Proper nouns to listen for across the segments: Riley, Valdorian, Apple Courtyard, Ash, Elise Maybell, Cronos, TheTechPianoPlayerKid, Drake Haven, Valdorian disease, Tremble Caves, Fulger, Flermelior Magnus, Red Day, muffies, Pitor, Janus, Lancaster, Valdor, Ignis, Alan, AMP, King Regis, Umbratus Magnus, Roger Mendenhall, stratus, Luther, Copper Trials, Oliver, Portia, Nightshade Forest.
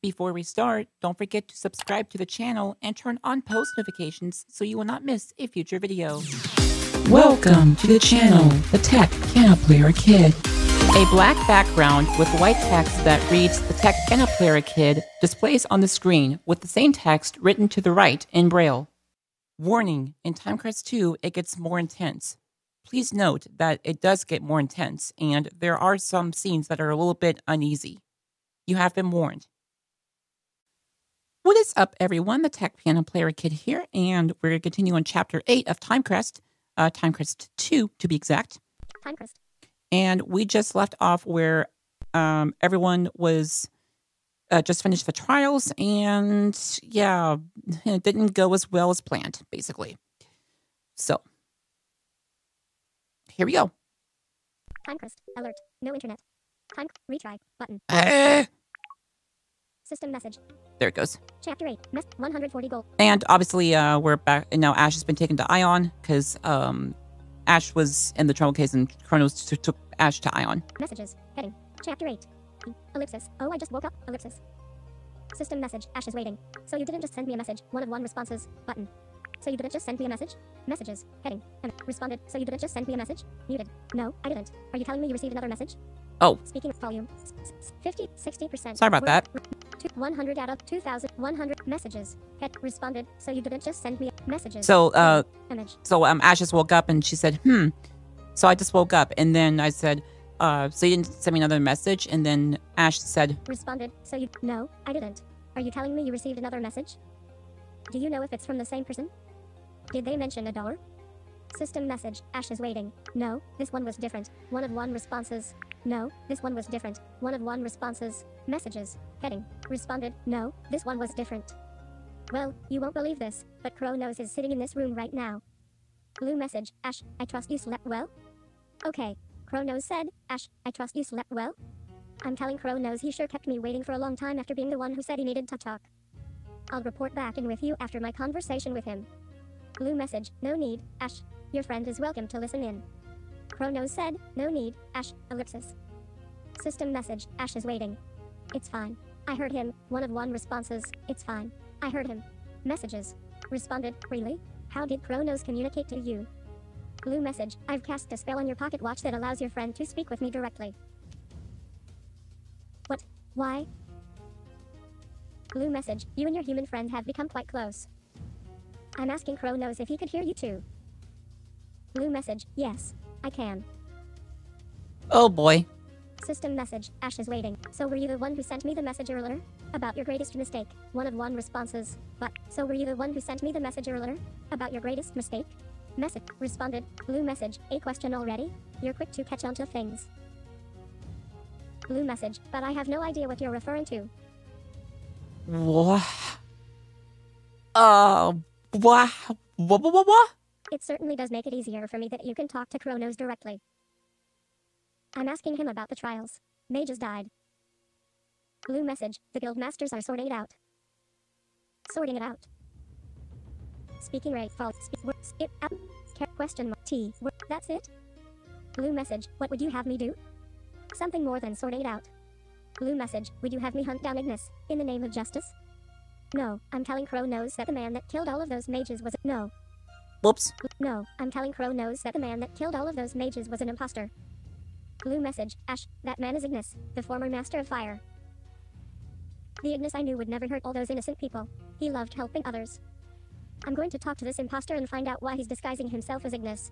Before we start, don't forget to subscribe to the channel and turn on post notifications so you will not miss a future video. Welcome to the channel, The TheTechPianoPlayerKid. A black background with white text that reads The TheTechPianoPlayerKid displays on the screen with the same text written to the right in Braille. Warning, in Time Crest 2, it gets more intense. Please note that it does get more intense, and there are some scenes that are a little bit uneasy. You have been warned. What is up, everyone? The Tech Piano Player Kid here, and we're going to continue on Chapter 8 of Time Crest, Time Crest 2 to be exact. Time Crest. And we just left off where everyone was just finished the trials, and yeah, it didn't go as well as planned, basically. So here we go. Time Crest. Alert. No internet. Time. Retry. Button. System message. There it goes. Chapter 8. 140 gold. And obviously, we're back. And now Ash has been taken to Ion because Ash was in the Tremble Caves and Cronos took Ash to Ion. Messages. Heading. Chapter 8. Ellipsis. Oh, I just woke up. Ellipsis. System message. Ash is waiting. So you didn't just send me a message. One of one responses. Button. So you didn't just send me a message? Messages. Heading. Responded. So you didn't just send me a message? Muted. No, I didn't. Are you telling me you received another message? Oh. Speaking of volume. 50, 60%. Sorry about that. 100 out of 2,100 messages. Head. Responded. So you didn't just send me messages. So, Ash just woke up and she said, So I just woke up. And then I said, so you didn't send me another message? And then Ash said. Responded. So you. No, I didn't. Are you telling me you received another message? Do you know if it's from the same person? Did they mention a dollar? System message. Ash is waiting. No, this one was different. One of one responses. No, this one was different. One of one responses. Messages. Heading. Responded. No, this one was different. Well, you won't believe this, but Cronos is sitting in this room right now. Blue message. Ash, I trust you slept well? Okay. Cronos said, Ash, I trust you slept well? I'm telling Cronos he sure kept me waiting for a long time after being the one who said he needed to talk. I'll report back in with you after my conversation with him. Blue message, no need, Ash, your friend is welcome to listen in. Cronos said, no need, Ash, ellipsis. System message, Ash is waiting. It's fine. I heard him, one of one responses, it's fine. I heard him. Messages. Responded, really? How did Cronos communicate to you? Blue message, I've cast a spell on your pocket watch that allows your friend to speak with me directly. What? Why? Blue message, you and your human friend have become quite close. I'm asking Cronos if he could hear you too. Blue message, yes, I can. Oh boy. System message, Ash is waiting. So were you the one who sent me the message earlier? About your greatest mistake, one of one responses. But, so were you the one who sent me the message earlier? About your greatest mistake? Message, responded, blue message, a question already? You're quick to catch on to things. Blue message, but I have no idea what you're referring to. What? It certainly does make it easier for me that you can talk to Cronos directly. I'm asking him about the trials. Mages died. Blue message, the guild masters are sorting it out. Sorting it out. Speaking rate false. Skip out. Question mark. T. That's it? Blue message, what would you have me do? Something more than sorting it out. Blue message, would you have me hunt down Ignis, in the name of justice? No, I'm telling Cronos that the man that killed all of those mages was no. Whoops. No, I'm telling Cronos that the man that killed all of those mages was an imposter. Blue message, Ash, that man is Ignis, the former master of fire. The Ignis I knew would never hurt all those innocent people. He loved helping others. I'm going to talk to this imposter and find out why he's disguising himself as Ignis.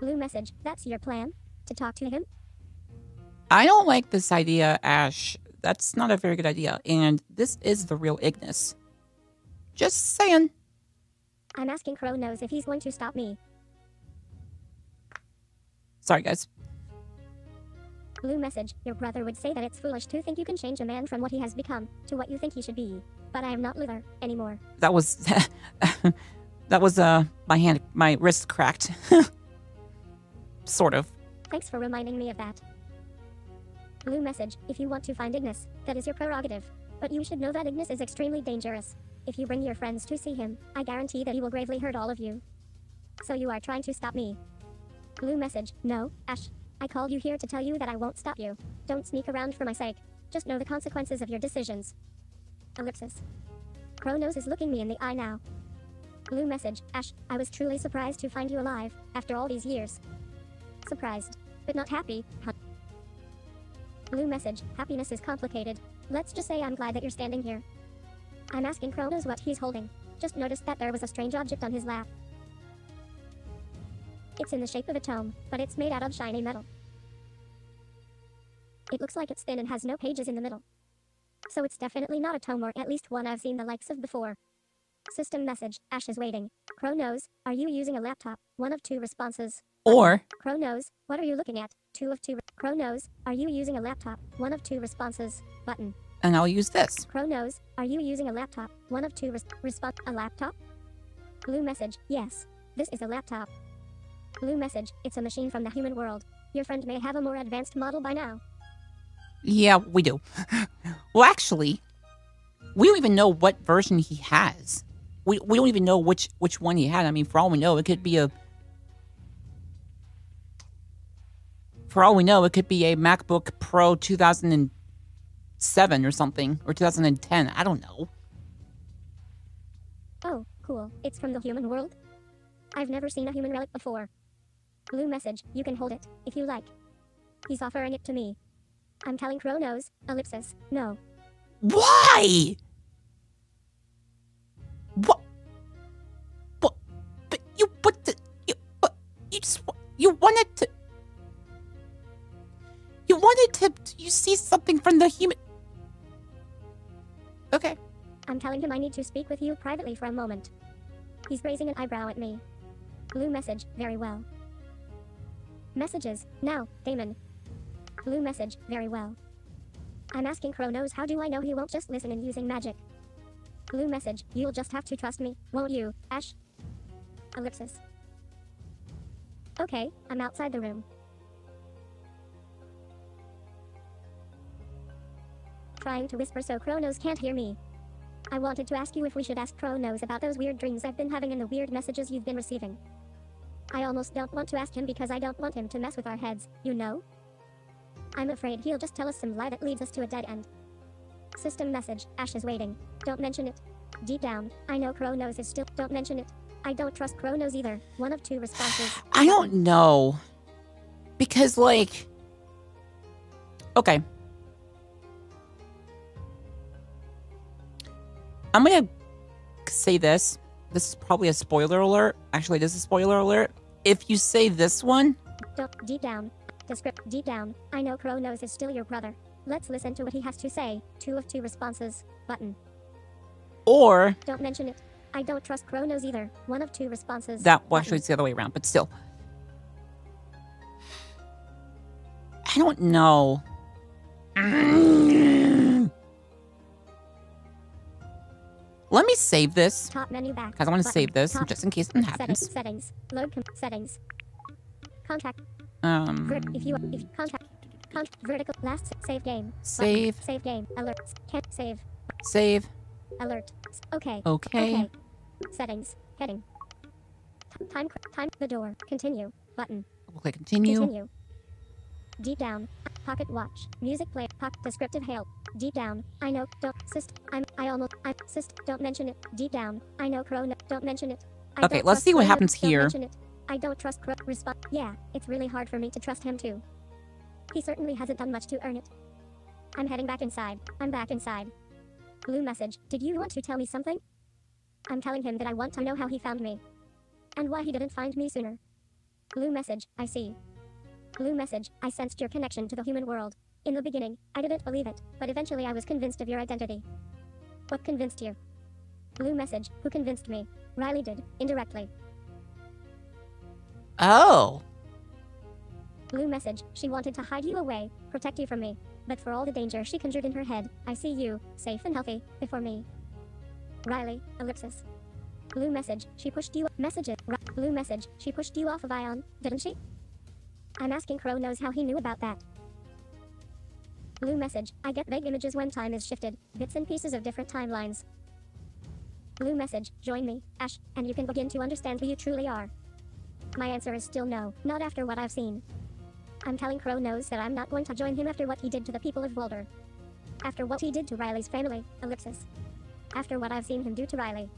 Blue message, that's your plan? To talk to him? I don't like this idea, Ash. That's not a very good idea, and this is the real Ignis. Just saying. I'm asking Cronos if he's going to stop me. Sorry, guys. Blue message, your brother would say that it's foolish to think you can change a man from what he has become to what you think he should be. But I am not Luther anymore. That was... that was, my wrist cracked. Sort of. Thanks for reminding me of that. Blue message, if you want to find Ignis, that is your prerogative. But you should know that Ignis is extremely dangerous. If you bring your friends to see him, I guarantee that he will gravely hurt all of you. So you are trying to stop me. Blue message, no, Ash. I called you here to tell you that I won't stop you. Don't sneak around for my sake. Just know the consequences of your decisions. Ellipsis. Cronos is looking me in the eye now. Blue message, Ash, I was truly surprised to find you alive, after all these years. Surprised, but not happy, huh? Blue message, happiness is complicated. Let's just say I'm glad that you're standing here. I'm asking Cronos what he's holding. Just noticed that there was a strange object on his lap. It's in the shape of a tome, but it's made out of shiny metal. It looks like it's thin and has no pages in the middle. So it's definitely not a tome, or at least one I've seen the likes of before. System message, Ash is waiting. Cronos, are you using a laptop? One of two responses. Or Cronos, what are you looking at? Two of two. Cronos, are you using a laptop? One of two responses. Button. And I'll use this. Cronos, are you using a laptop? One of two response. A laptop? Blue message, yes. This is a laptop. Blue message, it's a machine from the human world. Your friend may have a more advanced model by now. Yeah, we do. Well, actually, we don't even know what version he has. We don't even know which one he had. I mean, for all we know, it could be a... For all we know, it could be a MacBook Pro 2007 or something. Or 2010. I don't know. Oh, cool. It's from the human world? I've never seen a human relic before. Blue message, you can hold it, if you like. He's offering it to me. I'm telling Cronos, ellipsis, no. Why? What? But you put the... You just... You wanted to... You see something from the human... Okay. I'm telling him I need to speak with you privately for a moment. He's raising an eyebrow at me. Blue message, very well. Messages, now, Damon. Blue message, very well. I'm asking Cronos, how do I know he won't just listen and using magic? Blue message, you'll just have to trust me, won't you, Ash? Ellipsis. Okay, I'm outside the room. Trying to whisper so Cronos can't hear me. I wanted to ask you if we should ask Cronos about those weird dreams I've been having and the weird messages you've been receiving. I almost don't want to ask him because I don't want him to mess with our heads, you know? I'm afraid he'll just tell us some lie that leads us to a dead end. System message, Ash is waiting. Don't mention it. Deep down, I know Cronos is still... Don't mention it. I don't trust Cronos either. One of two responses. I don't know. Because, like... Okay. I'm gonna say this. This is probably a spoiler alert. Actually, it is a spoiler alert. If you say this one... Deep down. Descript. Deep down, I know Cronos is still your brother. Let's listen to what he has to say. Two of two responses. Button. Or... Don't mention it. I don't trust Cronos either. One of two responses. That, well, actually, it's the other way around, but still. I don't know. Let me save this. Top menu back. Because I want to save this, top, just in case it happens. Settings. Load settings. Contact. If you contact vertical last save game. Save. Save game. Alerts. Can't save. Save. Alert. Okay. Okay. Okay. Settings. Heading. Time the door. Continue. Button. We'll click continue. Continue. Deep down. Pocket watch. Music play. Descriptive hail. Deep down. I know. Don't assist. I assist. Don't mention it. Deep down. I know. Corona. Don't mention it. Okay. Let's see what happens here. I don't trust response. Yeah, it's really hard for me to trust him too. He certainly hasn't done much to earn it. I'm heading back inside. I'm back inside. Blue message, did you want to tell me something? I'm telling him that I want to know how he found me. And why he didn't find me sooner. Blue message, I see. Blue message, I sensed your connection to the human world. In the beginning, I didn't believe it, but eventually I was convinced of your identity. What convinced you? Blue message, who convinced me? Riley did, indirectly. Oh. Blue message, she wanted to hide you away, protect you from me. But for all the danger she conjured in her head, I see you, safe and healthy, before me. Riley, ellipsis. Blue message, she pushed you... Messages. Blue message, she pushed you off of Ion, didn't she? I'm asking Cronos how he knew about that. Blue message, I get vague images when time is shifted, bits and pieces of different timelines. Blue message, join me, Ash, and you can begin to understand who you truly are. My answer is still no, not after what I've seen. I'm telling Cronos that I'm not going to join him after what he did to the people of Boulder. After what he did to Riley's family, ellipsis. After what I've seen him do to Riley.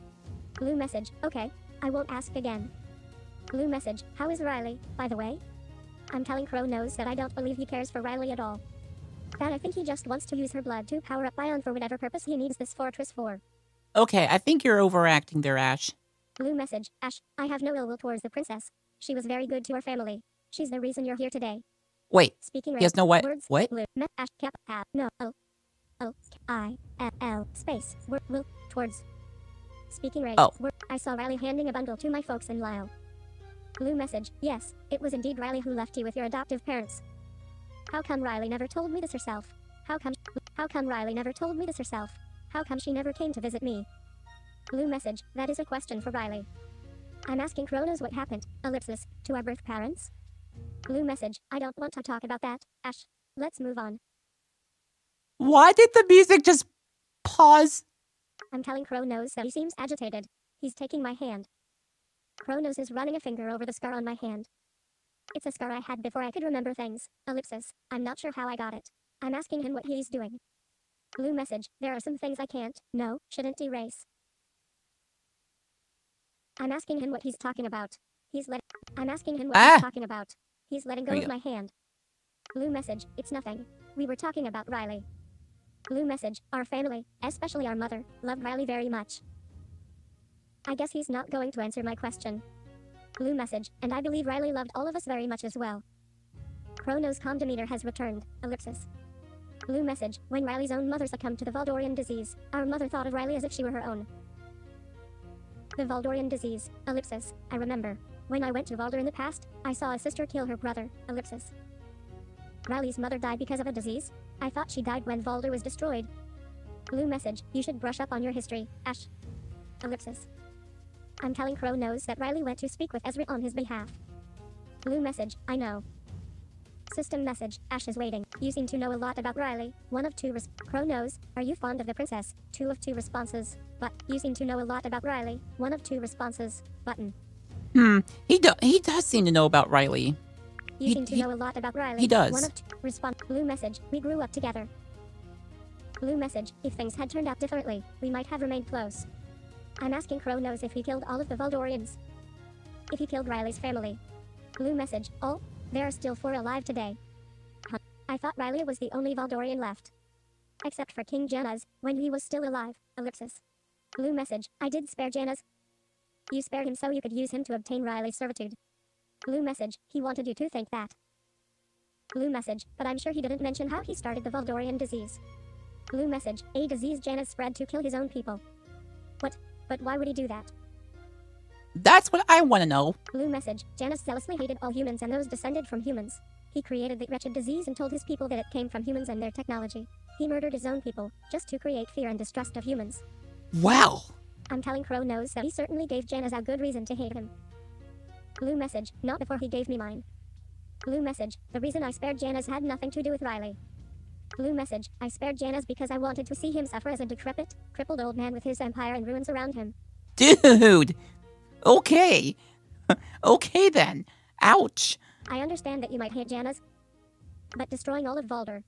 Blue message, okay, I won't ask again. Blue message, how is Riley, by the way? I'm telling Cronos that I don't believe he cares for Riley at all. That I think he just wants to use her blood to power up Ion for whatever purpose he needs this fortress for. Okay, I think you're overacting there, Ash. Blue message, Ash, I have no ill will towards the princess. She was very good to her family. She's the reason you're here today. Wait, speaking he has no what? Words, what? Blue, Ash, cap, no, O-I-L, space, word, will, towards. Speaking rate, oh. Word, I saw Riley handing a bundle to my folks in Lyle. Blue message, yes, it was indeed Riley who left you with your adoptive parents. How come Riley never told me this herself? How come Riley never told me this herself? How come she never came to visit me? Blue message, that is a question for Riley. I'm asking Cronos what happened, ellipsis, to our birth parents? Blue message, I don't want to talk about that, Ash. Let's move on. Why did the music just pause? I'm telling Cronos that he seems agitated. He's taking my hand. Cronos is running a finger over the scar on my hand. It's a scar I had before I could remember things, ellipsis, I'm not sure how I got it. I'm asking him what he's doing. Blue message, there are some things I can't, no, shouldn't erase. I'm asking him what he's talking about. He's letting go of my hand. Blue message, it's nothing. We were talking about Riley. Blue message, our family, especially our mother, loved Riley very much. I guess he's not going to answer my question. Blue message, and I believe Riley loved all of us very much as well. Cronos' calm demeanor has returned, ellipsis. Blue message, when Riley's own mother succumbed to the Valdorian disease, our mother thought of Riley as if she were her own. The Valdorian disease, ellipsis, I remember. When I went to Valdor in the past, I saw a sister kill her brother, ellipsis. Riley's mother died because of a disease? I thought she died when Valdor was destroyed. Blue message, you should brush up on your history, Ash. Ellipsis. I'm telling Cronos that Riley went to speak with Ezra on his behalf. Blue message, I know. System message, Ash is waiting. You seem to know a lot about Riley. One of two Cronos, are you fond of the princess? Two of two responses. But you seem to know a lot about Riley. One of two responses. Button. He does seem to know about Riley. You seem to know a lot about Riley. He does. One of two response. Blue message, we grew up together. Blue message, if things had turned out differently, we might have remained close. I'm asking Cronos if he killed all of the Valdorians. If he killed Riley's family. Blue message, all. There are still 4 alive today. Huh. I thought Riley was the only Valdorian left. Except for King Janus, when he was still alive, ellipsis. Blue message, I did spare Janus. You spared him so you could use him to obtain Riley's servitude. Blue message, he wanted you to think that. Blue message, but I'm sure he didn't mention how he started the Valdorian disease. Blue message, a disease Janus spread to kill his own people. What? But why would he do that? That's what I want to know. Blue message, Janus zealously hated all humans and those descended from humans. He created the wretched disease and told his people that it came from humans and their technology. He murdered his own people, just to create fear and distrust of humans. Wow! I'm telling Cronos that he certainly gave Janus a good reason to hate him. Blue message, not before he gave me mine. Blue message, the reason I spared Janus had nothing to do with Riley. Blue message, I spared Janus because I wanted to see him suffer as a decrepit, crippled old man with his empire and ruins around him. Dude! Okay. Okay then. Ouch. I understand that you might hate Janus, but destroying all of Valdor.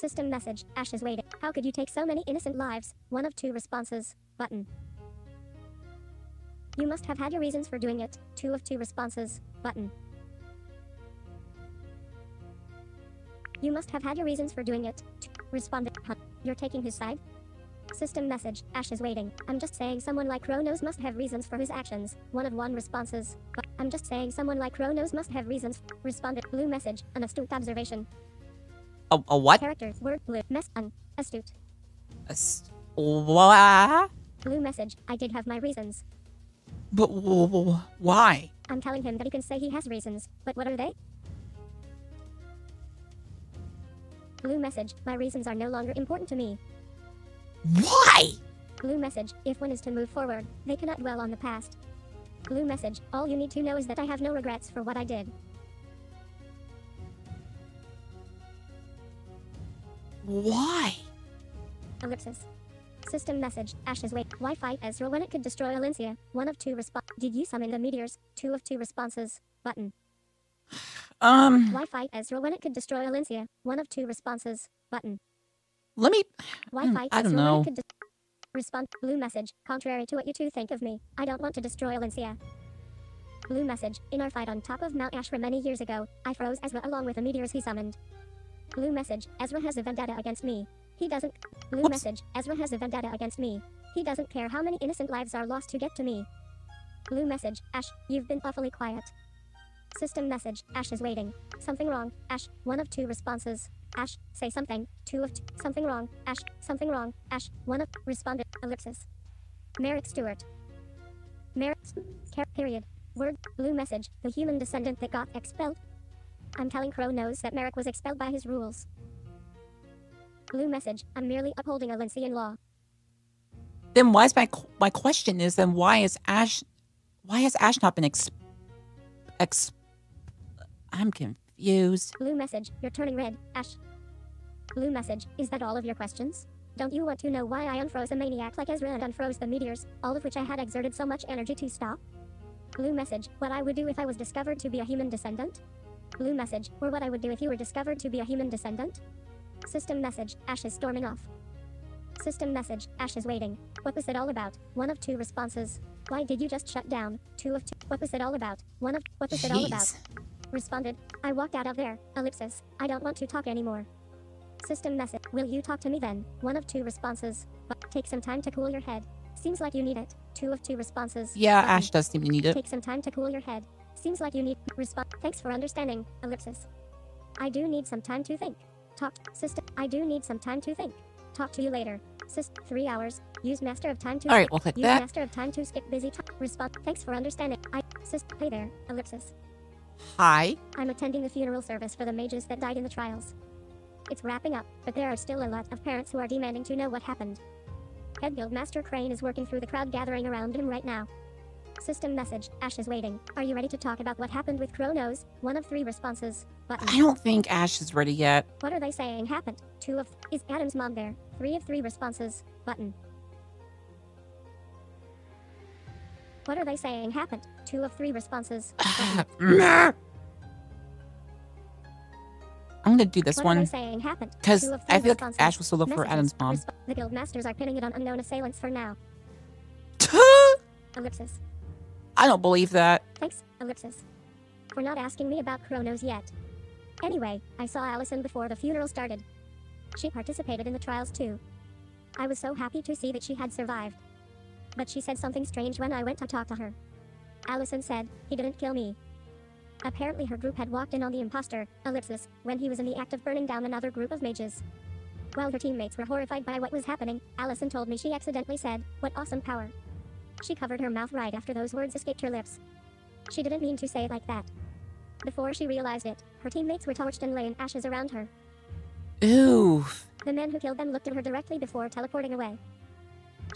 System message, Ash is waiting. How could you take so many innocent lives? One of two responses. Button. You must have had your reasons for doing it. Two of two responses. Button. You must have had your reasons for doing it. Respondent. You're taking his side? System message, Ash is waiting. I'm just saying someone like Cronos must have reasons for his actions. One of one responses. But I'm just saying someone like Cronos must have reasons. Responded. Blue message, an astute observation. A what? Characters, word, blue, mess, an, astute. What? Blue message, I did have my reasons. But why? I'm telling him that he can say he has reasons, but what are they? Blue message, my reasons are no longer important to me. Why? Blue message, if one is to move forward, they cannot dwell on the past. Blue message, all you need to know is that I have no regrets for what I did. Why? Ellipsis. System message, Ash is wait. Why fight Ezra when it could destroy Alencia? One of two response. Did you summon the meteors? Two of two responses. Button. Why fight Ezra when it could destroy Alencia? One of two responses. Button. Let me... Wi-Fi. I don't know. Respond. Blue message. Contrary to what you two think of me, I don't want to destroy Alencia. Blue message. In our fight on top of Mount Ashra many years ago, I froze Ezra along with the meteors he summoned. Blue message. Ezra has a vendetta against me. He doesn't... Blue Whoops. Message. Ezra has a vendetta against me. He doesn't care how many innocent lives are lost to get to me. Blue message. Ash, you've been awfully quiet. System message. Ash is waiting. Something wrong. Ash, one of two responses. Ash, say something. Two of two. Something wrong. Ash, something wrong. Ash, one of... Responded. Ellipsis. Merrick Stewart. Merrick... Period. Word. Blue message. The human descendant that got expelled. I'm telling Cronos that Merrick was expelled by his rules. Blue message. I'm merely upholding a Alencian law. Then why is my question is then why has Ash not been I'm confused. Blue message. You're turning red, Ash. Blue message. Is that all of your questions? Don't you want to know why I unfroze a maniac like Ezra and unfroze the meteors, all of which I had exerted so much energy to stop? Blue message. What I would do if I was discovered to be a human descendant? Blue message. Or what I would do if you were discovered to be a human descendant? System message. Ash is storming off. System message. Ash is waiting. What was it all about? One of two responses. Why did you just shut down? Two of two. What was it all about? One of... What was it all about? Responded. I walked out of there. Ellipsis. I don't want to talk anymore. System message. Will you talk to me then? One of two responses. Take some time to cool your head. Seems like you need it. Two of two responses. Yeah, Ash does seem to need it. Take some time to cool your head. Seems like you need... Response. Thanks for understanding. Ellipsis. I do need some time to think. Talk system. I do need some time to think. Talk to you later. System. 3 hours. Use master of time to... All right, we'll click that. Use master of time to skip busy time. Response. Thanks for understanding. I... System. Hey there. Ellipsis. Hi. I'm attending the funeral service for the mages that died in the trials. It's wrapping up, but there are still a lot of parents who are demanding to know what happened. Head Guildmaster Crane is working through the crowd gathering around him right now. System message. Ash is waiting. Are you ready to talk about what happened with Cronos? One of three responses. Button. I don't think Ash is ready yet. What are they saying happened? Two of... Is Adam's mom there? Three of three responses. Button. What are they saying happened? Two of three responses. I'm gonna do this one because I feel like Ash will still look for Adam's mom. The guild masters are pinning it on unknown assailants for now. Ellipsis. I don't believe that. Thanks, ellipsis, for not asking me about Cronos yet. Anyway, I saw Allison before the funeral started. She participated in the trials too. I was so happy to see that she had survived. But she said something strange when I went to talk to her. Allison said, he didn't kill me. Apparently her group had walked in on the imposter, ellipsis, when he was in the act of burning down another group of mages. While her teammates were horrified by what was happening, Allison told me she accidentally said, what awesome power. She covered her mouth right after those words escaped her lips. She didn't mean to say it like that. Before she realized it, her teammates were torched and lay in ashes around her. Ew. The man who killed them looked at her directly before teleporting away.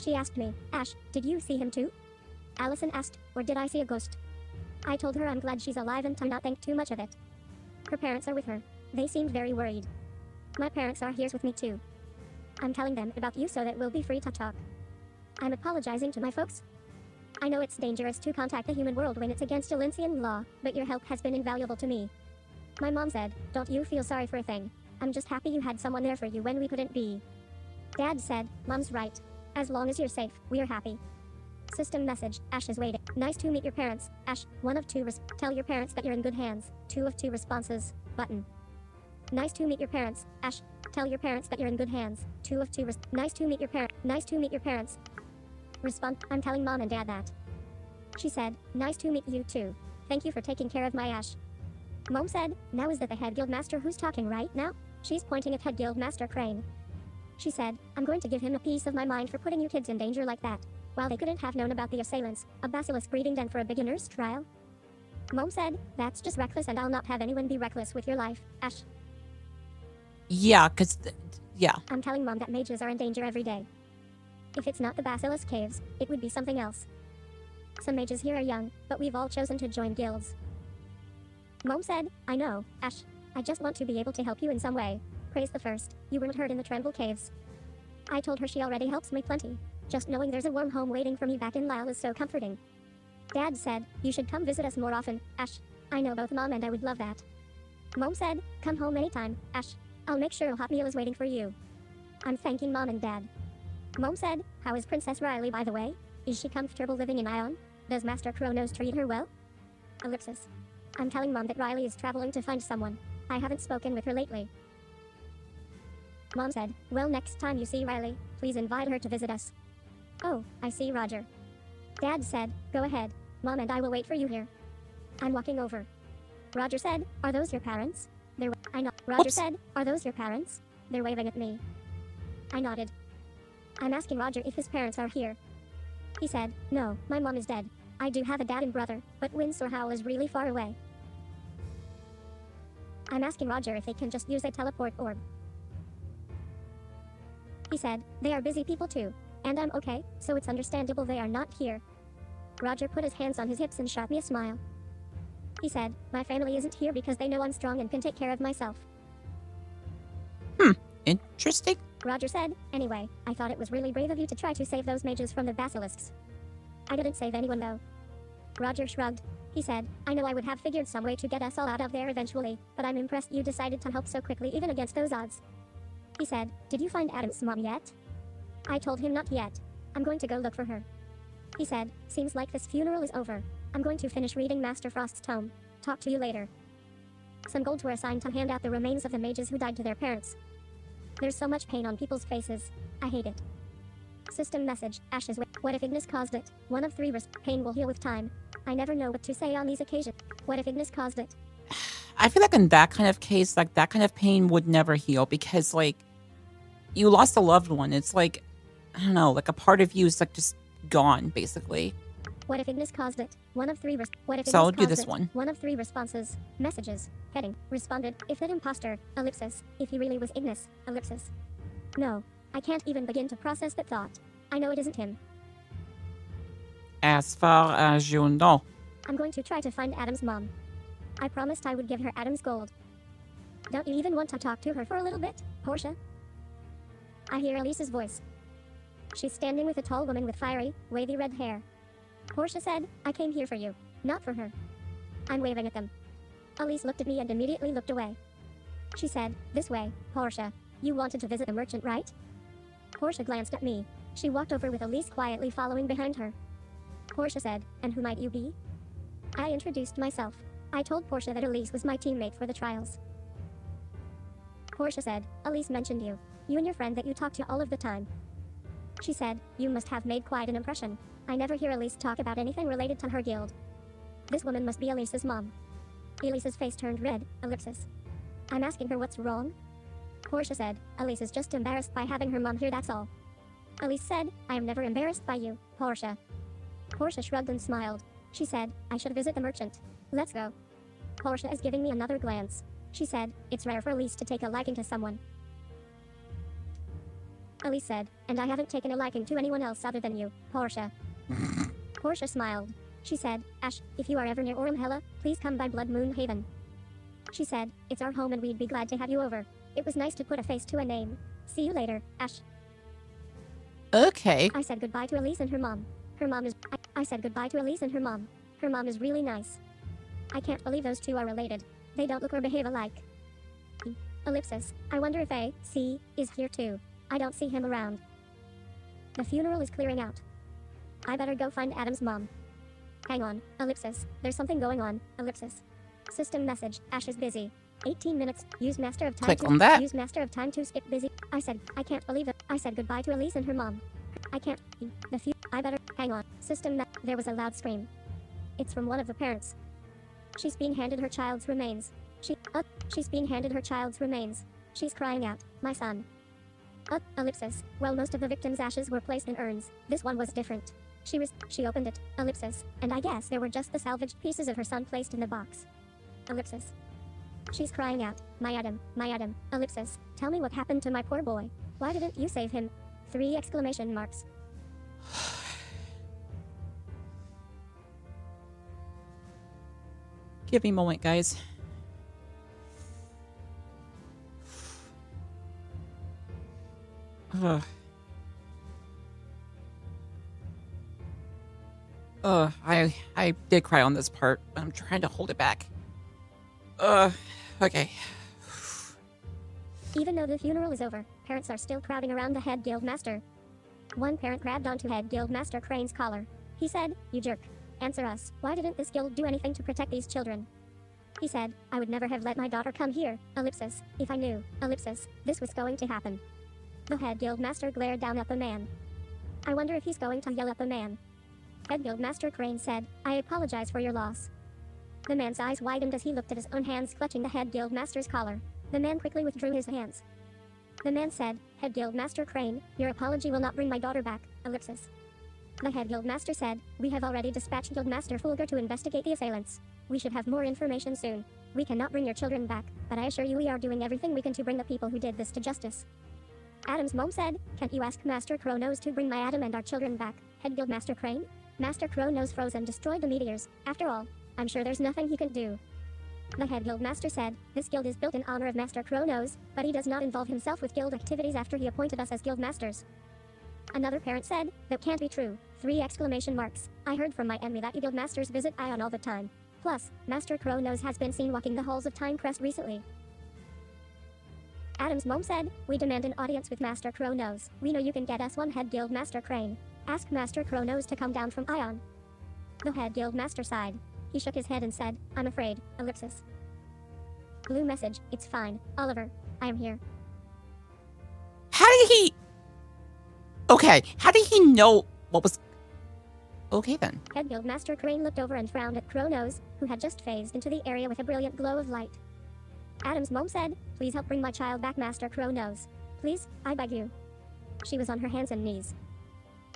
She asked me, Ash, did you see him too? Allison asked, or did I see a ghost? I told her I'm glad she's alive and to not think too much of it. Her parents are with her. They seemed very worried. My parents are here with me too. I'm telling them about you so that we'll be free to talk. I'm apologizing to my folks. I know it's dangerous to contact the human world when it's against Alencian law, but your help has been invaluable to me. My mom said, don't you feel sorry for a thing. I'm just happy you had someone there for you when we couldn't be. Dad said, Mom's right. As long as you're safe, we're happy. System message, Ash is waiting. Nice to meet your parents, Ash. One of two tell your parents that you're in good hands. Two of two responses. Button. Nice to meet your parents, Ash. Tell your parents that you're in good hands. Two of two nice to meet your parents. Nice to meet your parents. Respond, I'm telling Mom and Dad that. She said, nice to meet you too. Thank you for taking care of my Ash. Mom said, now is that the head guildmaster who's talking right now? She's pointing at head guildmaster Crane. She said, I'm going to give him a piece of my mind for putting you kids in danger like that. While they couldn't have known about the assailants, a basilisk breeding den for a beginner's trial. Mom said, that's just reckless and I'll not have anyone be reckless with your life, Ash. Yeah, cause, yeah. I'm telling Mom that mages are in danger every day. If it's not the basilisk caves, it would be something else. Some mages here are young, but we've all chosen to join guilds. Mom said, I know, Ash. I just want to be able to help you in some way. Praise the first, you weren't hurt in the Tremble Caves. I told her she already helps me plenty. Just knowing there's a warm home waiting for me back in Lyle is so comforting. Dad said, you should come visit us more often, Ash. I know both Mom and I would love that. Mom said, come home anytime, Ash. I'll make sure a hot meal is waiting for you. I'm thanking Mom and Dad. Mom said, how is Princess Riley, by the way? Is she comfortable living in Ion? Does Master Cronos treat her well? Ellipsis. I'm telling Mom that Riley is traveling to find someone. I haven't spoken with her lately. Mom said, well, next time you see Riley, please invite her to visit us. Oh, I see, Roger. Dad said, go ahead, Mom and I will wait for you here. I'm walking over. Roger said, are those your parents? Roger said, are those your parents? They're waving at me. I nodded. I'm asking Roger if his parents are here. He said, no, my mom is dead. I do have a dad and brother, but Windsor Howl is really far away. I'm asking Roger if they can just use a teleport orb. He said, they are busy people too, and I'm okay, so it's understandable they are not here. Roger put his hands on his hips and shot me a smile. He said, my family isn't here because they know I'm strong and can take care of myself. Hmm, interesting. Roger said, anyway, I thought it was really brave of you to try to save those mages from the basilisks. I didn't save anyone though. Roger shrugged. He said, I know I would have figured some way to get us all out of there eventually, but I'm impressed you decided to help so quickly even against those odds. He said, did you find Adam's mom yet? I told him not yet. I'm going to go look for her. He said, seems like this funeral is over. I'm going to finish reading Master Frost's tome. Talk to you later. Some golds were assigned to hand out the remains of the mages who died to their parents. There's so much pain on people's faces. I hate it. System message, Ash's way. What if Ignis caused it? One of three risks. Pain will heal with time. I never know what to say on these occasions. What if Ignis caused it? I feel like in that kind of case, like that kind of pain would never heal because like you lost a loved one. It's like, I don't know, like a part of you is like just gone basically. What if Ignis caused it? One of three. What if Ignis I'll do this one. One of three responses. Messages. Heading. Responded. If that imposter. Ellipsis. If he really was Ignis. Ellipsis. No. I can't even begin to process that thought. I know it isn't him. As far as you know. I'm going to try to find Adam's mom. I promised I would give her Adam's gold. Don't you even want to talk to her for a little bit, Portia? I hear Elise's voice. She's standing with a tall woman with fiery, wavy red hair. Portia said, I came here for you, not for her. I'm waving at them. Elise looked at me and immediately looked away. She said, this way, Portia. You wanted to visit the merchant, right? Portia glanced at me. She walked over with Elise quietly following behind her. Portia said, and who might you be? I introduced myself. I told Portia that Elise was my teammate for the trials. Portia said, Elise mentioned you. You and your friend that you talk to all of the time. She said, you must have made quite an impression. I never hear Elise talk about anything related to her guild. This woman must be Elise's mom. Elise's face turned red, ellipsis. I'm asking her what's wrong? Portia said, Elise is just embarrassed by having her mom here, that's all. Elise said, I am never embarrassed by you, Portia. Portia shrugged and smiled. She said, I should visit the merchant. Let's go. Portia is giving me another glance. She said, it's rare for Elise to take a liking to someone. Elise said, and I haven't taken a liking to anyone else other than you, Portia. Portia smiled. She said, Ash, if you are ever near Oremhella, please come by Blood Moon Haven. She said, it's our home and we'd be glad to have you over. It was nice to put a face to a name. See you later, Ash. Okay. I said goodbye to Elise and her mom. Her mom is... I said goodbye to Elise and her mom. Her mom is really nice. I can't believe those two are related. They don't look or behave alike. Ellipsis. I wonder if A.C. is here too. I don't see him around. The funeral is clearing out. I better go find Adam's mom. Hang on, ellipsis. There's something going on, ellipsis. System message, Ash is busy. 18 minutes, use master of time. Click on that. Use master of time to skip busy. I said, I can't believe it. I said goodbye to Elise and her mom. I can't, the few, I better, hang on. System, there was a loud scream. It's from one of the parents. She's being handed her child's remains. She's being handed her child's remains. She's crying out, my son. Ellipsis, well most of the victims' ashes were placed in urns. This one was different. She opened it, ellipsis, and I guess there were just the salvaged pieces of her son placed in the box. Ellipsis. She's crying out, my Adam, ellipsis, tell me what happened to my poor boy. Why didn't you save him? 3 exclamation marks. Give me a moment, guys. I did cry on this part, but I'm trying to hold it back. Okay. Even though the funeral is over, parents are still crowding around the head guildmaster. One parent grabbed onto head guildmaster Crane's collar. He said, "You jerk. Answer us, why didn't this guild do anything to protect these children?" He said, "I would never have let my daughter come here, ellipsis, if I knew, ellipsis, this was going to happen." The head guildmaster glared down at the man. "I wonder if he's going to yell at the man." Head guildmaster Crane said, "I apologize for your loss." The man's eyes widened as he looked at his own hands clutching the head guildmaster's collar. The man quickly withdrew his hands. The man said, "Head guildmaster Crane, your apology will not bring my daughter back, ellipsis." The head guildmaster said, "We have already dispatched guildmaster Fulger to investigate the assailants. We should have more information soon. We cannot bring your children back, but I assure you we are doing everything we can to bring the people who did this to justice." Adam's mom said, "Can't you ask Master Cronos to bring my Adam and our children back, head guildmaster Crane? Master Cronos froze and destroyed the meteors, after all. I'm sure there's nothing he can do." The head guildmaster said, "This guild is built in honor of Master Cronos, but he does not involve himself with guild activities after he appointed us as guildmasters." Another parent said, "That can't be true, !" I heard from my enemy that you guildmasters visit Ion all the time. Plus, Master Cronos has been seen walking the halls of Time Crest recently." Adam's mom said, "We demand an audience with Master Cronos, we know you can get us one, head guildmaster Crane. Ask Master Cronos to come down from Ion." The head guildmaster sighed. He shook his head and said, "I'm afraid, ellipsis. Blue message, it's fine, Oliver, I am here." How did he know what was... Okay then. Head guildmaster Crane looked over and frowned at Cronos, who had just phased into the area with a brilliant glow of light. Adam's mom said, "Please help bring my child back, Master Cronos. Please, I beg you." She was on her hands and knees.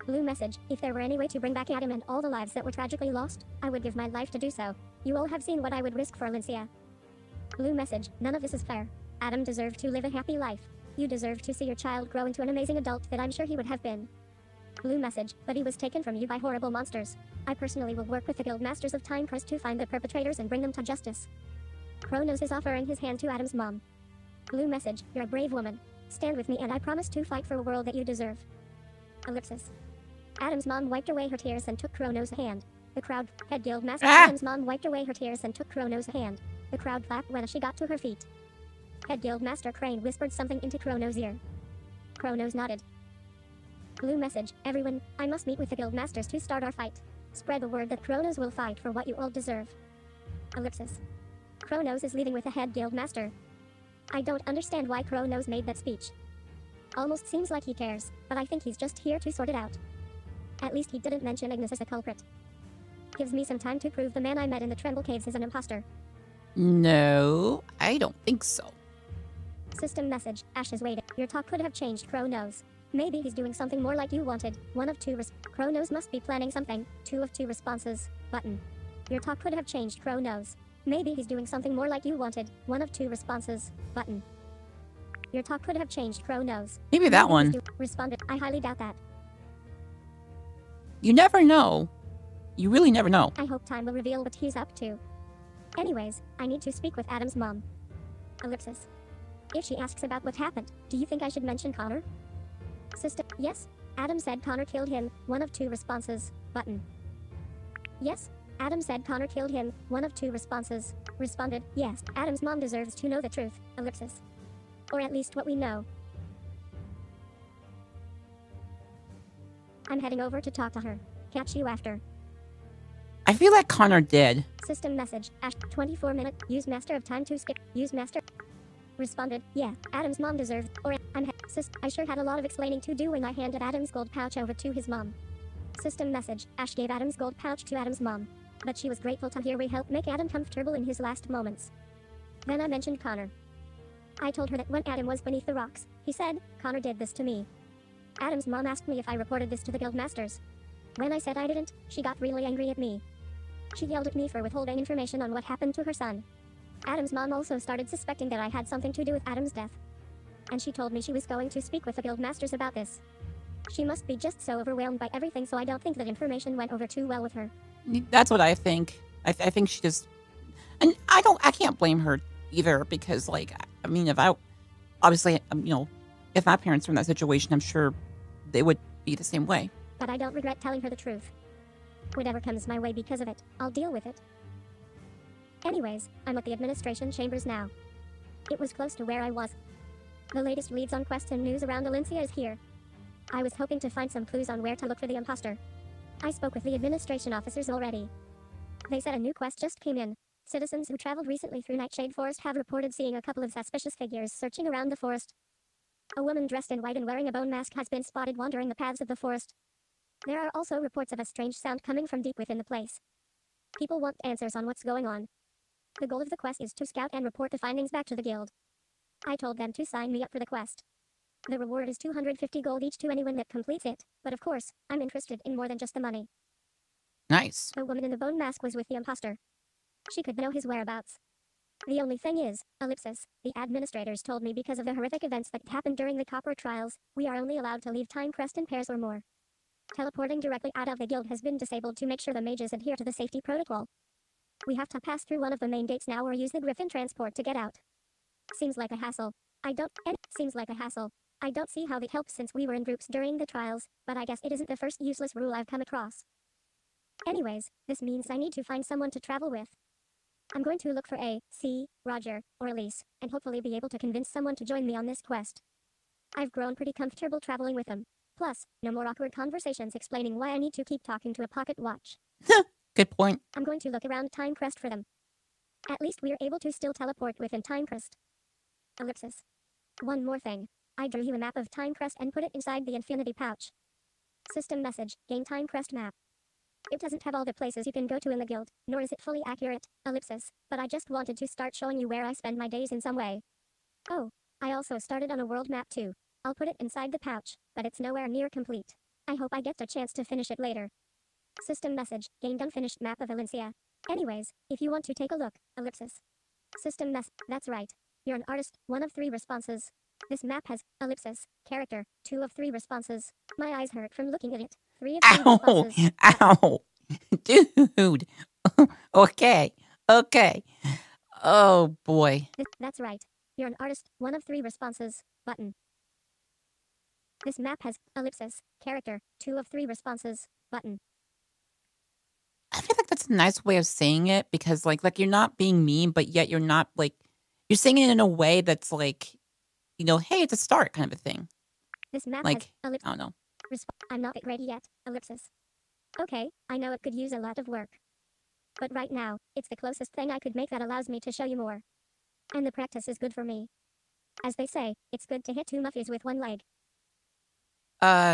Blue message, "If there were any way to bring back Adam and all the lives that were tragically lost, I would give my life to do so. You all have seen what I would risk for Alencia." Blue message, "None of this is fair. Adam deserved to live a happy life. You deserve to see your child grow into an amazing adult that I'm sure he would have been." Blue message, "But he was taken from you by horrible monsters. I personally will work with the guildmasters of Time Crest to find the perpetrators and bring them to justice." Cronos is offering his hand to Adam's mom. Blue message, "You're a brave woman. Stand with me and I promise to fight for a world that you deserve." Ellipsis. Adam's mom wiped away her tears and took Cronos' hand. The crowd... Head guildmaster Adam's mom wiped away her tears and took Cronos' hand. The crowd clapped when she got to her feet. Head guildmaster Crane whispered something into Cronos' ear. Cronos nodded. Blue message, "Everyone, I must meet with the guildmasters to start our fight. Spread the word that Cronos will fight for what you all deserve." Ellipsis. Cronos is leaving with the head guildmaster. I don't understand why Cronos made that speech. Almost seems like he cares, but I think he's just here to sort it out. At least he didn't mention Ignis as a culprit. Gives me some time to prove the man I met in the Tremble Caves is an imposter. No, I don't think so. System message, Ash is waiting. Your talk could have changed Cronos. Maybe he's doing something more like you wanted. One of two Cronos must be planning something. Two of two responses. Button. Your talk could have changed Cronos. Maybe he's doing something more like you wanted. One of two responses. Button. Your talk could have changed Cronos. Maybe that one. Responded. I highly doubt that. You never know. You really never know. I hope time will reveal what he's up to. Anyways, I need to speak with Adam's mom. Ellipsis. If she asks about what happened, do you think I should mention Connor? System. Yes. Adam said Connor killed him. One of two responses. Button. Yes. Adam said Connor killed him. One of two responses. Responded. Yes. Adam's mom deserves to know the truth. Ellipsis. Or at least what we know. I'm heading over to talk to her. Catch you after. I feel like Connor did. System message. Ash. 24-minute. Use master of time to skip. Use master. Responded. Yeah. Adam's mom deserves. Or I'm. I sure had a lot of explaining to do when I handed Adam's gold pouch over to his mom. System message, Ash gave Adam's gold pouch to Adam's mom. But she was grateful to hear we helped make Adam comfortable in his last moments. Then I mentioned Connor. I told her that when Adam was beneath the rocks, he said, Connor did this to me. Adam's mom asked me if I reported this to the guildmasters. When I said I didn't, she got really angry at me. She yelled at me for withholding information on what happened to her son. Adam's mom also started suspecting that I had something to do with Adam's death. And she told me she was going to speak with the guildmasters about this. She must be just so overwhelmed by everything, so I don't think that information went over too well with her. That's what I think. I think she just... And I can't blame her either, because, like, I mean, if I... Obviously, you know, if my parents were in that situation, I'm sure they would be the same way. But I don't regret telling her the truth. Whatever comes my way because of it, I'll deal with it. Anyways, I'm at the administration chambers now. It was close to where I was. The latest reads on quests and news around Alencia is here. I was hoping to find some clues on where to look for the imposter. I spoke with the administration officers already. They said a new quest just came in. Citizens who traveled recently through Nightshade Forest have reported seeing a couple of suspicious figures searching around the forest. A woman dressed in white and wearing a bone mask has been spotted wandering the paths of the forest. There are also reports of a strange sound coming from deep within the place. People want answers on what's going on. The goal of the quest is to scout and report the findings back to the guild. I told them to sign me up for the quest. The reward is 250 gold each to anyone that completes it, but of course, I'm interested in more than just the money. Nice. The woman in the bone mask was with the imposter. She could know his whereabouts. The only thing is, the administrators told me because of the horrific events that happened during the Copper Trials, we are only allowed to leave Time Crest in pairs or more. Teleporting directly out of the guild has been disabled to make sure the mages adhere to the safety protocol. We have to pass through one of the main gates now or use the Griffin transport to get out. Seems like a hassle. I don't see how it helps since we were in groups during the trials, but I guess it isn't the first useless rule I've come across. Anyways, this means I need to find someone to travel with. I'm going to look for A.C., Roger, or Elise, and hopefully be able to convince someone to join me on this quest. I've grown pretty comfortable traveling with them. Plus, no more awkward conversations explaining why I need to keep talking to a pocket watch. Good point. I'm going to look around Time Crest for them. At least we're able to still teleport within Time Crest. One more thing. I drew you a map of Time Crest and put it inside the Infinity Pouch. System message, gain Time Crest map. It doesn't have all the places you can go to in the guild, nor is it fully accurate, but I just wanted to start showing you where I spend my days in some way. Oh, I also started on a world map too. I'll put it inside the pouch, but it's nowhere near complete. I hope I get the chance to finish it later. System message, gained unfinished map of Alencia. Anyways, if you want to take a look, System mess, that's right. You're an artist, 1 of 3 responses. This map has, character, 2 of 3 responses. My eyes hurt from looking at it. 3 of 3 responses. Ow! Dude! Okay. Oh, boy. That's right. You're an artist, 1 of 3 responses. Button. This map has, character, 2 of 3 responses. Button. I feel like that's a nice way of saying it because, like you're not being mean, but yet you're not, you're saying it in a way that's, you know, hey, it's a start kind of a thing. This map has, I don't know. I'm not that ready yet, Okay, I know it could use a lot of work. But right now, it's the closest thing I could make that allows me to show you more. And the practice is good for me. As they say, it's good to hit 2 muffies with 1 leg.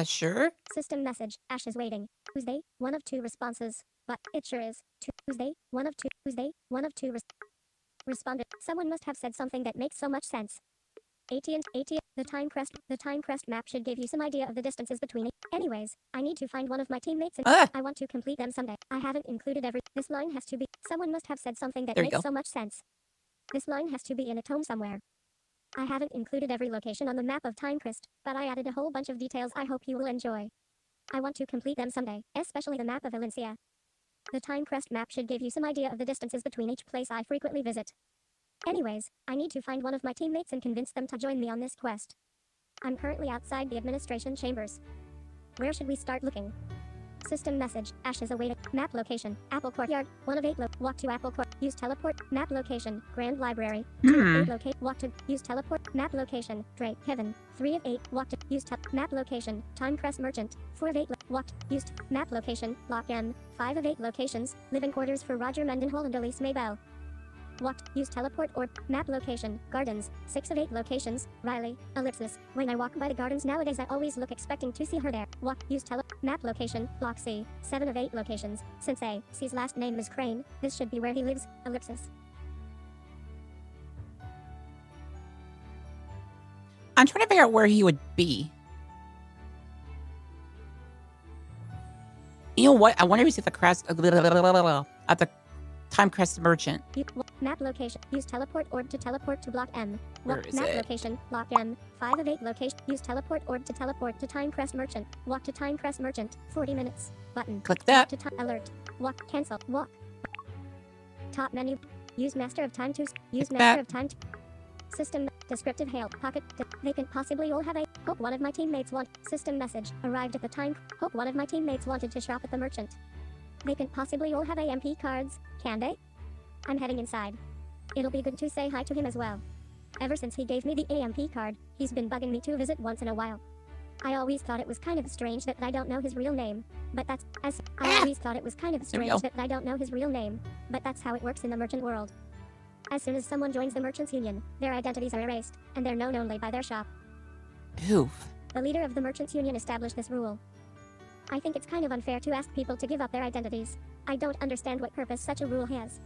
Sure? System message, Ash is waiting. Who's they? 1 of 2 responses. But, it sure is. Who's they? 1 of 2. Who's they? 1 of 2 responded. Someone must have said something that makes so much sense. The Time Crest map should give you some idea of the distances between it. Anyways, I need to find one of my teammates and I want to complete them someday. I haven't included every. This line has to be. Someone must have said something that makes so much sense. This line has to be in a tome somewhere. I haven't included every location on the map of Time Crest, but I added a whole bunch of details I hope you will enjoy. I want to complete them someday, especially the map of Alencia. The Time Crest map should give you some idea of the distances between each place I frequently visit. Anyways, I need to find one of my teammates and convince them to join me on this quest. I'm currently outside the administration chambers. Where should we start looking? System message, Ash is awaited. Map location, Apple Courtyard, 1 of 8. Walk to Apple Court. Use teleport. Map location, Grand Library. 2 of 8. Locate. Walk to. Use teleport. Map location, Drake Heaven. 3 of 8. Walk to. Use teleport. Map location, Time Crest Merchant. 4 of 8. Walk. Used. Map location, Block M. 5 of 8 locations. Living quarters for Roger Mendenhall and Elise Maybell. Walked, use teleport or map location, gardens, 6 of 8 locations, Riley, when I walk by the gardens nowadays I always look expecting to see her there, walk, use map location, Block C, 7 of 8 locations, since A.C.'s last name is Crane, this should be where he lives, I'm trying to figure out where he would be. You know what, I wonder if he's at the Time Crest Merchant. Map location. Use teleport orb to teleport to Block M. Where is it? Location. Block M. 5 of 8 location. Use teleport orb to teleport to Time Crest Merchant. Walk to Time Crest Merchant. 40 minutes. Button. Click that. To alert. Walk. Cancel. Walk. Top menu. Use Master of Time to. Use Master of Time to. System. Descriptive hail. Pocket. They can possibly all have a. Hope one of my teammates want. System message. Arrived at the time. Hope one of my teammates wanted to shop at the merchant. They can possibly all have AMP cards, can they? I'm heading inside. It'll be good to say hi to him as well. Ever since he gave me the AMP card, he's been bugging me to visit once in a while. I always thought it was kind of strange that I don't know his real name, but that's as I always thought it was kind of strange that I don't know his real name, but that's how it works in the merchant world. As soon as someone joins the merchants union, their identities are erased, and they're known only by their shop. Oof. The leader of the merchants union established this rule. I think it's kind of unfair to ask people to give up their identities. I don't understand what purpose such a rule has.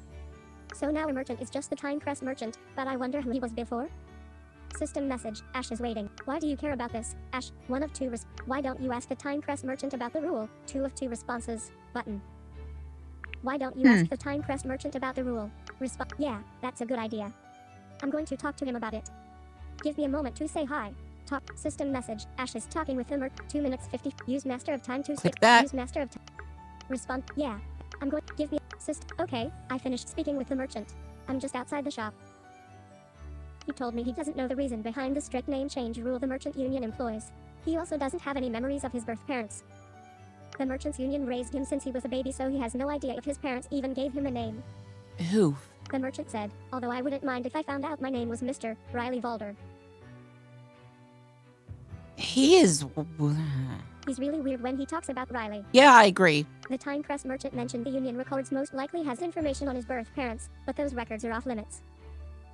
So now a merchant is just the Time Crest merchant, but I wonder who he was before? System message, Ash is waiting. Why do you care about this, Ash? One of two why don't you ask the Time Crest merchant about the rule? Two of two responses, button. Why don't you ask the Time Crest merchant about the rule? Yeah, that's a good idea. I'm going to talk to him about it. Give me a moment to say hi. Talk, system message, Ash is talking with him. 2 minutes 50, use master of time to click that. Use master of time. Respond, yeah. I'm going to give me assist. Okay, I finished speaking with the merchant. I'm just outside the shop. He told me he doesn't know the reason behind the strict name change rule the merchant union employs. He also doesn't have any memories of his birth parents. The merchants union raised him since he was a baby, so he has no idea if his parents even gave him a name. Oof. The merchant said, although I wouldn't mind if I found out my name was Mr. Riley Valder. He is... He's really weird when he talks about Riley. Yeah, I agree. The Time Crest merchant mentioned the union records most likely has information on his birth parents, but those records are off limits.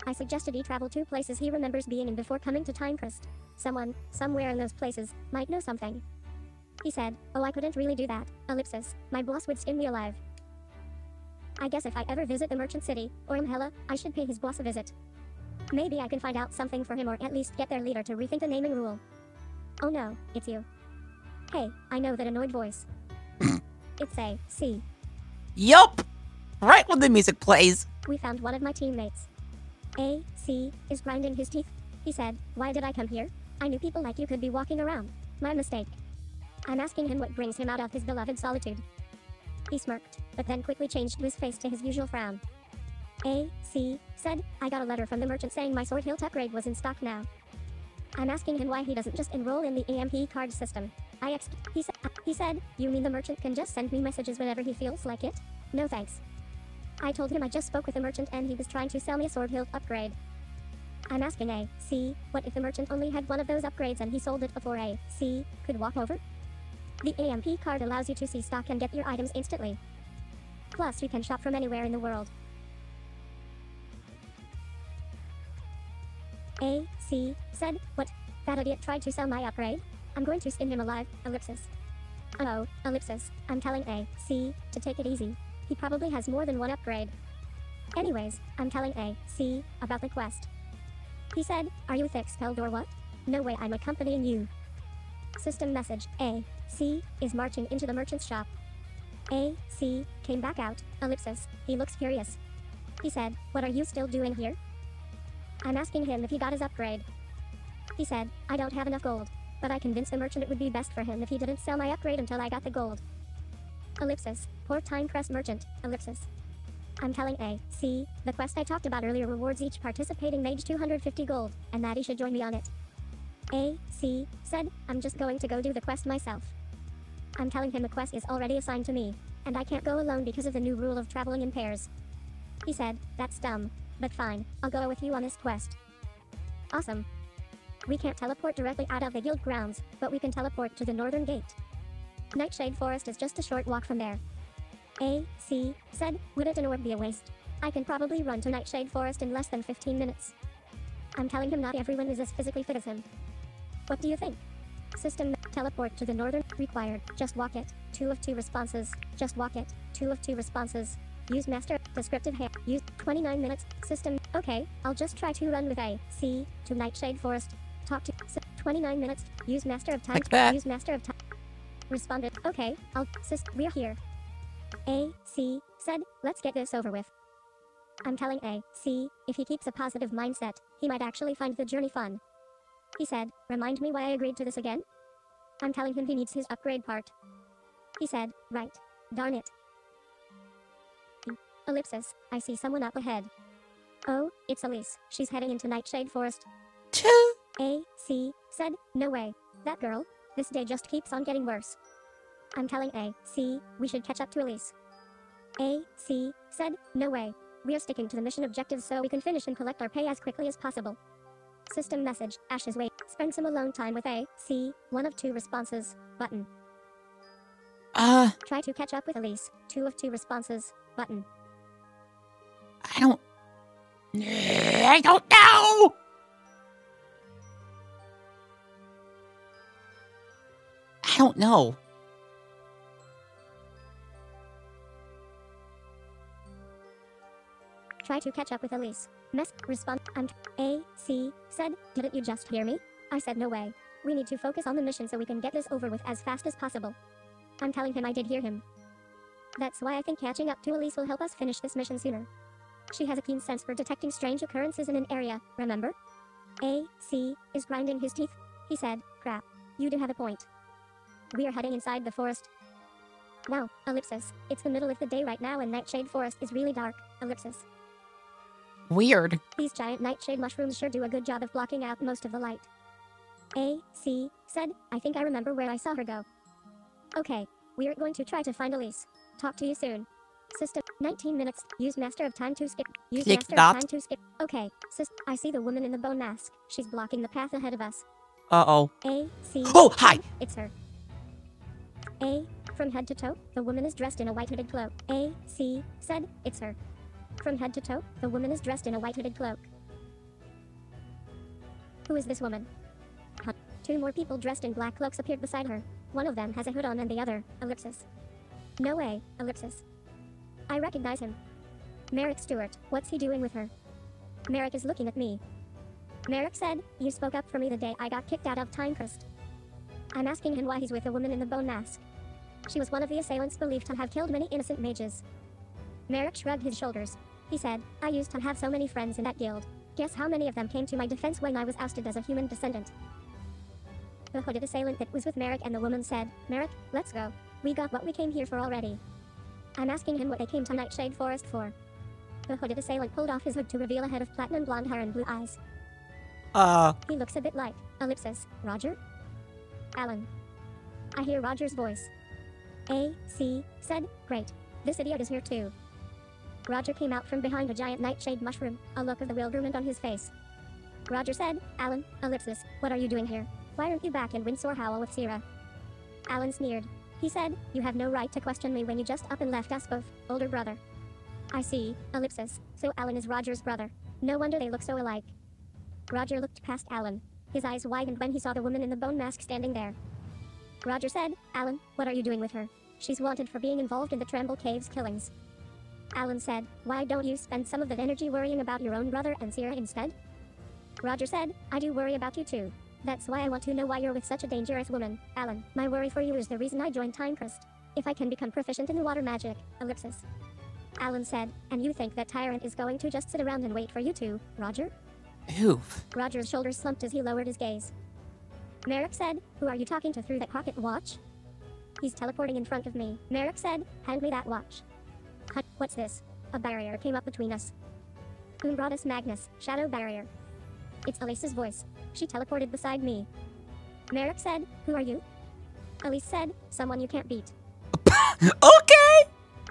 I suggested he travel to places he remembers being in before coming to Time Crest. Someone, somewhere in those places, might know something. He said, oh, I couldn't really do that, ellipsis, my boss would skin me alive. I guess if I ever visit the merchant city, or Imhela, I should pay his boss a visit. Maybe I can find out something for him, or at least get their leader to rethink the naming rule. Oh no, it's you. Hey, I know that annoyed voice. It's A.C. Yup! Right when the music plays. We found one of my teammates. A.C. is grinding his teeth. He said, why did I come here? I knew people like you could be walking around. My mistake. I'm asking him what brings him out of his beloved solitude. He smirked, but then quickly changed his face to his usual frown. A.C. said, I got a letter from the merchant saying my Sword Hilt upgrade was in stock now. I'm asking him why he doesn't just enroll in the AMP card system. He said, you mean the merchant can just send me messages whenever he feels like it? No thanks. I told him I just spoke with the merchant and he was trying to sell me a Sword Hilt upgrade. I'm asking A.C. what if the merchant only had one of those upgrades and he sold it before A.C. could walk over? The AMP card allows you to see stock and get your items instantly. Plus you can shop from anywhere in the world. A.C. said, what? That idiot tried to sell my upgrade? I'm going to skin him alive, ellipsis. Oh, ellipsis, I'm telling A.C. to take it easy. He probably has more than one upgrade. Anyways, I'm telling A.C. about the quest. He said, are you thick-skulled or what? No way, I'm accompanying you. System message, A.C. is marching into the merchant's shop. A.C. came back out, ellipsis, he looks furious. He said, what are you still doing here? I'm asking him if he got his upgrade. He said, I don't have enough gold, but I convinced the merchant it would be best for him if he didn't sell my upgrade until I got the gold. Ellipsis, poor Time Crest merchant, ellipsis. I'm telling A.C. the quest I talked about earlier rewards each participating mage 250 gold, and that he should join me on it. A.C. said, I'm just going to go do the quest myself. I'm telling him the quest is already assigned to me, and I can't go alone because of the new rule of traveling in pairs. He said, that's dumb. But fine, I'll go with you on this quest. Awesome. We can't teleport directly out of the guild grounds, but we can teleport to the northern gate. Nightshade Forest is just a short walk from there. A.C. said, wouldn't an orb be a waste? I can probably run to Nightshade Forest in less than 15 minutes. I'm telling him not everyone is as physically fit as him. What do you think? System, teleport to the northern, required, just walk it, 2 of 2 responses, just walk it, 2 of 2 responses. Use master, descriptive hair, use 29 minutes, system, okay, I'll just try to run with A.C. to Nightshade Forest, talk to, 29 minutes, use master of time, like that. Use master of time, responded, okay, I'll, we're here. A.C. said, let's get this over with. I'm telling A.C. if he keeps a positive mindset, he might actually find the journey fun. He said, remind me why I agreed to this again? I'm telling him he needs his upgrade part. He said, right, darn it. Ellipsis, I see someone up ahead. Oh, it's Elise, she's heading into Nightshade Forest. A.C. said, no way, that girl, this day just keeps on getting worse. I'm telling A.C. we should catch up to Elise. A.C. said, no way, we're sticking to the mission objectives so we can finish and collect our pay as quickly as possible. System message, Ash's way, spend some alone time with A.C., one of two responses, button. Try to catch up with Elise, two of two responses, button. I don't know! I don't know. Try to catch up with Elise. Mess, response, A.C. said, didn't you just hear me? I said no way. We need to focus on the mission so we can get this over with as fast as possible. I'm telling him I did hear him. That's why I think catching up to Elise will help us finish this mission sooner. She has a keen sense for detecting strange occurrences in an area, remember? A.C. is grinding his teeth. He said, crap, you do have a point. We are heading inside the forest. Wow, ellipsis, it's the middle of the day right now and Nightshade Forest is really dark, ellipsis. Weird. These giant nightshade mushrooms sure do a good job of blocking out most of the light. A.C. said, I think I remember where I saw her go. Okay, we're going to try to find Elise. Talk to you soon. System, 19 minutes, use master of time to skip. Use master of time to skip. Okay, system, I see the woman in the bone mask. She's blocking the path ahead of us. Uh-oh. A.C. Oh, hi! It's her. A. From head to toe, the woman is dressed in a white-hooded cloak. A.C. said, it's her. From head to toe, the woman is dressed in a white-hooded cloak. Who is this woman? Huh. Two more people dressed in black cloaks appeared beside her. One of them has a hood on and the other, ellipsis. No way, ellipsis. I recognize him. Merrick Stewart, what's he doing with her? Merrick is looking at me. Merrick said, you spoke up for me the day I got kicked out of Time Crest. I'm asking him why he's with a woman in the bone mask. She was one of the assailants believed to have killed many innocent mages. Merrick shrugged his shoulders. He said, I used to have so many friends in that guild. Guess how many of them came to my defense when I was ousted as a human descendant? The hooded assailant that was with Merrick and the woman said, Merrick, let's go. We got what we came here for already. I'm asking him what they came to Nightshade Forest for. The hooded assailant pulled off his hood to reveal a head of platinum blonde hair and blue eyes. He looks a bit like, ellipsis, Roger? Alan. I hear Roger's voice. A.C. said, great. This idiot is here too. Roger came out from behind a giant nightshade mushroom, a look of bewilderment on his face. Roger said, Alan, ellipsis, what are you doing here? Why aren't you back in Windsor Howl with Sierra? Alan sneered. He said, you have no right to question me when you just up and left us both, older brother. I see, ellipsis, so Alan is Roger's brother. No wonder they look so alike. Roger looked past Alan. His eyes widened when he saw the woman in the bone mask standing there. Roger said, Alan, what are you doing with her? She's wanted for being involved in the Tremble Caves killings. Alan said, why don't you spend some of that energy worrying about your own brother and Sierra instead? Roger said, I do worry about you too. That's why I want to know why you're with such a dangerous woman, Alan. My worry for you is the reason I joined Time Crest. If I can become proficient in the water magic, ellipsis. Alan said, and you think that tyrant is going to just sit around and wait for you too, Roger? Who? Roger's shoulders slumped as he lowered his gaze. Merrick said, who are you talking to through that pocket watch? He's teleporting in front of me. Merrick said, hand me that watch. What's this? A barrier came up between us. Umbratus Magnus, shadow barrier. It's Elise's voice. She teleported beside me. Merrick said, who are you? Elise said, someone you can't beat. Okay!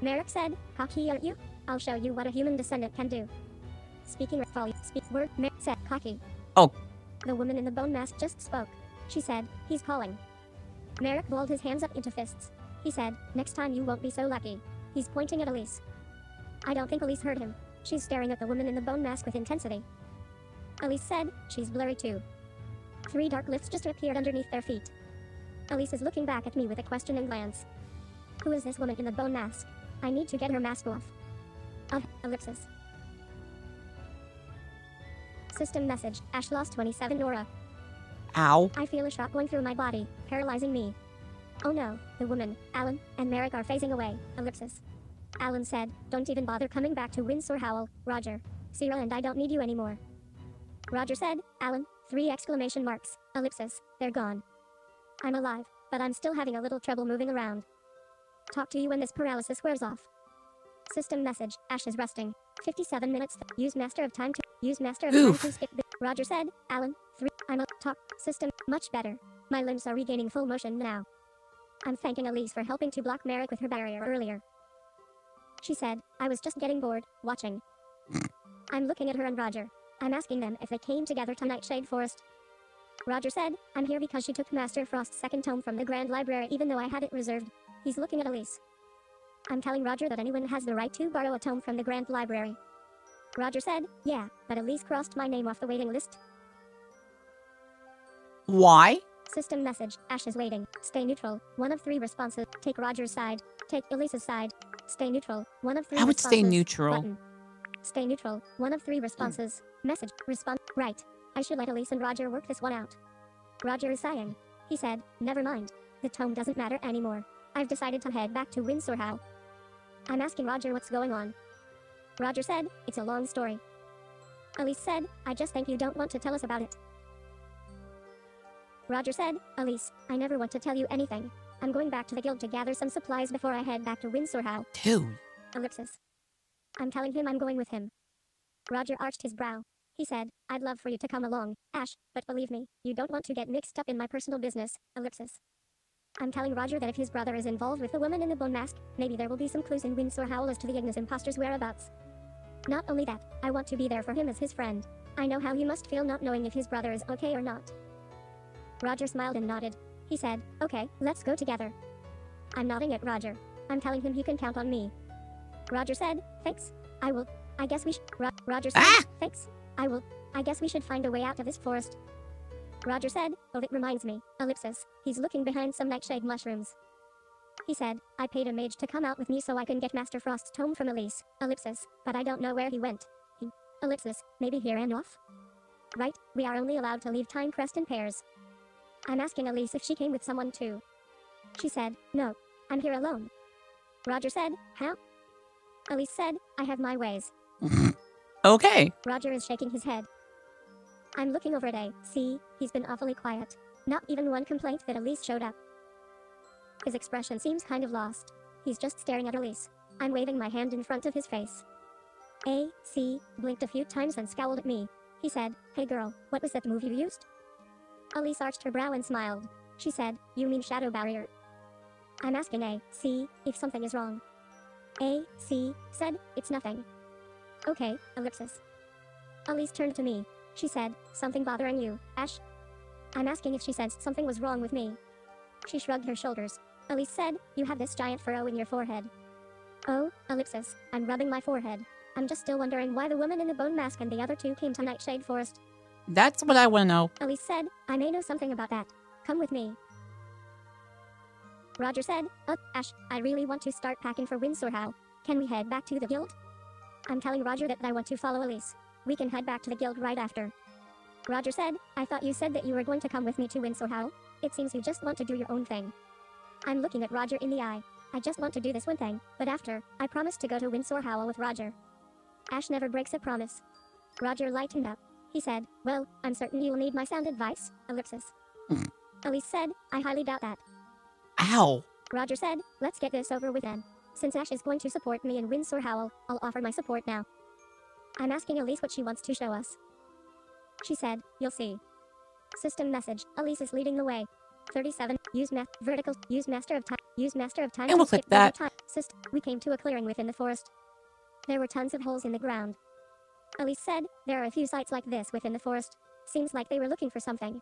Merrick said, cocky aren't you? I'll show you what a human descendant can do. Speaking of folly, speak word, Merrick said, cocky. Oh. The woman in the bone mask just spoke. She said, he's calling. Merrick balled his hands up into fists. He said, next time you won't be so lucky. He's pointing at Elise. I don't think Elise heard him. She's staring at the woman in the bone mask with intensity. Elise said, she's blurry too. Three dark lifts just appeared underneath their feet. Elise is looking back at me with a questioning glance. Who is this woman in the bone mask? I need to get her mask off. Ellipsis. System message, Ash lost 27 aura. Ow. I feel a shock going through my body, paralyzing me. Oh no, the woman, Alan, and Merrick are phasing away, ellipsis. Alan said, don't even bother coming back to Windsor Howl, Roger. Sierra and I don't need you anymore. Roger said, Alan, 3! Ellipsis, they're gone. I'm alive, but I'm still having a little trouble moving around. Talk to you when this paralysis wears off. System message, Ash is resting. 57 minutes, use master of time to, skip this. Roger said, Alan, 3, I'm a, talk, system, much better. My limbs are regaining full motion now. I'm thanking Elise for helping to block Merrick with her barrier earlier. She said, I was just getting bored, watching. I'm looking at her and Roger. I'm asking them if they came together to Nightshade Forest. Roger said, I'm here because she took Master Frost's second tome from the Grand Library even though I had it reserved. He's looking at Elise. I'm telling Roger that anyone has the right to borrow a tome from the Grand Library. Roger said, yeah, but Elise crossed my name off the waiting list. Why? System message, Ash is waiting. Stay neutral. One of three responses. Take Roger's side. Take Elise's side. Stay neutral. One of three responses. I would stay neutral. Button. Stay neutral. One of three responses. Message. Response. Right. I should let Elise and Roger work this one out. Roger is sighing. He said, never mind. The tome doesn't matter anymore. I've decided to head back to Windsor Howl. I'm asking Roger what's going on. Roger said, it's a long story. Elise said, I just think you don't want to tell us about it. Roger said, Elise, I never want to tell you anything. I'm going back to the guild to gather some supplies before I head back to Windsor Howl. Dude. Ellipsis. I'm telling him I'm going with him. Roger arched his brow. He said, I'd love for you to come along, Ash, but believe me, you don't want to get mixed up in my personal business, ellipsis. I'm telling Roger that if his brother is involved with the woman in the bone mask, maybe there will be some clues in Windsor Howl as to the Ignis imposter's whereabouts. Not only that, I want to be there for him as his friend. I know how he must feel not knowing if his brother is okay or not. Roger smiled and nodded. He said, okay, let's go together. I'm nodding at Roger. I'm telling him he can count on me. Roger said, thanks, I will. I guess we should. Roger said, thanks, I will. I guess we should find a way out of this forest. Roger said, oh, it reminds me, ellipsis, he's looking behind some nightshade mushrooms. He said, I paid a mage to come out with me so I can get Master Frost's tome from Elise, ellipsis, but I don't know where he went. He, ellipsis, maybe he ran off? Right, we are only allowed to leave Time Crest in pairs. I'm asking Elise if she came with someone too. She said, no, I'm here alone. Roger said, how? Elise said, I have my ways. Okay. Roger is shaking his head. I'm looking over at A.C. He's been awfully quiet. Not even one complaint that Elise showed up. His expression seems kind of lost. He's just staring at Elise. I'm waving my hand in front of his face. A.C. blinked a few times and scowled at me. He said, hey girl, what was that move you used? Elise arched her brow and smiled. She said, you mean shadow barrier? I'm asking A.C. if something is wrong. A.C. said, it's nothing. Okay, ellipsis. Elise turned to me. She said, something bothering you, Ash? I'm asking if she sensed something was wrong with me. She shrugged her shoulders. Elise said, you have this giant furrow in your forehead. Oh, ellipsis, I'm rubbing my forehead. I'm just still wondering why the woman in the bone mask and the other two came to Nightshade Forest. That's what I want to know. Elise said, I may know something about that. Come with me. Roger said, Ash, I really want to start packing for Windsor Howl. Can we head back to the guild? I'm telling Roger that I want to follow Elise. We can head back to the guild right after. Roger said, I thought you said that you were going to come with me to Windsor Howl. It seems you just want to do your own thing. I'm looking at Roger in the eye. I just want to do this one thing, but after, I promised to go to Windsor Howl with Roger. Ash never breaks a promise. Roger lightened up. He said, well, I'm certain you'll need my sound advice, ellipsis. Elise said, I highly doubt that. Ow. Roger said, let's get this over with then. Since Ash is going to support me in Windsor Howl, I'll offer my support now. I'm asking Elise what she wants to show us. She said, you'll see. System message, Elise is leading the way. 37, use map, vertical, use master of time, And we'll click that. We came to a clearing within the forest. There were tons of holes in the ground. Elise said, there are a few sites like this within the forest. Seems like they were looking for something.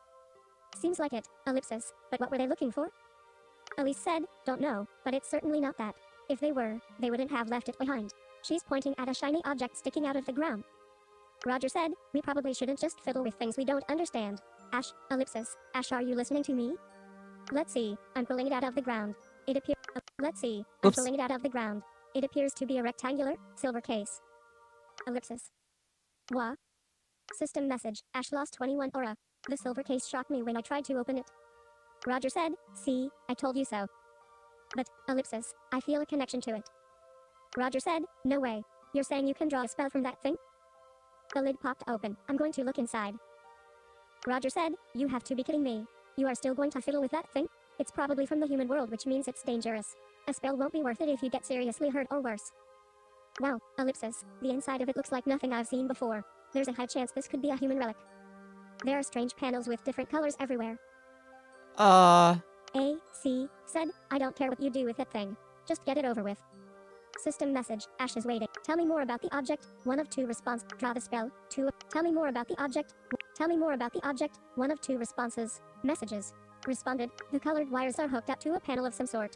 Seems like it, ellipsis, but what were they looking for? Elise said, don't know, but it's certainly not that. If they were, they wouldn't have left it behind. She's pointing at a shiny object sticking out of the ground. Roger said, we probably shouldn't just fiddle with things we don't understand. Ash, ellipsis, Ash, are you listening to me? Let's see, I'm pulling it out of the ground. It appears, let's see, I'm pulling it out of the ground. It appears to be a rectangular, silver case. Ellipsis. Wah. System message, Ash lost 21 aura. The silver case shocked me when I tried to open it. Roger said, see, I told you so. But, ellipsis, I feel a connection to it. Roger said, no way. You're saying you can draw a spell from that thing? The lid popped open. I'm going to look inside. Roger said, you have to be kidding me. You are still going to fiddle with that thing? It's probably from the human world, which means it's dangerous. A spell won't be worth it if you get seriously hurt or worse. Wow, ellipsis, the inside of it looks like nothing I've seen before. There's a high chance this could be a human relic. There are strange panels with different colors everywhere. A.C. said, I don't care what you do with that thing. Just get it over with. System message, Ash is waiting. Tell me more about the object. One of two response. Draw the spell. Two. Tell me more about the object. Tell me more about the object. One of two responses. Messages. Responded. The colored wires are hooked up to a panel of some sort.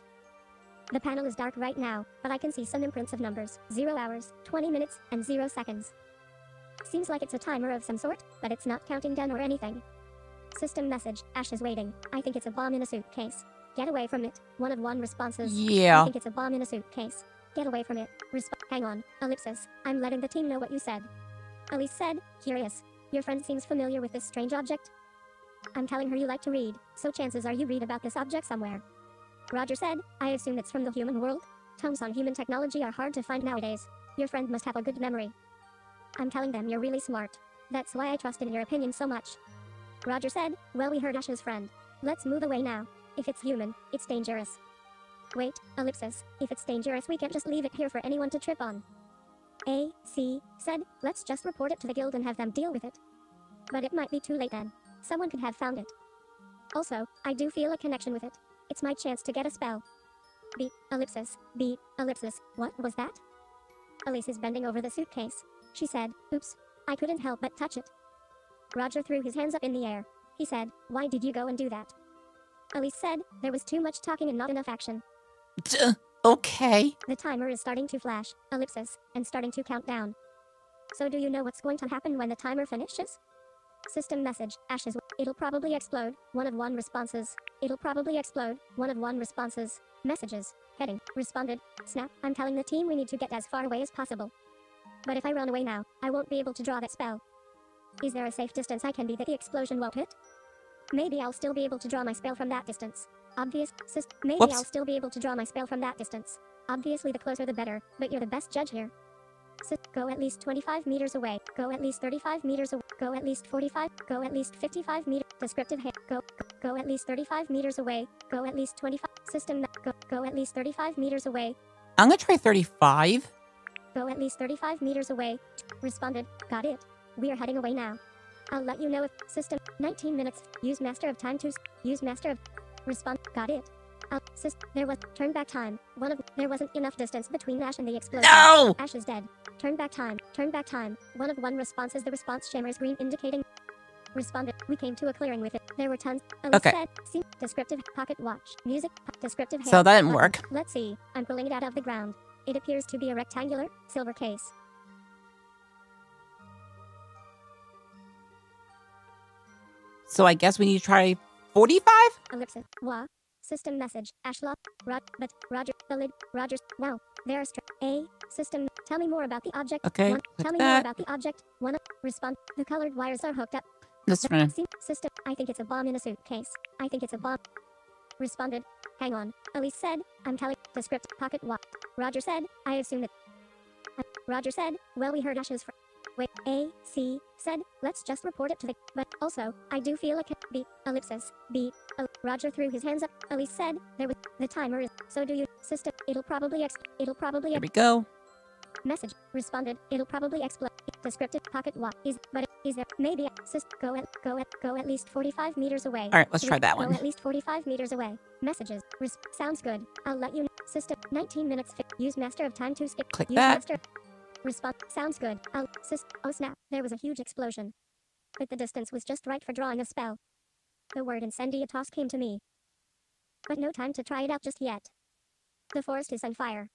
The panel is dark right now, but I can see some imprints of numbers. 0 hours, 20 minutes, and 0 seconds. Seems like it's a timer of some sort, but it's not counting down or anything. System message, Ash is waiting. I think it's a bomb in a suitcase. Get away from it. One of one responses. Yeah. I think it's a bomb in a suitcase. Get away from it. Hang on. Ellipsis. I'm letting the team know what you said. Elise said, curious. Your friend seems familiar with this strange object. I'm telling her you like to read, so chances are you read about this object somewhere. Roger said, I assume it's from the human world. Tomes on human technology are hard to find nowadays. Your friend must have a good memory. I'm telling them you're really smart. That's why I trust in your opinion so much. Roger said, well, we heard Ash's friend. Let's move away now. If it's human, it's dangerous. Wait, ellipsis. If it's dangerous, we can't just leave it here for anyone to trip on. A.C. said, let's just report it to the guild and have them deal with it. But it might be too late then. Someone could have found it. Also, I do feel a connection with it. It's my chance to get a spell. B, ellipsis, what was that? Elise is bending over the suitcase. She said, oops, I couldn't help but touch it. Roger threw his hands up in the air. He said, why did you go and do that? Elise said, there was too much talking and not enough action. Okay. The timer is starting to flash, ellipsis, and starting to count down. So do you know what's going to happen when the timer finishes? System message, Ashes. It'll probably explode, one of one responses. It'll probably explode, one of one responses. Messages, heading, responded, snap. I'm telling the team we need to get as far away as possible. But if I run away now, I won't be able to draw that spell. Is there a safe distance I can be that the explosion won't hit? Maybe I'll still be able to draw my spell from that distance. Obvious, maybe Whoops. I'll still be able to draw my spell from that distance. Obviously the closer the better, but you're the best judge here. Go at least 25 meters away. Go at least 35 meters away. Go at least 45. Go at least 55 meters. Descriptive hand. Go at least 35 meters away. Go at least 25. System. Go at least 35 meters away. I'm gonna try 35. Go at least 35 meters away. Responded. Got it. We are heading away now. I'll let you know if system. 19 minutes. Use master of time to use master of respond. Got it. There was turn back time. There wasn't enough distance between Ash and the explosion. No! Ash is dead. Turn back time. Turn back time. One of one responses. The response shimmers green, indicating responded. We came to a clearing with it. There were tons. Okay. Said, see, descriptive pocket watch. Music. Descriptive. Hand, so that didn't work. Let's see. I'm pulling it out of the ground. It appears to be a rectangular silver case. So I guess we need to try 45. Ellipsis. What? System message, Ashlock, Roger, the lid, Rogers, wow, there are system, tell me more about the object. Okay, one, tell me more about the object, one, respond, the colored wires are hooked up. This one. System, I think it's a bomb in a suitcase. I think it's a bomb. Responded, hang on, Elise said, I'm telling, descript, pocket watch. Roger said, I assume that. Roger said, well, we heard Ash's friend. Wait, A.C. said, let's just report it to the, but also, I do feel a Roger threw his hands up, Elise said, there was, the timer is, so do you, system, it'll probably, here we go. Message, responded, it'll probably explode, descriptive, pocket watch, is there, maybe, system, go at least 45 meters away. All right, let's try that one. Go at least 45 meters away, messages, sounds good, I'll let you know, system, 19 minutes, use master of time to skip, click that. Response sounds good. Oh snap, there was a huge explosion. But the distance was just right for drawing a spell. The word incendiatos came to me. But no time to try it out just yet. The forest is on fire.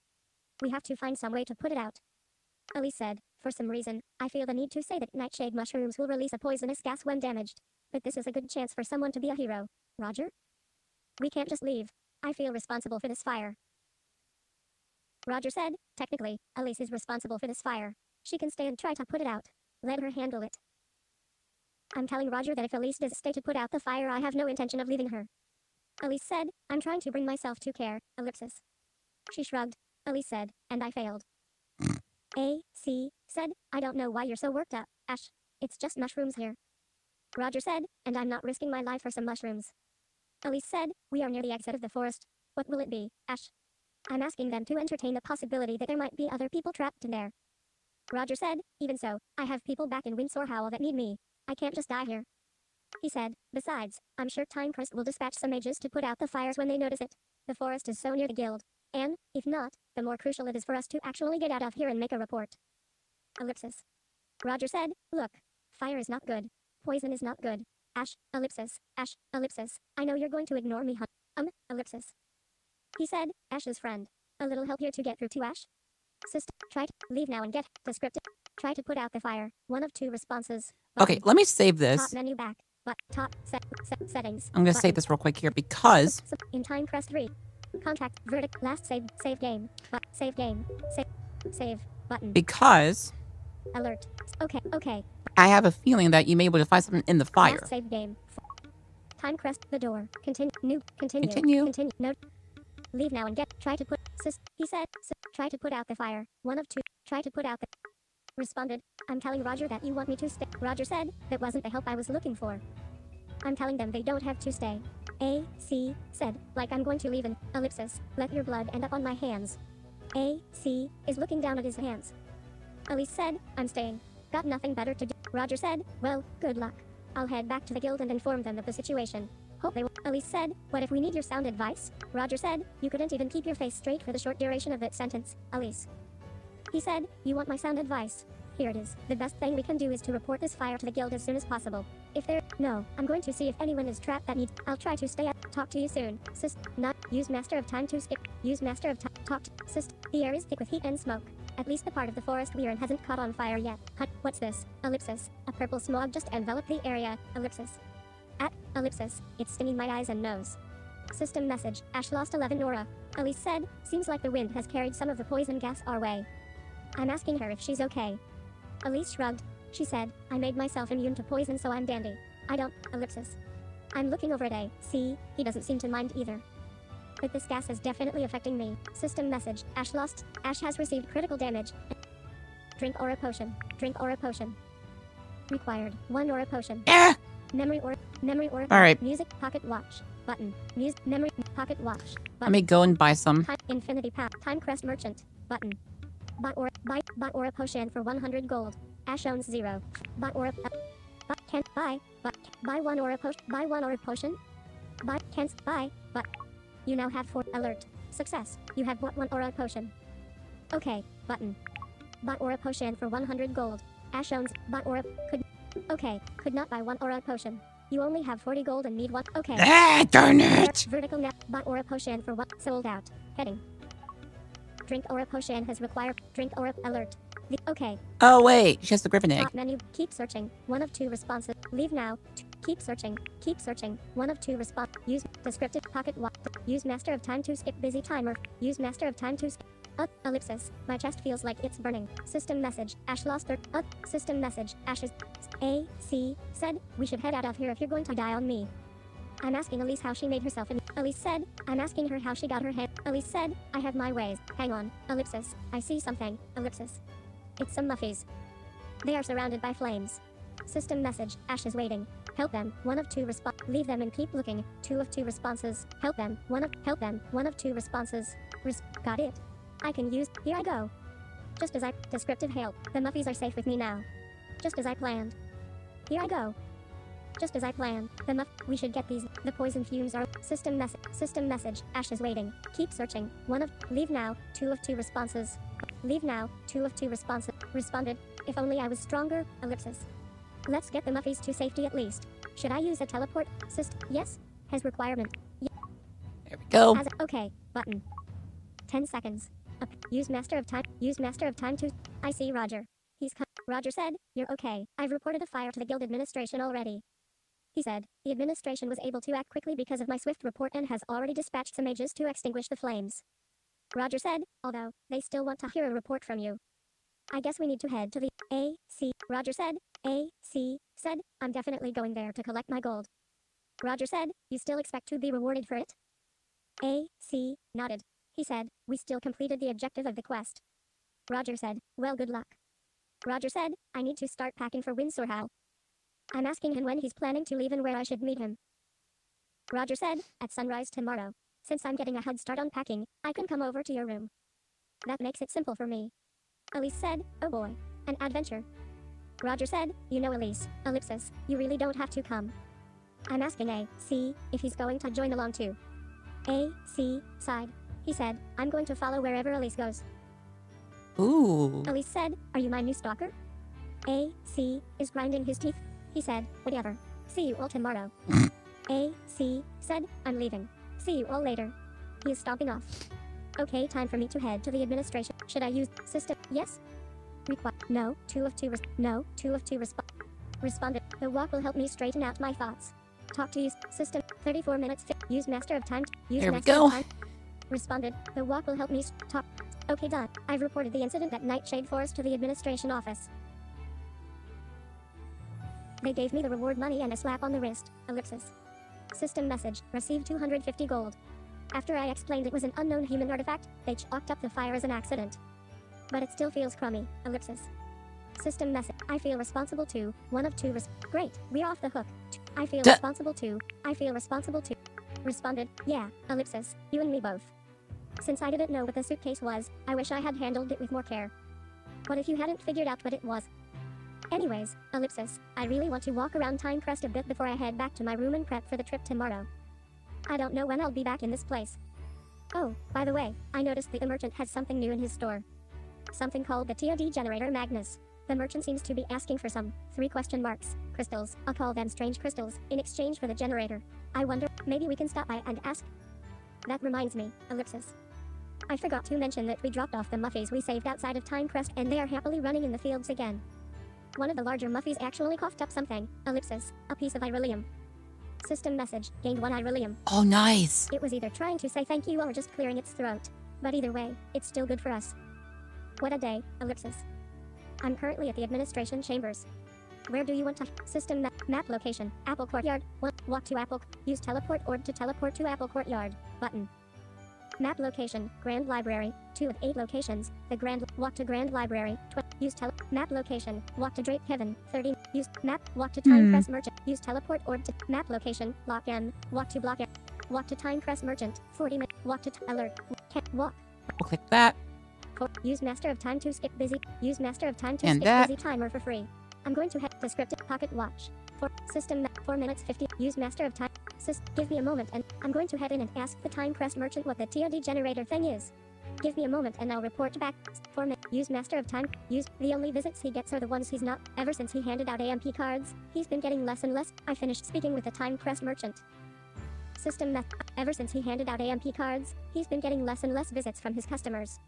We have to find some way to put it out. Elise said, for some reason, I feel the need to say that nightshade mushrooms will release a poisonous gas when damaged. But this is a good chance for someone to be a hero. Roger? We can't just leave. I feel responsible for this fire. Roger said, technically, Elise is responsible for this fire. She can stay and try to put it out. Let her handle it. I'm telling Roger that if Elise does stay to put out the fire, I have no intention of leaving her. Elise said, I'm trying to bring myself to care, ellipsis. She shrugged, Elise said, and I failed. A.C. said, I don't know why you're so worked up, Ash. It's just mushrooms here. Roger said, and I'm not risking my life for some mushrooms. Elise said, we are near the exit of the forest. What will it be, Ash? I'm asking them to entertain the possibility that there might be other people trapped in there. Roger said, even so, I have people back in Windsor Howl that need me. I can't just die here. He said, besides, I'm sure Time Crest will dispatch some mages to put out the fires when they notice it. The forest is so near the guild. And, if not, the more crucial it is for us to actually get out of here and make a report. Ellipsis. Roger said, look. Fire is not good. Poison is not good. Ash, ellipsis, Ash, ellipsis. I know you're going to ignore me, huh? Ellipsis. He said, Ash's friend. A little help here to get through to Ash? Sister, try to leave now and get descriptive. Try to put out the fire. One of two responses. Button. Okay, let me save this. Top menu back. But top settings. I'm gonna save this real quick here because in Time Crest 3. Contract verdict last save game. But save game. Save button. Because alert. Okay. I have a feeling that you may be able to find something in the fire. Last save game. Time Crest the door. Continue. New. Continue. No. Leave now and get. Try to put. He said. Try to put out the fire. One of two. Try to put out the. Responded. I'm telling Roger that you want me to stay. Roger said that wasn't the help I was looking for. I'm telling them they don't have to stay. A.C. said, like I'm going to leave an ellipsis. Let your blood end up on my hands. A.C. is looking down at his hands. Elise said, I'm staying. Got nothing better to do. Roger said, well, good luck. I'll head back to the guild and inform them of the situation. Hope they will. Elise said, what if we need your sound advice? Roger said, you couldn't even keep your face straight for the short duration of that sentence, Elise. He said, you want my sound advice? Here it is. The best thing we can do is to report this fire to the guild as soon as possible. If there- No, I'm going to see if anyone is trapped that needs- I'll try to stay up. Talk to you soon. Sist- Not- Use Master of Time to skip. Use Master of Time- Talk to- Sist- The air is thick with heat and smoke. At least the part of the forest we are in hasn't caught on fire yet. Hut, what's this? Ellipsis. A purple smog just enveloped the area. Ellipsis. At, ellipsis. It's stinging my eyes and nose. System message. Ash lost 11 aura. Elise said, seems like the wind has carried some of the poison gas our way. I'm asking her if she's okay. Elise shrugged. She said, I made myself immune to poison so I'm dandy. I don't, ellipsis. I'm looking over at A. See, he doesn't seem to mind either. But this gas is definitely affecting me. System message. Ash lost. Ash has received critical damage. Drink aura potion. Drink aura potion. Required. 1 aura potion. Memory aura. All right. Music pocket watch. Button. Music memory pocket watch. Button. Let me go and buy some. Time, infinity path. Time crest merchant. Button. Bought aura potion for 100 gold. Ash owns 0. Bought aura. But can't buy. But buy 1 aura potion. Buy 1 aura potion. But can't buy. But. You now have 4. Alert. Success. You have bought 1 aura potion. Okay. Button. Bought aura potion for 100 gold. Ash owns. Bought aura. Could. Okay. Could not buy 1 aura potion. You only have 40 gold and need 1. Okay. Darn it! Vertical net. Bought aura potion for 1. Sold out. Heading. Drink aura potion has required. Drink aura. Alert. The, okay. Oh wait. She has the griffin egg. Top menu. Keep searching. One of two responses. Leave now. Keep searching. Keep searching. One of two response. Use descriptive pocket watch. Use master of time to skip busy timer. Use master of time to skip. Ellipsis. My chest feels like it's burning. System message. Ash lost her. System message. Ash's. A.C. said, we should head out of here if you're going to die on me. I'm asking Elise how she made herself immune. Elise said, I'm asking her how she got her head. Elise said, I have my ways. Hang on. Ellipsis. I see something. Ellipsis. It's some muffies. They are surrounded by flames. System message. Ash is waiting. Help them. One of two response. Leave them and keep looking. Two of two responses. Help them. Help them. One of two responses. Got it. I can use. Here I go. Just as I. Descriptive help. The muffies are safe with me now. Just as I planned. Here I go. Just as I planned. The muff. We should get these. The poison fumes are. System message. System message. Ash is waiting. Keep searching. One of. Leave now. Two of two responses. Leave now. Two of two responses. Responded. If only I was stronger. Ellipsis. Let's get the muffies to safety at least. Should I use a teleport? System? Yes. Has requirement. Yes. There we go. As okay. Button. 10 seconds. Up. Use master of time. Use master of time to. I see Roger. He's come. Roger said, you're okay. I've reported a fire to the guild administration already. He said, the administration was able to act quickly because of my swift report and has already dispatched some mages to extinguish the flames. Roger said, although, they still want to hear a report from you. I guess we need to head to the A.C. Roger said, A.C. said, I'm definitely going there to collect my gold. Roger said, you still expect to be rewarded for it? A.C. nodded. He said, we still completed the objective of the quest. Roger said, well good luck. Roger said, I need to start packing for Windsor Howl. I'm asking him when he's planning to leave and where I should meet him. Roger said, at sunrise tomorrow. Since I'm getting a head start on packing, I can come over to your room. That makes it simple for me. Elise said, oh boy, an adventure. Roger said, you know Elise, ellipsis, you really don't have to come. I'm asking A.C. if he's going to join along too. A.C. sighed. He said, I'm going to follow wherever Elise goes. Ooh. Elise said, are you my new stalker? A.C. is grinding his teeth. He said, whatever. See you all tomorrow. A.C. said, I'm leaving. See you all later. He is stomping off. Okay, time for me to head to the administration. Should I use system? Yes. Require. No, 2 of 2. No, 2 of 2. Responded. The walk will help me straighten out my thoughts. Talk to use system. 34 minutes. Use master of time. Use there we master go. Of time. Responded. The walk will help me talk. Okay, done. I've reported the incident at Nightshade Forest to the administration office. They gave me the reward money and a slap on the wrist. Ellipsis. System message. Received 250 gold. After I explained it was an unknown human artifact, they chalked up the fire as an accident. But it still feels crummy. Ellipsis. System message. I feel responsible too. 1 of 2. Great. We're off the hook. I feel responsible too. I feel responsible too. Responded. Yeah. Ellipsis. You and me both. Since I didn't know what the suitcase was, I wish I had handled it with more care. What if you hadn't figured out what it was? Anyways, ellipsis, I really want to walk around Time Crest a bit before I head back to my room and prep for the trip tomorrow. I don't know when I'll be back in this place. Oh, by the way, I noticed the merchant has something new in his store. Something called the TOD generator Magnus. The merchant seems to be asking for some, 3 question marks, crystals, I'll call them strange crystals, in exchange for the generator. I wonder, maybe we can stop by and ask? That reminds me, ellipsis. I forgot to mention that we dropped off the muffies we saved outside of Time Crest and they are happily running in the fields again. One of the larger muffies actually coughed up something, ellipsis, a piece of irelium. System message, gained 1 irelium. Oh, nice. It was either trying to say thank you or just clearing its throat. But either way, it's still good for us. What a day, ellipsis. I'm currently at the administration chambers. Where do you want to? System map location, Apple Courtyard, walk to Apple, use teleport orb to teleport to Apple Courtyard, button. Map location, Grand Library, 2 of 8 locations, the Grand, walk to Grand Library, use map location, walk to Drape Heaven, 30, use map, walk to Time Crest Merchant, use teleport orb to map location, Block M, walk to Block M, walk to Time Crest Merchant, 40 minutes, walk to alert, can't walk. I'll click that. Use Master of Time to skip busy, use Master of Time to and skip that. Busy timer for free. I'm going to head to scripted pocket watch. For system map, 4 minutes 50, use Master of Time. Give me a moment and I'm going to head in and ask the Time Crest merchant what the TOD generator thing is. Give me a moment and I'll report back. For use Master of Time. Use the only visits he gets are the ones he's not. Ever since he handed out AMP cards, he's been getting less and less. I finished speaking with the Time Crest merchant. System map. Ever since he handed out AMP cards, he's been getting less and less visits from his customers.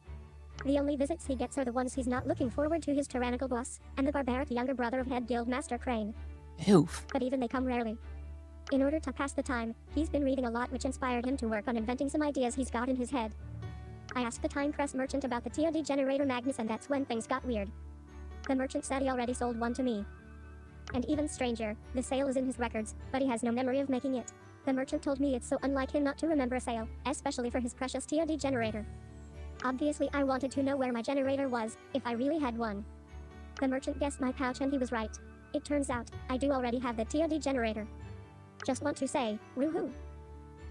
The only visits he gets are the ones he's not looking forward to, his tyrannical boss and the barbaric younger brother of head guild master Crane. Oof. But even they come rarely. In order to pass the time, he's been reading a lot, which inspired him to work on inventing some ideas he's got in his head. I asked the Time Crest merchant about the TOD generator Magnus and that's when things got weird. The merchant said he already sold one to me. And even stranger, the sale is in his records, but he has no memory of making it. The merchant told me it's so unlike him not to remember a sale, especially for his precious TOD generator. Obviously I wanted to know where my generator was, if I really had one. The merchant guessed my pouch and he was right. It turns out, I do already have the TOD generator. Just want to say, woohoo.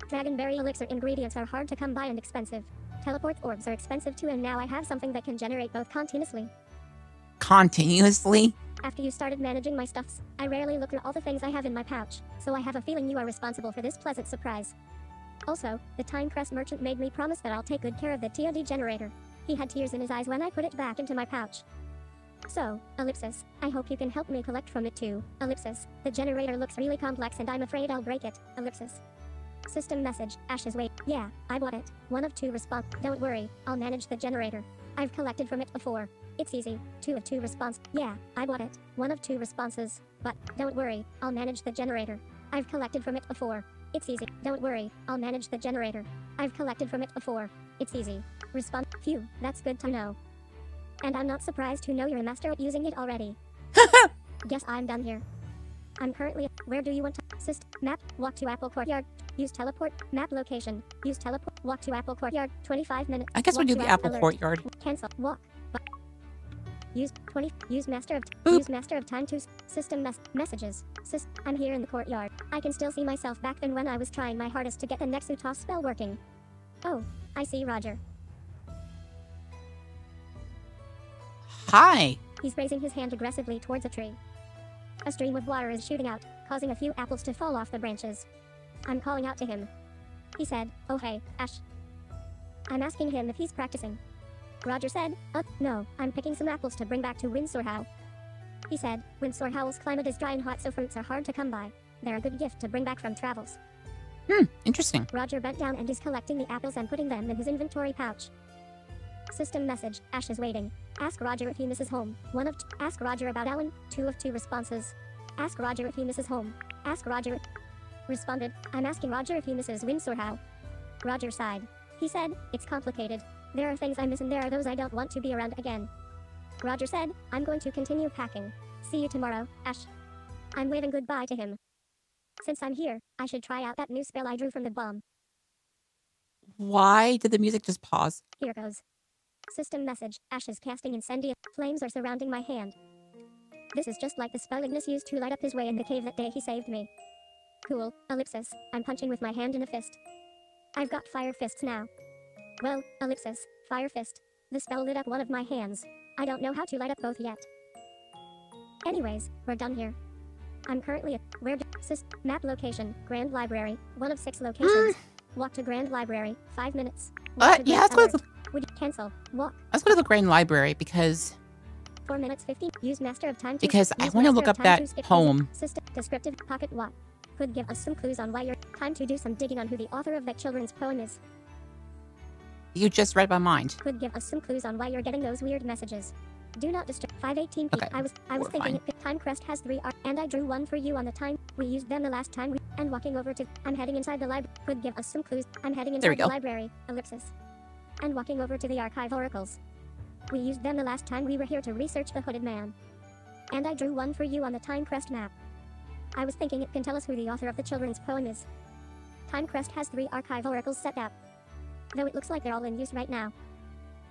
Dragonberry elixir ingredients are hard to come by and expensive. Teleport orbs are expensive too, and now I have something that can generate both continuously. Continuously? After you started managing my stuffs, I rarely look at all the things I have in my pouch, so I have a feeling you are responsible for this pleasant surprise. Also, the Time Crest merchant made me promise that I'll take good care of the TOD generator. He had tears in his eyes when I put it back into my pouch. So, ellipsis, I hope you can help me collect from it too, ellipsis, the generator looks really complex and I'm afraid I'll break it, ellipsis. System message, Ash's wait, yeah, I bought it, 1 of 2 response, don't worry, I'll manage the generator. I've collected from it before, it's easy, 2 of 2 response, yeah, I bought it, 1 of 2 responses, but, don't worry, I'll manage the generator. I've collected from it before, it's easy, don't worry, I'll manage the generator. I've collected from it before, it's easy. Response, phew, that's good to know. And I'm not surprised to know you're a master at using it already. Guess I'm done here. I'm currently. Where do you want to? System map. Walk to Apple Courtyard. Use teleport. Map location. Use teleport. Walk to Apple Courtyard. 25 minutes. I guess we'll do the Apple Courtyard. Cancel. Walk. Use 20. Use master of. Use master of time to. System messages. I'm here in the courtyard. I can still see myself back then when I was trying my hardest to get the next Utos spell working. Oh, I see Roger. Hi. He's raising his hand aggressively towards a tree. A stream of water is shooting out, causing a few apples to fall off the branches. I'm calling out to him. He said, oh hey, Ash. I'm asking him if he's practicing. Roger said, no, I'm picking some apples to bring back to Windsor Howl. He said, Windsor Howl's climate is dry and hot, so fruits are hard to come by. They're a good gift to bring back from travels. Interesting. Roger bent down and is collecting the apples and putting them in his inventory pouch. System message, Ash is waiting. Ask Roger if he misses home. Ask Roger about Alan, 2 of 2 responses. Ask Roger if he misses home. Ask Roger. Responded, I'm asking Roger if he misses Windsor Howl. Roger sighed. He said, it's complicated. There are things I miss and there are those I don't want to be around again. Roger said, I'm going to continue packing. See you tomorrow, Ash. I'm waving goodbye to him. Since I'm here, I should try out that new spell I drew from the bomb. Why did the music just pause? Here goes. System message, Ash is casting incendiary. Flames are surrounding my hand. This is just like the spell Ignis used to light up his way in the cave that day he saved me. Cool, ellipsis, I'm punching with my hand in a fist. I've got fire fists now. Well, ellipsis, fire fist. The spell lit up one of my hands. I don't know how to light up both yet. Anyways, we're done here. I'm currently at map location, Grand Library, 1 of 6 locations. Walk to Grand Library, 5 minutes. What? Yeah, that's what it's... Would cancel, walk. Let's go to the Grand Library because... 4 minutes 50, use master of time to... Because I want to look up that poem. System descriptive pocket walk. Could give us some clues on why you're... Time to do some digging on who the author of that children's poem is. You just read my mind. Could give us some clues on why you're getting those weird messages. Do not disturb. 5:18. Okay. I was thinking it. Time Crest has 3 R, and I drew one for you on the time we used them the last time. And walking over to. I'm heading inside the library. Could give us some clues. I'm heading inside the library. Ellipsis. And walking over to the archive oracles. We used them the last time we were here to research the hooded man. And I drew one for you on the Time Crest map. I was thinking it can tell us who the author of the children's poem is. Time Crest has 3 archive oracles set up. Though it looks like they're all in use right now.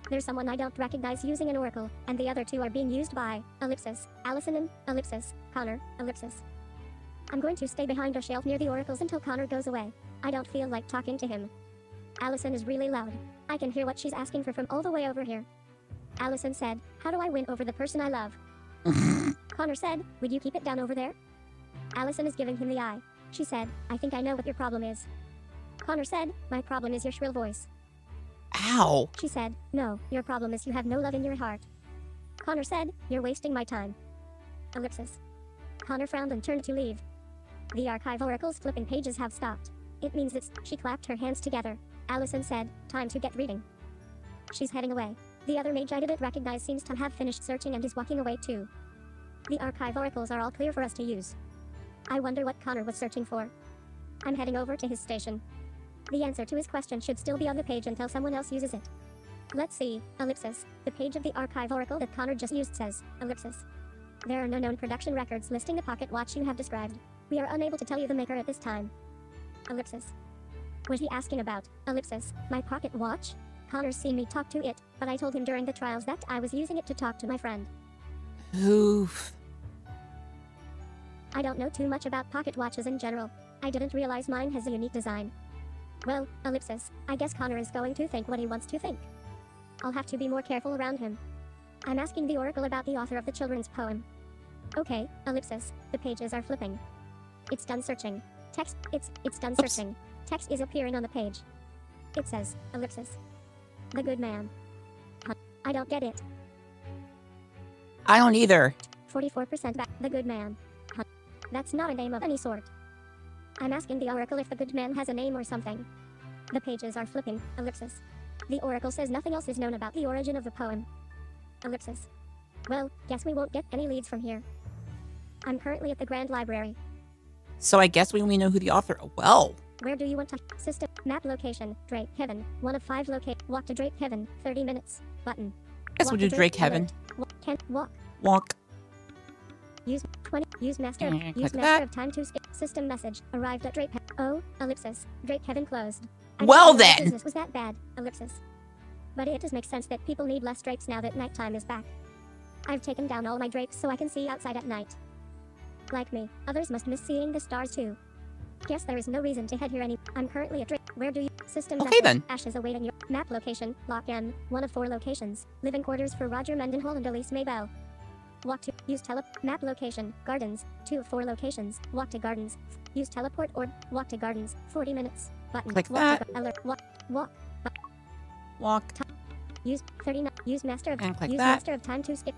There's someone I don't recognize using an oracle, and the other 2 are being used by, ellipsis, Allison and, ellipsis, Connor, ellipsis. I'm going to stay behind a shelf near the oracles until Connor goes away. I don't feel like talking to him. Allison is really loud. I can hear what she's asking for from all the way over here. Allison said, how do I win over the person I love? Connor said, would you keep it down over there? Allison is giving him the eye. She said, I think I know what your problem is. Connor said, my problem is your shrill voice. Ow. She said, no, your problem is you have no love in your heart. Connor said, you're wasting my time. Ellipsis. Connor frowned and turned to leave. The archive oracle's flipping pages have stopped. It means it's... She clapped her hands together. Allison said, time to get reading. She's heading away. The other mage I didn't recognize seems to have finished searching and is walking away too. The archive oracles are all clear for us to use. I wonder what Connor was searching for. I'm heading over to his station. The answer to his question should still be on the page until someone else uses it. Let's see, ellipsis, the page of the archive oracle that Connor just used says, ellipsis. There are no known production records listing the pocket watch you have described. We are unable to tell you the maker at this time. Ellipsis. Was he asking about, ellipsis, my pocket watch? Connor's seen me talk to it, but I told him during the trials that I was using it to talk to my friend. Oof. I don't know too much about pocket watches in general. I didn't realize mine has a unique design. Well, ellipsis, I guess Connor is going to think what he wants to think. I'll have to be more careful around him. I'm asking the oracle about the author of the children's poem. Okay, ellipsis, the pages are flipping. It's done searching. Text, it's done searching. Text is appearing on the page. It says, ellipsis. The good man. I don't get it. I don't either. 44% back, the good man. That's not a name of any sort. I'm asking the oracle if the good man has a name or something. The pages are flipping, ellipsis. The oracle says nothing else is known about the origin of the poem. Ellipsis. Well, guess we won't get any leads from here. I'm currently at the Grand Library. So I guess we know who the author... Well... Where do you want to... System... Map location, Drake Heaven. 1 of 5 locate... Walk to Drake Heaven, 30 minutes. Button. Guess we'll do Drake Heaven. Walk. Use... 20... Use master... Use master of time to... System message arrived at Drake. Oh, ellipsis. Drake Heaven closed. Well then. Business was that bad, ellipsis. But it does make sense that people need less drapes now that nighttime is back. I've taken down all my drapes so I can see outside at night. Like me, others must miss seeing the stars too. Guess there is no reason to head here any. I'm currently at Drake. Where do you system? Okay message. Then. Ash is awaiting your map location. Block M, 1 of 4 locations. Living quarters for Roger Mendenhall and Elise Maybell. Walk to use tele map location gardens 2 of 4 locations walk to gardens use teleport or walk to gardens 40 minutes button like walk that to, alert, walk Walk. Time. Use 39. Use master of. And click use that. Master of time to skip.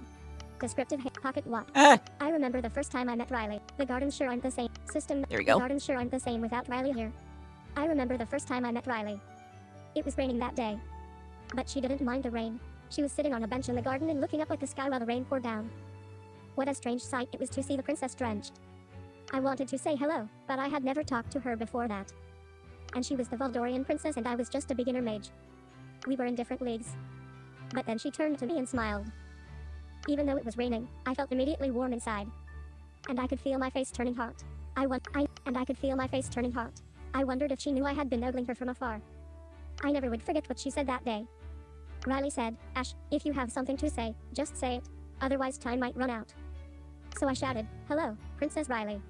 Descriptive pocket watch. I remember the first time I met Riley. The gardens sure aren't the same. System. There we go. The gardens sure aren't the same without Riley here. I remember the first time I met Riley. It was raining that day, but she didn't mind the rain. She was sitting on a bench in the garden and looking up at the sky while the rain poured down. What a strange sight it was to see the princess drenched. I wanted to say hello, but I had never talked to her before that. And she was the Valdorian princess and I was just a beginner mage. We were in different leagues. But then she turned to me and smiled. Even though it was raining, I felt immediately warm inside. And I could feel my face turning hot. I could feel my face turning hot. I wondered if she knew I had been ogling her from afar. I never would forget what she said that day. Riley said, "Ash, if you have something to say, just say it. Otherwise time might run out." So I shouted, "Hello, Princess Riley."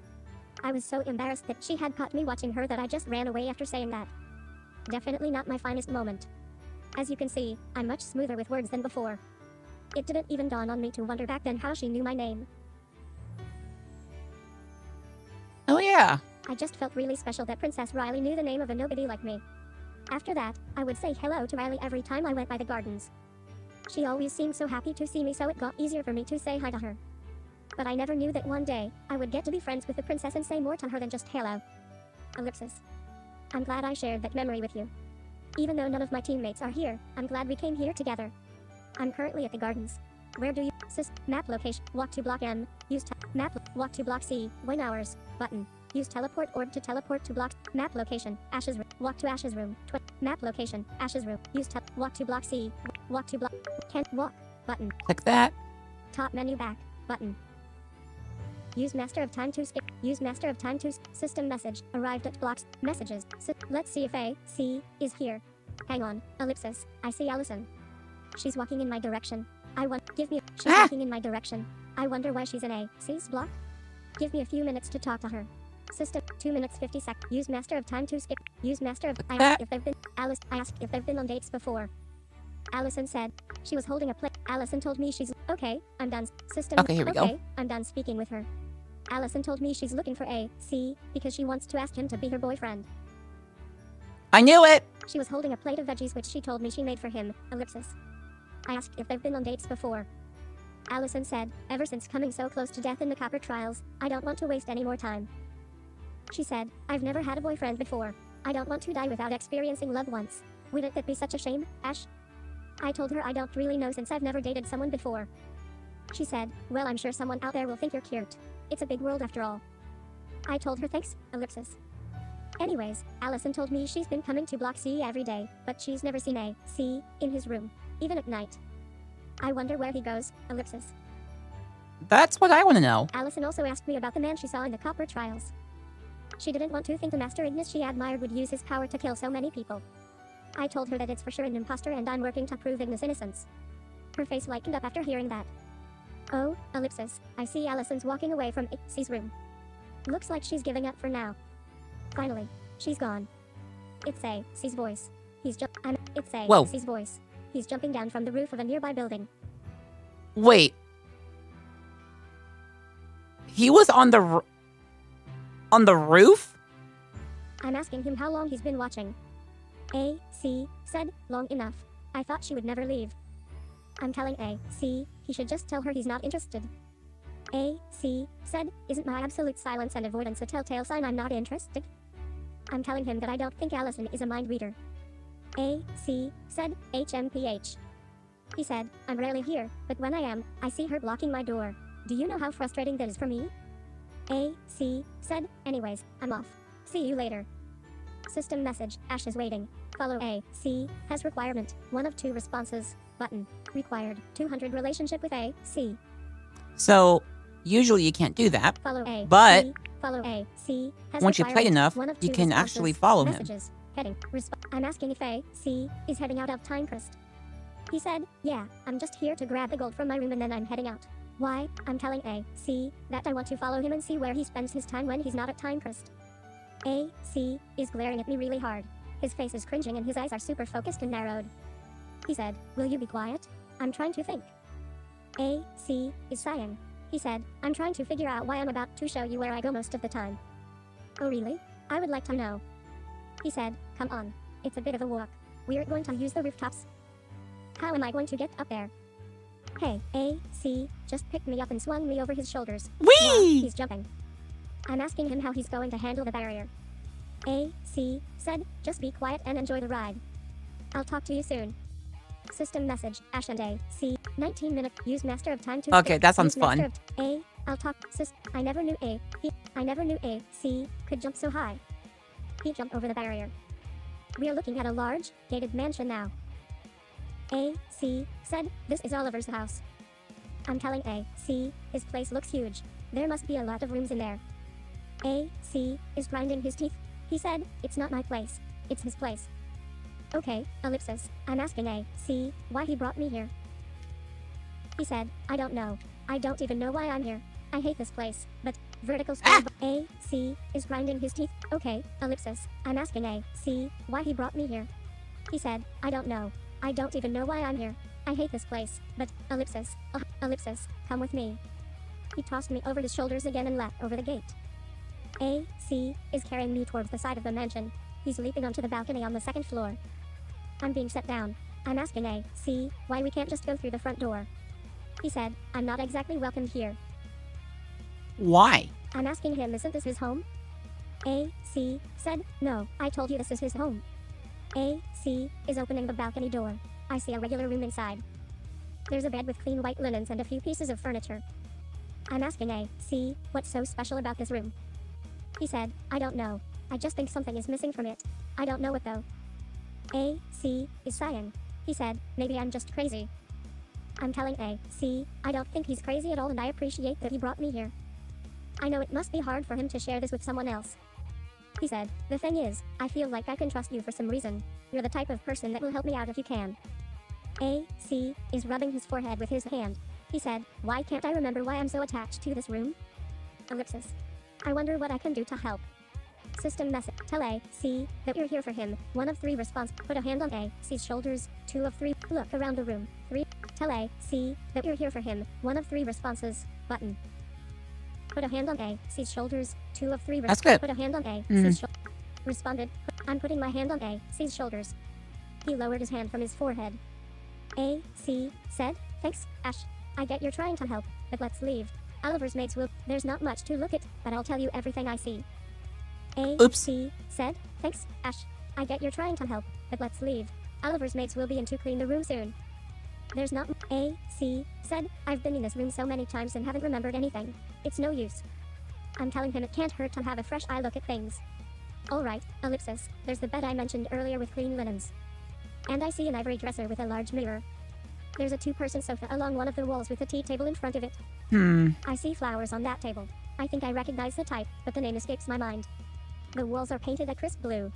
I was so embarrassed that she had caught me watching her that I just ran away after saying that. Definitely not my finest moment. As you can see, I'm much smoother with words than before. It didn't even dawn on me to wonder back then how she knew my name. Oh yeah. I just felt really special that Princess Riley knew the name of a nobody like me. After that, I would say hello to Riley every time I went by the gardens. She always seemed so happy to see me, so it got easier for me to say hi to her. But I never knew that one day, I would get to be friends with the princess and say more to her than just hello. Ellipsis. I'm glad I shared that memory with you. Even though none of my teammates are here, I'm glad we came here together. I'm currently at the gardens. Where do you assist? Map location. Walk to block M. Use map. Walk to block C. 1 hours. Button. Use teleport orb to teleport to block. Map location. Ash's room. Walk to Ash's room. Map location. Ash's room. Use walk to block C. Walk to block. Can't walk. Button. Click that. Top menu back. Button. Use master of time to skip. Use master of time to system message. Arrived at blocks. Messages. Let's see if A.C. is here. Hang on. Ellipsis. I see Allison. She's walking in my direction. I want. Give me. She's walking in my direction. I wonder why she's in A.C.'s block. Give me a few minutes to talk to her. System. 2 minutes 50 seconds. Use master of time to skip. Use master of. I asked if they've been. Alice. I asked if they've been on dates before. Allison said she was holding a plate. Allison told me she's okay. I'm done. System. Okay, here we go. Okay, I'm done speaking with her. Allison told me she's looking for A.C. because she wants to ask him to be her boyfriend. I knew it. She was holding a plate of veggies, which she told me she made for him. Ellipsis. I asked if they've been on dates before. Allison said, "Ever since coming so close to death in the Copper Trials, I don't want to waste any more time." She said, "I've never had a boyfriend before. I don't want to die without experiencing love once. Wouldn't that be such a shame, Ash?" I told her I don't really know since I've never dated someone before. She said, "Well, I'm sure someone out there will think you're cute. It's a big world after all." I told her thanks, ellipsis. Anyways, Allison told me she's been coming to Block C every day, but she's never seen A.C. in his room, even at night. I wonder where he goes, ellipsis. That's what I want to know. Allison also asked me about the man she saw in the Copper Trials. She didn't want to think the Master Ignis she admired would use his power to kill so many people. I told her that it's for sure an imposter and I'm working to prove Ignis' innocence. Her face lightened up after hearing that. Oh, ellipsis, I see Allison's walking away from A.C.'s room. Looks like she's giving up for now. Finally, she's gone. It's A.C.'s voice. It's A.C.'s voice. He's jumping down from the roof of a nearby building. Wait. He was on the roof? I'm asking him how long he's been watching. A.C. said, "Long enough. I thought she would never leave." I'm telling A.C. he should just tell her he's not interested. A.C. said, "Isn't my absolute silence and avoidance a telltale sign I'm not interested?" I'm telling him that I don't think Allison is a mind reader. A.C. said, "HMPH." He said, "I'm rarely here, but when I am, I see her blocking my door. Do you know how frustrating that is for me?" A.C. said, "Anyways, I'm off. See you later." System message, Ash is waiting. Follow A.C. has requirement, 1 of 2 responses, button. Required, 200 relationship with A.C. So, usually you can't do that, follow A.C. but follow A.C. has once you played enough, you can actually follow messages. Him. Heading. I'm asking if A.C. is heading out of Time Crest. He said, "Yeah, I'm just here to grab the gold from my room and then I'm heading out." Why? I'm telling A.C. that I want to follow him and see where he spends his time when he's not at Time Crest. A.C. is glaring at me really hard. His face is cringing and his eyes are super focused and narrowed. He said, "Will you be quiet? I'm trying to think." A.C. is sighing. He said, "I'm trying to figure out why I'm about to show you where I go most of the time." "Oh really? I would like to know." He said, "Come on. It's a bit of a walk. We're going to use the rooftops. How am I going to get up there? Hey, A.C. just picked me up and swung me over his shoulders. Whee! Yeah, he's jumping. I'm asking him how he's going to handle the barrier. A.C. said, just be quiet and enjoy the ride. I'll talk to you soon. System message, Ash and A.C. 19 minutes, use master of time to... Okay, that sounds fun. A, I'll talk, sis, I never knew A.C. could jump so high. He jumped over the barrier. We are looking at a large, gated mansion now. A.C. said, this is Oliver's house. I'm telling A.C., his place looks huge. There must be a lot of rooms in there. A.C. is grinding his teeth. He said, it's not my place. It's his place. Okay, ellipsis, I'm asking A.C. why he brought me here. He said, I don't know. I don't even know why I'm here. I hate this place, but... Vertical scroll. A.C. is grinding his teeth. Okay, ellipsis, I'm asking A.C. why he brought me here. He said, I don't know. I don't even know why I'm here. I hate this place, but, ellipsis, ellipsis, come with me. He tossed me over his shoulders again and leapt over the gate. A.C. is carrying me towards the side of the mansion. He's leaping onto the balcony on the second floor. I'm being set down. I'm asking A.C. why we can't just go through the front door. He said, I'm not exactly welcomed here. Why? I'm asking him, isn't this his home? A.C. said, no, I told you this is his home. A.C. is opening the balcony door. I see a regular room inside. There's a bed with clean white linens and a few pieces of furniture. I'm asking A.C. what's so special about this room? He said, I don't know. I just think something is missing from it. I don't know what though. A.C. is sighing. He said, maybe I'm just crazy. I'm telling A.C. I don't think he's crazy at all, and I appreciate that he brought me here. I know it must be hard for him to share this with someone else. He said, the thing is, I feel like I can trust you for some reason. You're the type of person that will help me out if you can. A.C. is rubbing his forehead with his hand. He said, why can't I remember why I'm so attached to this room? Ellipsis. I wonder what I can do to help. System message. Tell A.C. that you're here for him. 1 of 3 response. Put a hand on A.C.'s shoulders. 2 of 3. Look around the room. 3. Tell A.C. that you're here for him. 1 of 3 responses. Button. Put a hand on A.C.'s shoulders. 2 of 3. That's good. Put a hand on A.C.'s shoulders. Responded. I'm putting my hand on A.C.'s shoulders. He lowered his hand from his forehead. A.C. said, thanks, Ash. I get you're trying to help, but let's leave. Oliver's mates will. There's not much to look at, but I'll tell you everything I see. A.C. said, thanks, Ash. I get you're trying to help, but let's leave. Oliver's mates will be in to clean the room soon. There's not. A.C. said, I've been in this room so many times and haven't remembered anything. It's no use. I'm telling him it can't hurt to have a fresh eye look at things. Alright, ellipsis, there's the bed I mentioned earlier with clean linens. And I see an ivory dresser with a large mirror. There's a 2-person sofa along one of the walls with a tea table in front of it. I see flowers on that table. I think I recognize the type, but the name escapes my mind. The walls are painted a crisp blue.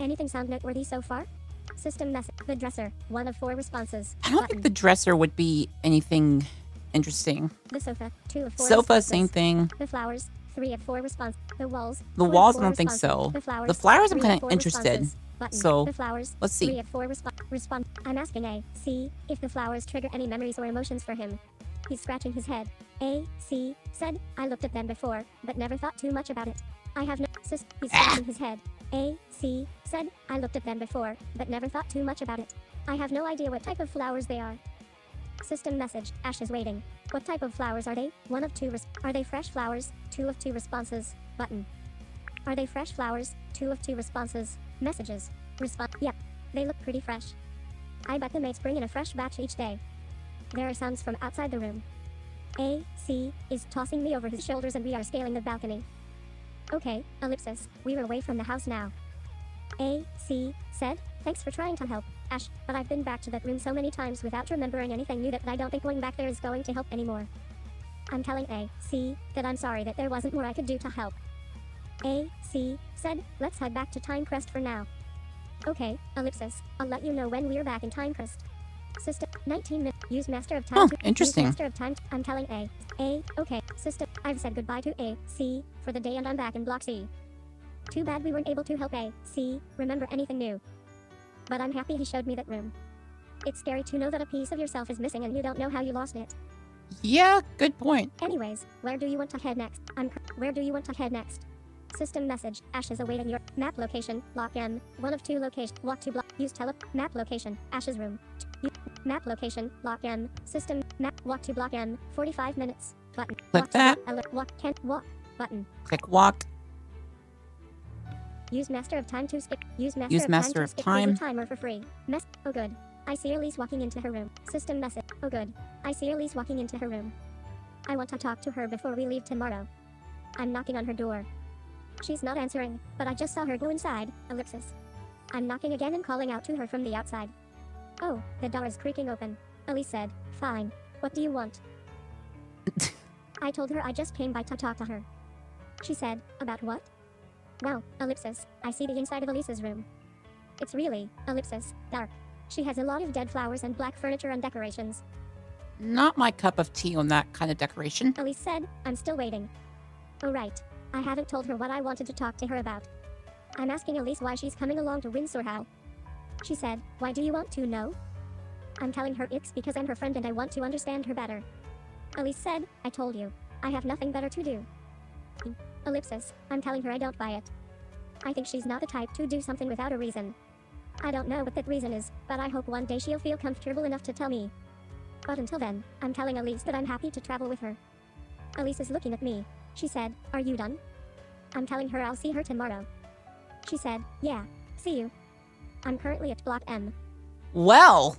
Anything sound noteworthy so far? System message. The dresser. 1 of 4 responses. I don't think the dresser would be anything interesting. The sofa. 2 of 4 sofa, responses. Same thing. The flowers. 3 of 4 responses. The walls. The walls, I don't think so. The flowers I'm kind of interested. So, the flowers, let's see. 3 of 4 respond. I'm asking A.C. if the flowers trigger any memories or emotions for him. He's scratching his head. A.C. said, I looked at them before, but never thought too much about it. I have no... He's scratching his head. A.C. said, I looked at them before, but never thought too much about it. I have no idea what type of flowers they are. System message, Ash is waiting. What type of flowers are they? 1 of 2 Are they fresh flowers? 2 of 2 responses. Button. Are they fresh flowers? 2 of 2 responses. Messages. Response. Yep. They look pretty fresh. I bet the mates bring in a fresh batch each day. There are sounds from outside the room. A.C. is tossing me over his shoulders and we are scaling the balcony. Okay, ellipsis, we're away from the house now. A.C. said, thanks for trying to help, Ash, but I've been back to that room so many times without remembering anything new that I don't think going back there is going to help anymore. I'm telling A.C. that I'm sorry that there wasn't more I could do to help. A.C. said, let's head back to Time Crest for now. Okay, ellipsis, I'll let you know when we're back in Time Crest. System, 19 minutes, use master of time. Oh, interesting. Use master of time, I'm telling A, okay, system, I've said goodbye to A.C. for the day and I'm back in Block C. Too bad we weren't able to help A.C. remember anything new. But I'm happy he showed me that room. It's scary to know that a piece of yourself is missing and you don't know how you lost it. Yeah, good point. Anyways, where do you want to head next? Where do you want to head next? System message, Ash is awaiting your map location, Block M, 1 of 2 location, walk to block, use tele, map location, Ash's room. Map location, block M, system, map, walk to block M, 45 minutes, button. Click that. Walk, can't walk, button. Click walk. Use master of time to skip. Use master of time. Timer for free. Oh good. I see Elise walking into her room. System message. Oh good. I see Elise walking into her room. I want to talk to her before we leave tomorrow. I'm knocking on her door. She's not answering, but I just saw her go inside. Ellipsis. I'm knocking again and calling out to her from the outside. Oh, the door is creaking open. Elise said, fine. What do you want? I told her I just came by to talk to her. She said, about what? Wow, ellipsis, I see the inside of Elise's room. It's really, ellipsis, dark. She has a lot of dead flowers and black furniture and decorations. Not my cup of tea on that kind of decoration. Elise said, I'm still waiting. Oh right, I haven't told her what I wanted to talk to her about. I'm asking Elise why she's coming along to Windsor Howl. She said, why do you want to know? I'm telling her it's because I'm her friend and I want to understand her better. Elise said, I told you, I have nothing better to do. Ellipsis, I'm telling her I don't buy it. I think she's not the type to do something without a reason. I don't know what that reason is, but I hope one day she'll feel comfortable enough to tell me. But until then, I'm telling Elise that I'm happy to travel with her. Elise is looking at me. She said, are you done? I'm telling her I'll see her tomorrow. She said, yeah, see you. I'm currently at Block M. Well.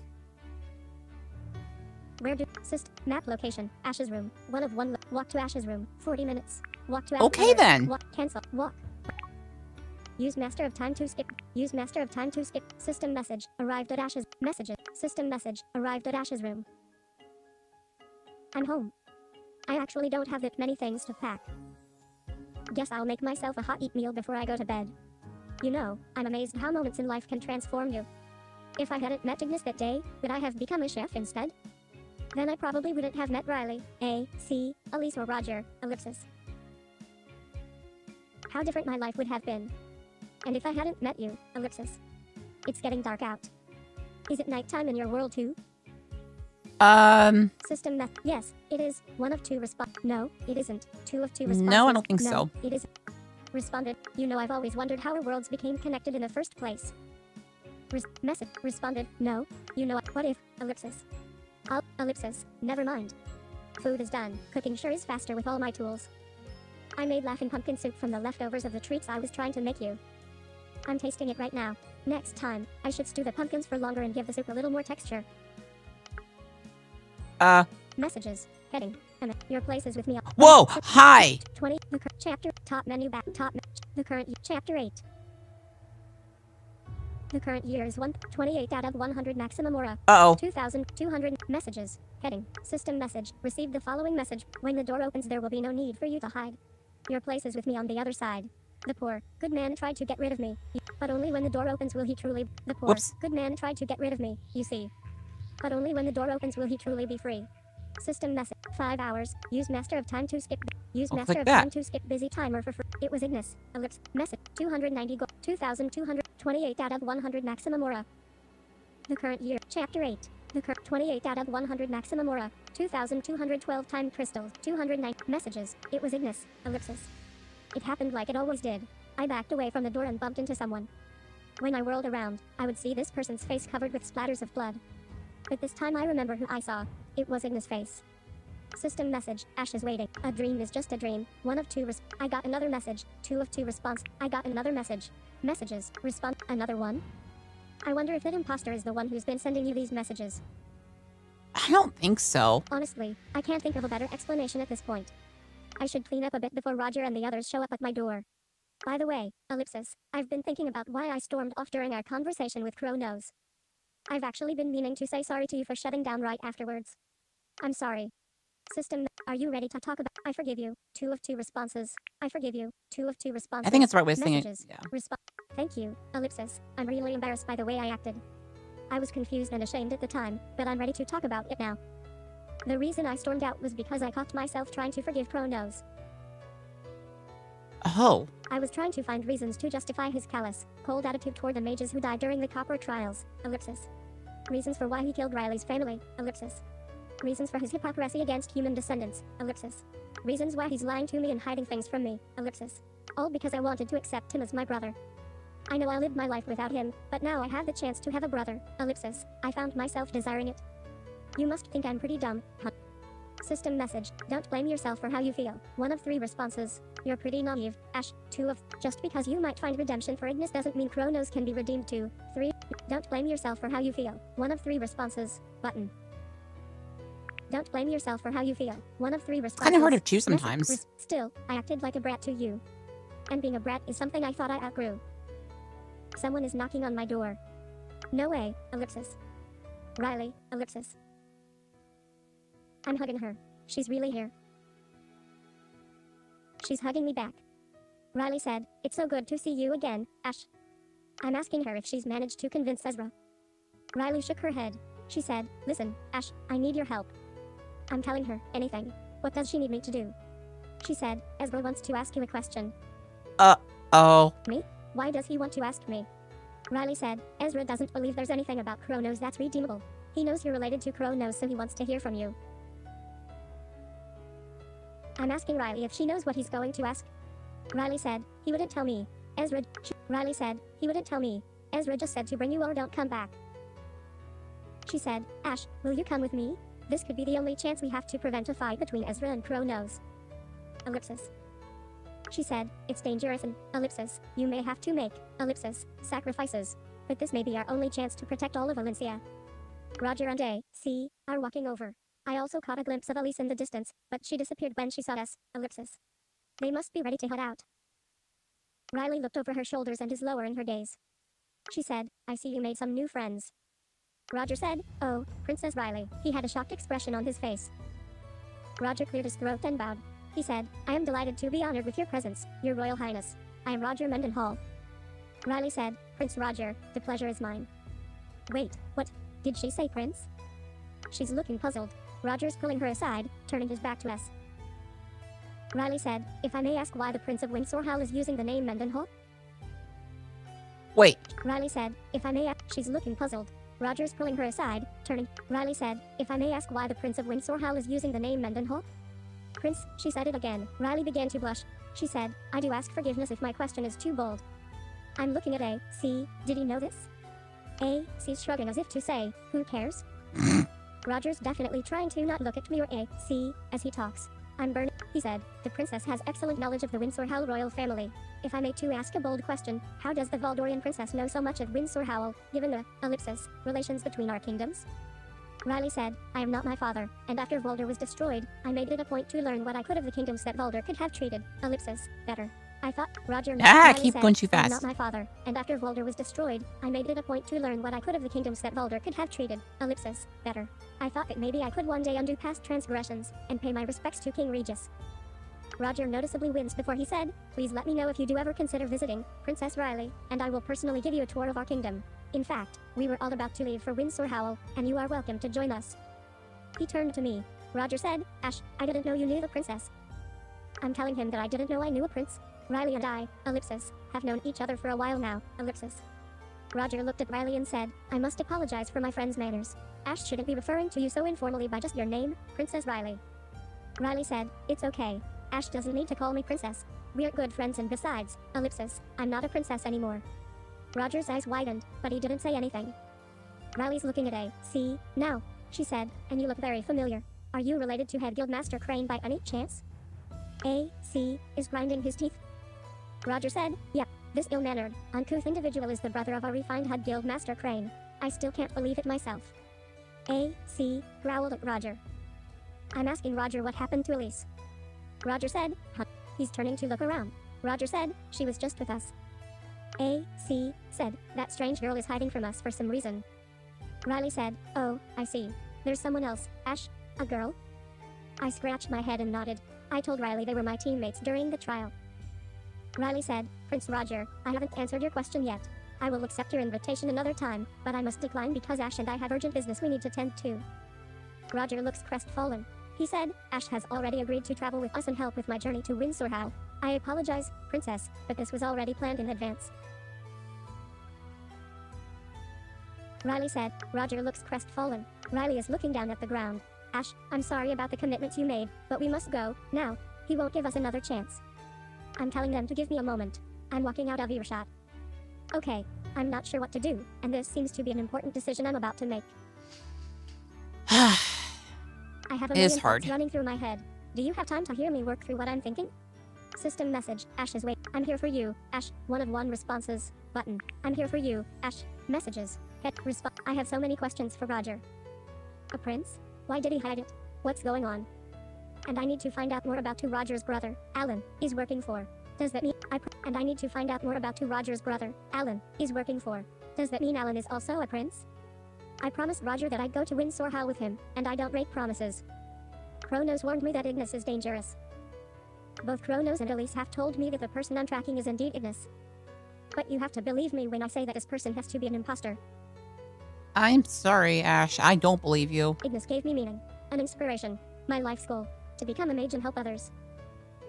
Where do assist? Map location, Ash's room. One of one. Walk to Ash's room. 40 minutes. Walk to Ash's room. Okay then. Walk, cancel. Walk. Use master of time to skip. Use master of time to skip. System message. Arrived at Ash's messages. System message. Arrived at Ash's room. I'm home. I actually don't have that many things to pack. Guess I'll make myself a hot eat meal before I go to bed. You know, I'm amazed how moments in life can transform you. If I hadn't met Ignis that day, would I have become a chef instead? Then I probably wouldn't have met Riley, A.C., Elise or Roger, ellipsis. How different my life would have been. And if I hadn't met you, ellipsis. It's getting dark out. Is it nighttime in your world too? System method. Yes, it is. One of two responses. No, it isn't. Two of two responses. No, I don't think so. It is. Responded. You know, I've always wondered how our worlds became connected in the first place. Message. Responded. No, you know, what if, ellipsis. Ellipsis, never mind. Food is done. Cooking sure is faster with all my tools. I made laughing pumpkin soup from the leftovers of the treats I was trying to make you. I'm tasting it right now. Next time, I should stew the pumpkins for longer and give the soup a little more texture. Messages. Heading. Emma, your place is with me. Whoa! Hi! 20. The chapter. Top menu back. Top. The current. Chapter 8. The current year is 128 out of 100 maximum aura. Uh oh. 2,200 messages. Heading. System message. Receive the following message. When the door opens, there will be no need for you to hide. Your place is with me on the other side. The poor, good man tried to get rid of me. But only when the door opens will he truly... The poor, whoops, good man tried to get rid of me, you see. But only when the door opens will he truly be free. System message. 5 hours. Use master of time to skip. Use I'll master of that. Time to skip busy timer for free. It was Ignis. Ellipse. Message. 290 gold. 2,228 out of 100 maximum aura. The current year. Chapter 8. The current 28 out of 100 maximum aura. 2,212 time crystals. 209 messages. It was Ignis. Ellipsis. It happened like it always did. I backed away from the door and bumped into someone. When I whirled around, I would see this person's face covered with splatters of blood. But this time I remember who I saw. It was Ignis' face. System message. Ash is waiting. A dream is just a dream. One of two I got another message. Two of two response. I got another message. Messages. Response. Another one? I wonder if that imposter is the one who's been sending you these messages. I don't think so. Honestly, I can't think of a better explanation at this point. I should clean up a bit before Roger and the others show up at my door. By the way, ellipsis, I've been thinking about why I stormed off during our conversation with Cronos. I've actually been meaning to say sorry to you for shutting down right afterwards. I'm sorry. System, are you ready to talk about? I forgive you. Two of two responses. I forgive you. Two of two responses. I think it's the right way of saying it. Yeah. Thank you, ellipsis. I'm really embarrassed by the way I acted. I was confused and ashamed at the time, but I'm ready to talk about it now. The reason I stormed out was because I caught myself trying to forgive Cronos. Oh. I was trying to find reasons to justify his callous, cold attitude toward the mages who died during the Copper Trials, ellipsis. Reasons for why he killed Riley's family, ellipsis. Reasons for his hypocrisy against human descendants, ellipsis. Reasons why he's lying to me and hiding things from me, ellipsis. All because I wanted to accept him as my brother. I know I lived my life without him, but now I have the chance to have a brother, ellipsis. I found myself desiring it. You must think I'm pretty dumb, huh? System message, don't blame yourself for how you feel. 1 of 3 responses. You're pretty naive, Ash. 2 of, just because you might find redemption for Ignis doesn't mean Cronos can be redeemed too. 3, don't blame yourself for how you feel. 1 of 3 responses. Button. Don't blame yourself for how you feel. 1 of 3 responses. Kind of hard to choose sometimes. Still, I acted like a brat to you. And being a brat is something I thought I outgrew. Someone is knocking on my door. No way, ellipsis. Riley, ellipsis. I'm hugging her. She's really here. She's hugging me back. Riley said, it's so good to see you again, Ash. I'm asking her if she's managed to convince Ezra. Riley shook her head. She said, listen, Ash, I need your help. I'm telling her, anything. What does she need me to do? She said, Ezra wants to ask you a question. Uh-oh. Me? Why does he want to ask me? Riley said, Ezra doesn't believe there's anything about Cronos that's redeemable. He knows you're related to Cronos, so he wants to hear from you. I'm asking Riley if she knows what he's going to ask. Riley said, he wouldn't tell me. Ezra, Riley said, he wouldn't tell me. Ezra just said to bring you or don't come back. She said, Ash, will you come with me? This could be the only chance we have to prevent a fight between Ezra and Cronos. Ellipsis. She said, it's dangerous and, ellipsis, you may have to make, ellipsis, sacrifices. But this may be our only chance to protect all of Alencia. Roger and A.C. are walking over. I also caught a glimpse of Elise in the distance, but she disappeared when she saw us, ellipsis. They must be ready to head out. Riley looked over her shoulders and is lowering her gaze. She said, I see you made some new friends. Roger said, oh, Princess Riley. He had a shocked expression on his face. Roger cleared his throat and bowed. He said, I am delighted to be honored with your presence, Your Royal Highness. I am Roger Mendenhall. Riley said, Prince Roger, the pleasure is mine. Wait, what? Did she say Prince? She's looking puzzled. Roger's pulling her aside, turning his back to us. Riley said, if I may ask why the Prince of Windsor Howl is using the name Mendenhall? Wait. Riley said, if I may ask, she's looking puzzled. Roger's pulling her aside, turning. Riley said, if I may ask why the Prince of Windsor Howl is using the name Mendenhall? Prince, she said it again. Riley began to blush. She said, I do ask forgiveness if my question is too bold. I'm looking at A.C., did he know this? A.C.'s shrugging as if to say, who cares? Roger's definitely trying to not look at me or A.C. as he talks. I'm burning, he said. The princess has excellent knowledge of the Windsor Howl royal family. If I may to ask a bold question, how does the Valdorian princess know so much of Windsor Howl, given the, ellipsis, relations between our kingdoms? Riley said, I am not my father, and after Valdor was destroyed, I made it a point to learn what I could of the kingdoms that Valdor could have treated, ellipsis, better. I thought, Roger Riley keep said, going too fast. I'm not my father, and after Valdor was destroyed, I made it a point to learn what I could of the kingdoms that Valdor could have treated, ellipsis, better. I thought that maybe I could one day undo past transgressions, and pay my respects to King Regis. Roger noticeably winced before he said, please let me know if you do ever consider visiting, Princess Riley, and I will personally give you a tour of our kingdom. In fact, we were all about to leave for Windsor Howl, and you are welcome to join us. He turned to me. Roger said, Ash, I didn't know you knew the princess. I'm telling him that I didn't know I knew a prince. Riley and I, ellipsis, have known each other for a while now, ellipsis. Roger looked at Riley and said, I must apologize for my friend's manners. Ash shouldn't be referring to you so informally by just your name, Princess Riley. Riley said, it's okay. Ash doesn't need to call me princess. We're good friends and besides, ellipsis, I'm not a princess anymore. Roger's eyes widened, but he didn't say anything. Riley's looking at A.C. now, she said, and you look very familiar. Are you related to Head Guildmaster Crane by any chance? A.C. is grinding his teeth. Roger said, yep, this ill-mannered, uncouth individual is the brother of our refined Head Guildmaster Crane. I still can't believe it myself. A.C. growled at Roger. I'm asking Roger what happened to Elise. Roger said, huh. He's turning to look around. Roger said, she was just with us. A.C. said, that strange girl is hiding from us for some reason. Riley said, oh, I see. There's someone else, Ash, a girl? I scratched my head and nodded. I told Riley they were my teammates during the trial. Riley said, Prince Roger, I haven't answered your question yet. I will accept your invitation another time, but I must decline because Ash and I have urgent business we need to tend to. Roger looks crestfallen. He said, Ash has already agreed to travel with us and help with my journey to Windsor Howl. I apologize, Princess, but this was already planned in advance. Riley said, Roger looks crestfallen. Riley is looking down at the ground. Ash, I'm sorry about the commitments you made, but we must go, now. He won't give us another chance. I'm telling them to give me a moment. I'm walking out of earshot. Okay, I'm not sure what to do, and this seems to be an important decision I'm about to make. is hard. Running through my head. Do you have time to hear me work through what I'm thinking? System message, Ash is wait. I'm here for you, Ash. 1 of 1 responses. Button. I'm here for you, Ash. Messages. Get response. I have so many questions for Roger. A prince? Why did he hide it? What's going on? And I need to find out more about who Roger's brother, Alan, is working for. Does that mean I need to find out more about who Roger's brother, Alan, is working for. Does that mean Alan is also a prince? I promised Roger that I'd go to Windsor Howl with him, and I don't break promises. Cronos warned me that Ignis is dangerous. Both Cronos and Elise have told me that the person I'm tracking is indeed Ignis. But you have to believe me when I say that this person has to be an imposter. I'm sorry, Ash. I don't believe you. Ignis gave me meaning. An inspiration. My life's goal. To become a mage and help others.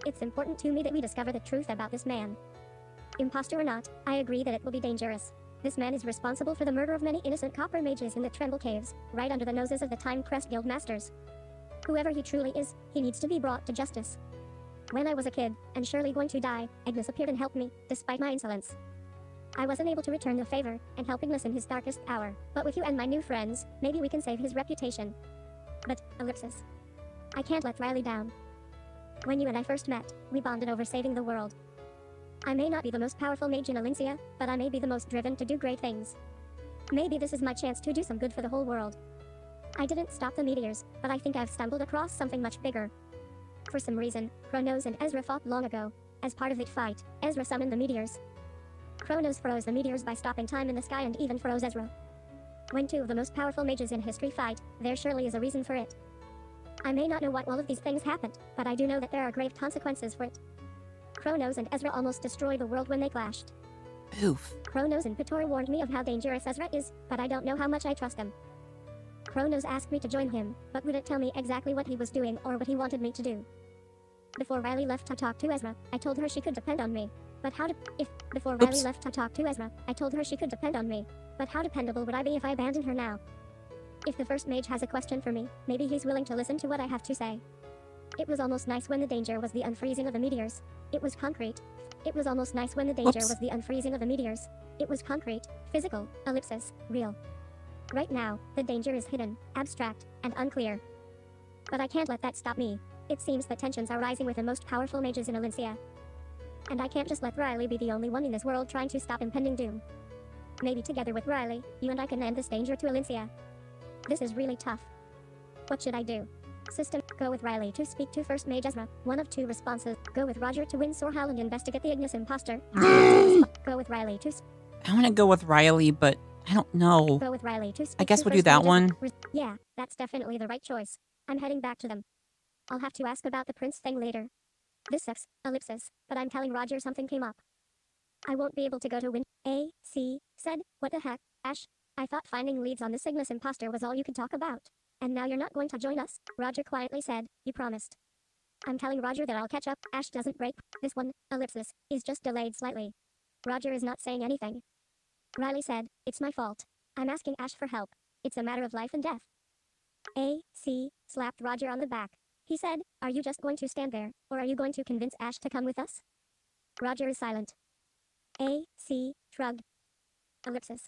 It's important to me that we discover the truth about this man. Imposter or not, I agree that it will be dangerous. This man is responsible for the murder of many innocent copper mages in the Tremble Caves, right under the noses of the Time Crest Guild Masters. Whoever he truly is, he needs to be brought to justice. When I was a kid, and surely going to die, Ignis appeared and helped me, despite my insolence. I wasn't able to return the favor, and help Ignis in his darkest hour, but with you and my new friends, maybe we can save his reputation. But, ellipsis. I can't let Riley down. When you and I first met, we bonded over saving the world. I may not be the most powerful mage in Alencia, but I may be the most driven to do great things. Maybe this is my chance to do some good for the whole world. I didn't stop the meteors, but I think I've stumbled across something much bigger. For some reason, Cronos and Ezra fought long ago. As part of that fight, Ezra summoned the meteors. Cronos froze the meteors by stopping time in the sky and even froze Ezra. When two of the most powerful mages in history fight, there surely is a reason for it. I may not know why all of these things happened, but I do know that there are grave consequences for it. Cronos and Ezra almost destroyed the world when they clashed. Oof. Cronos and Petor warned me of how dangerous Ezra is, but I don't know how much I trust him. Cronos asked me to join him, but wouldn't tell me exactly what he was doing or what he wanted me to do. Before Riley left to talk to Ezra, I told her she could depend on me. But how dependable would I be if I abandoned her now? If the first mage has a question for me, maybe he's willing to listen to what I have to say. It was almost nice when the danger was the unfreezing of the meteors. It was concrete. It was almost nice when the danger was the unfreezing of the meteors. It was concrete, physical, ellipsis, real. Right now, the danger is hidden, abstract, and unclear. But I can't let that stop me. It seems that tensions are rising with the most powerful mages in Alencia. And I can't just let Riley be the only one in this world trying to stop impending doom. Maybe together with Riley, you and I can end this danger to Alencia. This is really tough. What should I do? System, go with Riley to speak to First Mage Ezra. 1 of 2 responses. Go with Roger to Windsor Howl and investigate the Ignis imposter. Go with Riley to... I want to go with Riley, but I don't know. Go with Riley to speak. I guess we'll do that one. Yeah, that's definitely the right choice. I'm heading back to them. I'll have to ask about the prince thing later. This sucks, ellipsis, but I'm telling Roger something came up. I won't be able to go to Win... A.C. said, what the heck, Ash? I thought finding leads on the Ignis imposter was all you could talk about. And now you're not going to join us, Roger quietly said, you promised. I'm telling Roger that I'll catch up, Ash doesn't break, this one, ellipsis, is just delayed slightly. Roger is not saying anything. Riley said, it's my fault. I'm asking Ash for help. It's a matter of life and death. A.C. slapped Roger on the back. He said, are you just going to stand there, or are you going to convince Ash to come with us? Roger is silent. A.C. shrugged. Ellipsis.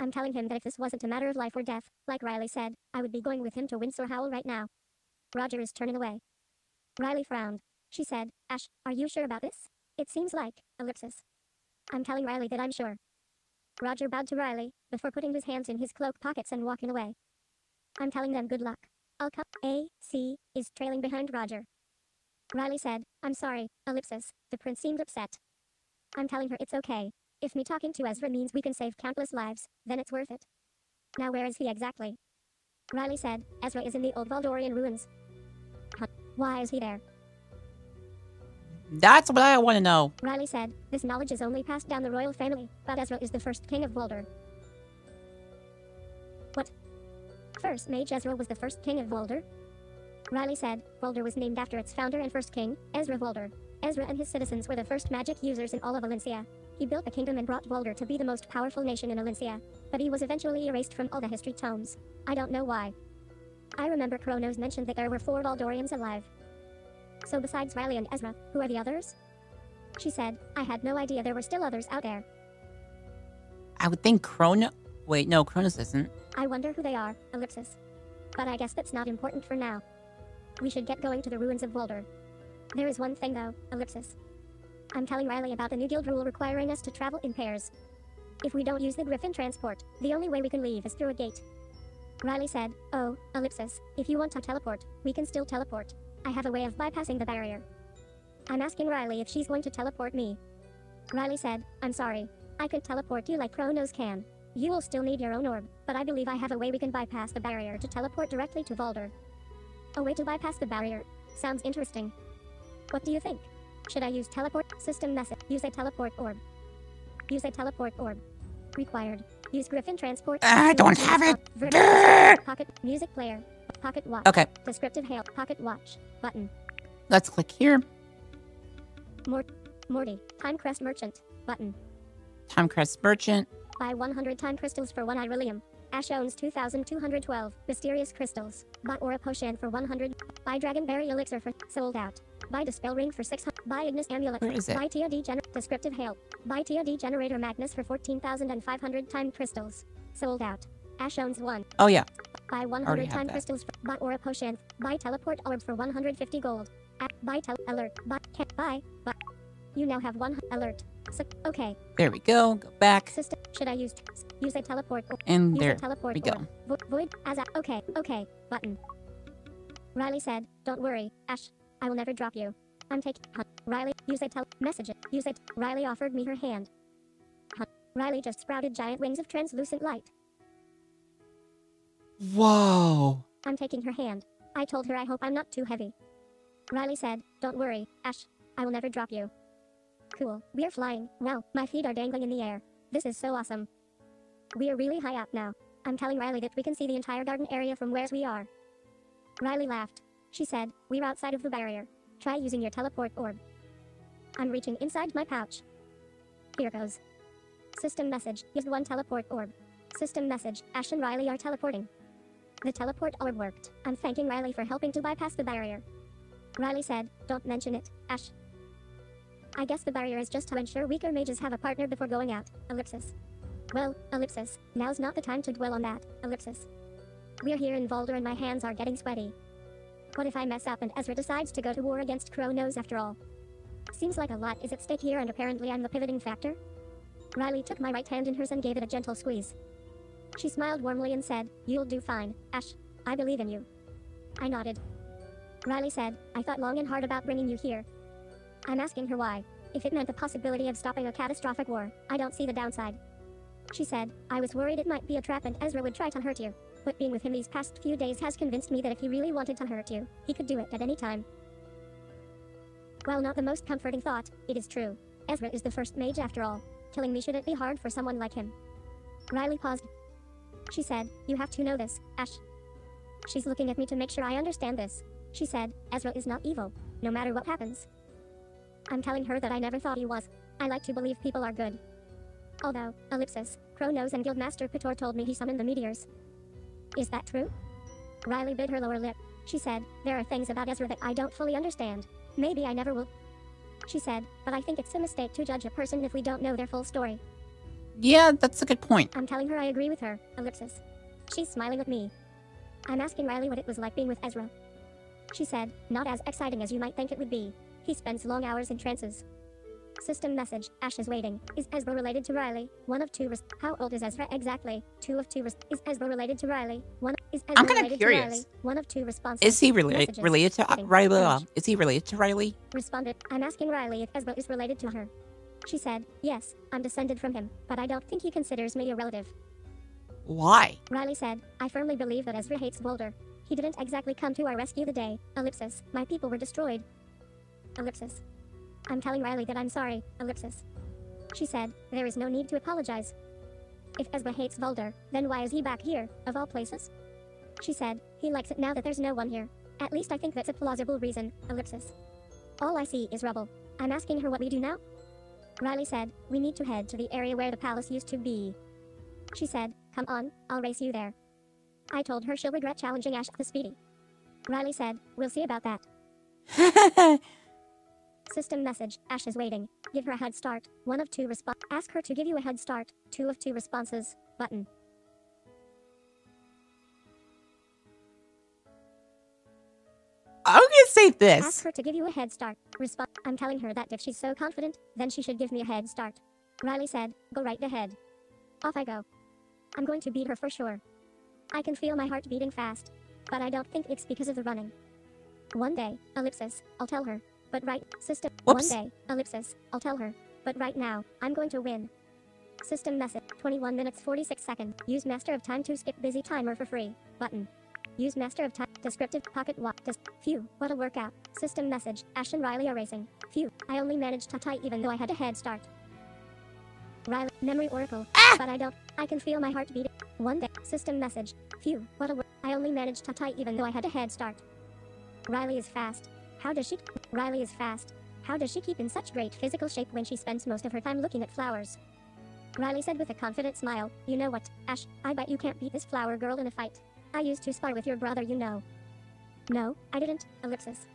I'm telling him that if this wasn't a matter of life or death, like Riley said, I would be going with him to Windsor Howl right now. Roger is turning away. Riley frowned. She said, Ash, are you sure about this? It seems like, ellipsis. I'm telling Riley that I'm sure. Roger bowed to Riley, before putting his hands in his cloak pockets and walking away. I'm telling them good luck. I'll come. A.C. is trailing behind Roger. Riley said, I'm sorry, ellipsis, the prince seemed upset. I'm telling her it's okay. If me talking to Ezra means we can save countless lives, then it's worth it. Now where is he exactly? Riley said, Ezra is in the old Valdorian ruins. Huh. Why is he there? That's what I want to know. Riley said, this knowledge is only passed down the royal family, but Ezra is the first king of Voldor. What? First Mage Ezra was the first king of Voldor? Riley said, Voldor was named after its founder and first king, Ezra Voldor. Ezra and his citizens were the first magic users in all of Alencia. He built a kingdom and brought Voldor to be the most powerful nation in Alencia, but he was eventually erased from all the history tomes. I don't know why. I remember Cronos mentioned that there were 4 Valdorians alive. So besides Riley and Ezra, who are the others? She said, I had no idea there were still others out there. I would think Cronos isn't. I wonder who they are, ellipsis. But I guess that's not important for now. We should get going to the ruins of Boulder. There is one thing though, ellipsis. I'm telling Riley about the new guild rule requiring us to travel in pairs. If we don't use the Griffin transport, the only way we can leave is through a gate. Riley said, oh, ellipsis, if you want to teleport, we can still teleport. I have a way of bypassing the barrier. I'm asking Riley if she's going to teleport me. Riley said, I'm sorry. I could teleport you like Cronos can. You will still need your own orb, but I believe I have a way we can bypass the barrier to teleport directly to Valdor. A way to bypass the barrier? Sounds interesting. What do you think? Should I use teleport system method? Use a teleport orb. Use a teleport orb. Required. Use Griffin transport. I don't have it. Pocket music player. Pocket watch. Okay. Descriptive hail. Pocket watch. Button. Let's click here. Morty. Time Crest merchant. Button. Time Crest merchant. Buy 100 time crystals for 1 Irelium. Ash owns 2,212 mysterious crystals. Buy aura potion for 100. Buy dragonberry elixir for sold out. Buy dispel ring for 600. Buy Ignis amulet. Where is it? Buy TOD generator. Descriptive hail. Buy TOD generator Magnus for 14,500 time crystals. Sold out. Ash owns 1. Oh yeah. Buy 100 time crystals. Buy aura potion. Buy teleport orb for 150 gold. Buy alert. Buy can't buy. But you now have 1 alert. So, okay. There we go. Go back. System. Should I use a teleport? And use there a teleport we go. Void as a okay button. Riley said, "Don't worry, Ash. I will never drop you. I'm taking Riley. Use a message. Use it." Riley offered me her hand. Riley just sprouted giant wings of translucent light. Whoa! I'm taking her hand. I told her I hope I'm not too heavy. Riley said, "Don't worry, Ash. I will never drop you." Cool, we're flying. Wow, my feet are dangling in the air. This is so awesome. We are really high up now. I'm telling Riley that we can see the entire garden area from where we are. Riley laughed. She said, we're outside of the barrier. Try using your teleport orb. I'm reaching inside my pouch. Here goes. System message, use 1 teleport orb. System message, Ash and Riley are teleporting. The teleport orb worked. I'm thanking Riley for helping to bypass the barrier. Riley said, don't mention it, Ash. I guess the barrier is just to ensure weaker mages have a partner before going out, ellipsis. Well, ellipsis, now's not the time to dwell on that, ellipsis. We're here in Valdor and my hands are getting sweaty. What if I mess up and Ezra decides to go to war against Cronos after all? Seems like a lot is at stake here and apparently I'm the pivoting factor. Riley took my right hand in hers and gave it a gentle squeeze. She smiled warmly and said, you'll do fine, Ash, I believe in you. I nodded. Riley said, I thought long and hard about bringing you here. I'm asking her why. If it meant the possibility of stopping a catastrophic war, I don't see the downside. She said, I was worried it might be a trap and Ezra would try to hurt you. But being with him these past few days has convinced me that if he really wanted to hurt you, he could do it at any time. While not the most comforting thought, it is true. Ezra is the first mage after all. Killing me shouldn't be hard for someone like him. Riley paused. She said, you have to know this, Ash. She's looking at me to make sure I understand this. She said, Ezra is not evil, no matter what happens. I'm telling her that I never thought he was. I like to believe people are good. Although, ellipsis, Cronos and Guildmaster Pitor told me he summoned the meteors. Is that true? Riley bit her lower lip. She said, there are things about Ezra that I don't fully understand. Maybe I never will. She said, but I think it's a mistake to judge a person if we don't know their full story. Yeah, that's a good point. I'm telling her I agree with her, ellipsis. She's smiling at me. I'm asking Riley what it was like being with Ezra. She said, not as exciting as you might think it would be. He spends long hours in trances. System message, Ash is waiting. Is Ezra related to Riley? One of two. How old is Ezra exactly? Two of two. Is Ezra related to Riley? One is Ezra I'm kind of curious. Riley? One of two responses. Is he related to Riley? Is he related to Riley? Responded, I'm asking Riley if Ezra is related to her. She said, yes, I'm descended from him, but I don't think he considers me a relative. Why? Riley said, I firmly believe that Ezra hates Boulder. He didn't exactly come to our rescue the day, ellipsis, my people were destroyed. Ellipsis. I'm telling Riley that I'm sorry, ellipsis. She said, there is no need to apologize. If Ezra hates Valdor, then why is he back here, of all places? She said, he likes it now that there's no one here. At least I think that's a plausible reason, ellipsis. All I see is rubble. I'm asking her what we do now? Riley said, we need to head to the area where the palace used to be. She said, come on, I'll race you there. I told her she'll regret challenging Ash the Speedy. Riley said, we'll see about that. System message, Ash is waiting. Give her a head start. One of two response. Ask her to give you a head start. Two of two responses. Button. Let's save this. Ask her to give you a head start. Response. I'm telling her that if she's so confident, then she should give me a head start. Riley said, go right ahead. Off I go. I'm going to beat her for sure. I can feel my heart beating fast, but I don't think it's because of the running. One day, ellipsis, I'll tell her, but right, system. Whoops. One day, ellipsis, I'll tell her, but right now, I'm going to win. System message, 21 minutes 46 seconds. Use master of time to skip busy timer for free. Button. Use master of time, descriptive, pocket watch, phew, what a workout. System message, Ash and Riley are racing. Phew, I only managed to tie even though I had a head start. Riley, memory oracle, but I don't, I can feel my heart beating. One day, system message, phew, what a workout. I only managed to tie even though I had a head start. Riley is fast. How does she, Riley is fast. How does she keep in such great physical shape when she spends most of her time looking at flowers? Riley said with a confident smile, you know what, Ash, I bet you can't beat this flower girl in a fight. I used to spar with your brother, you know. No, I didn't, ellipsis.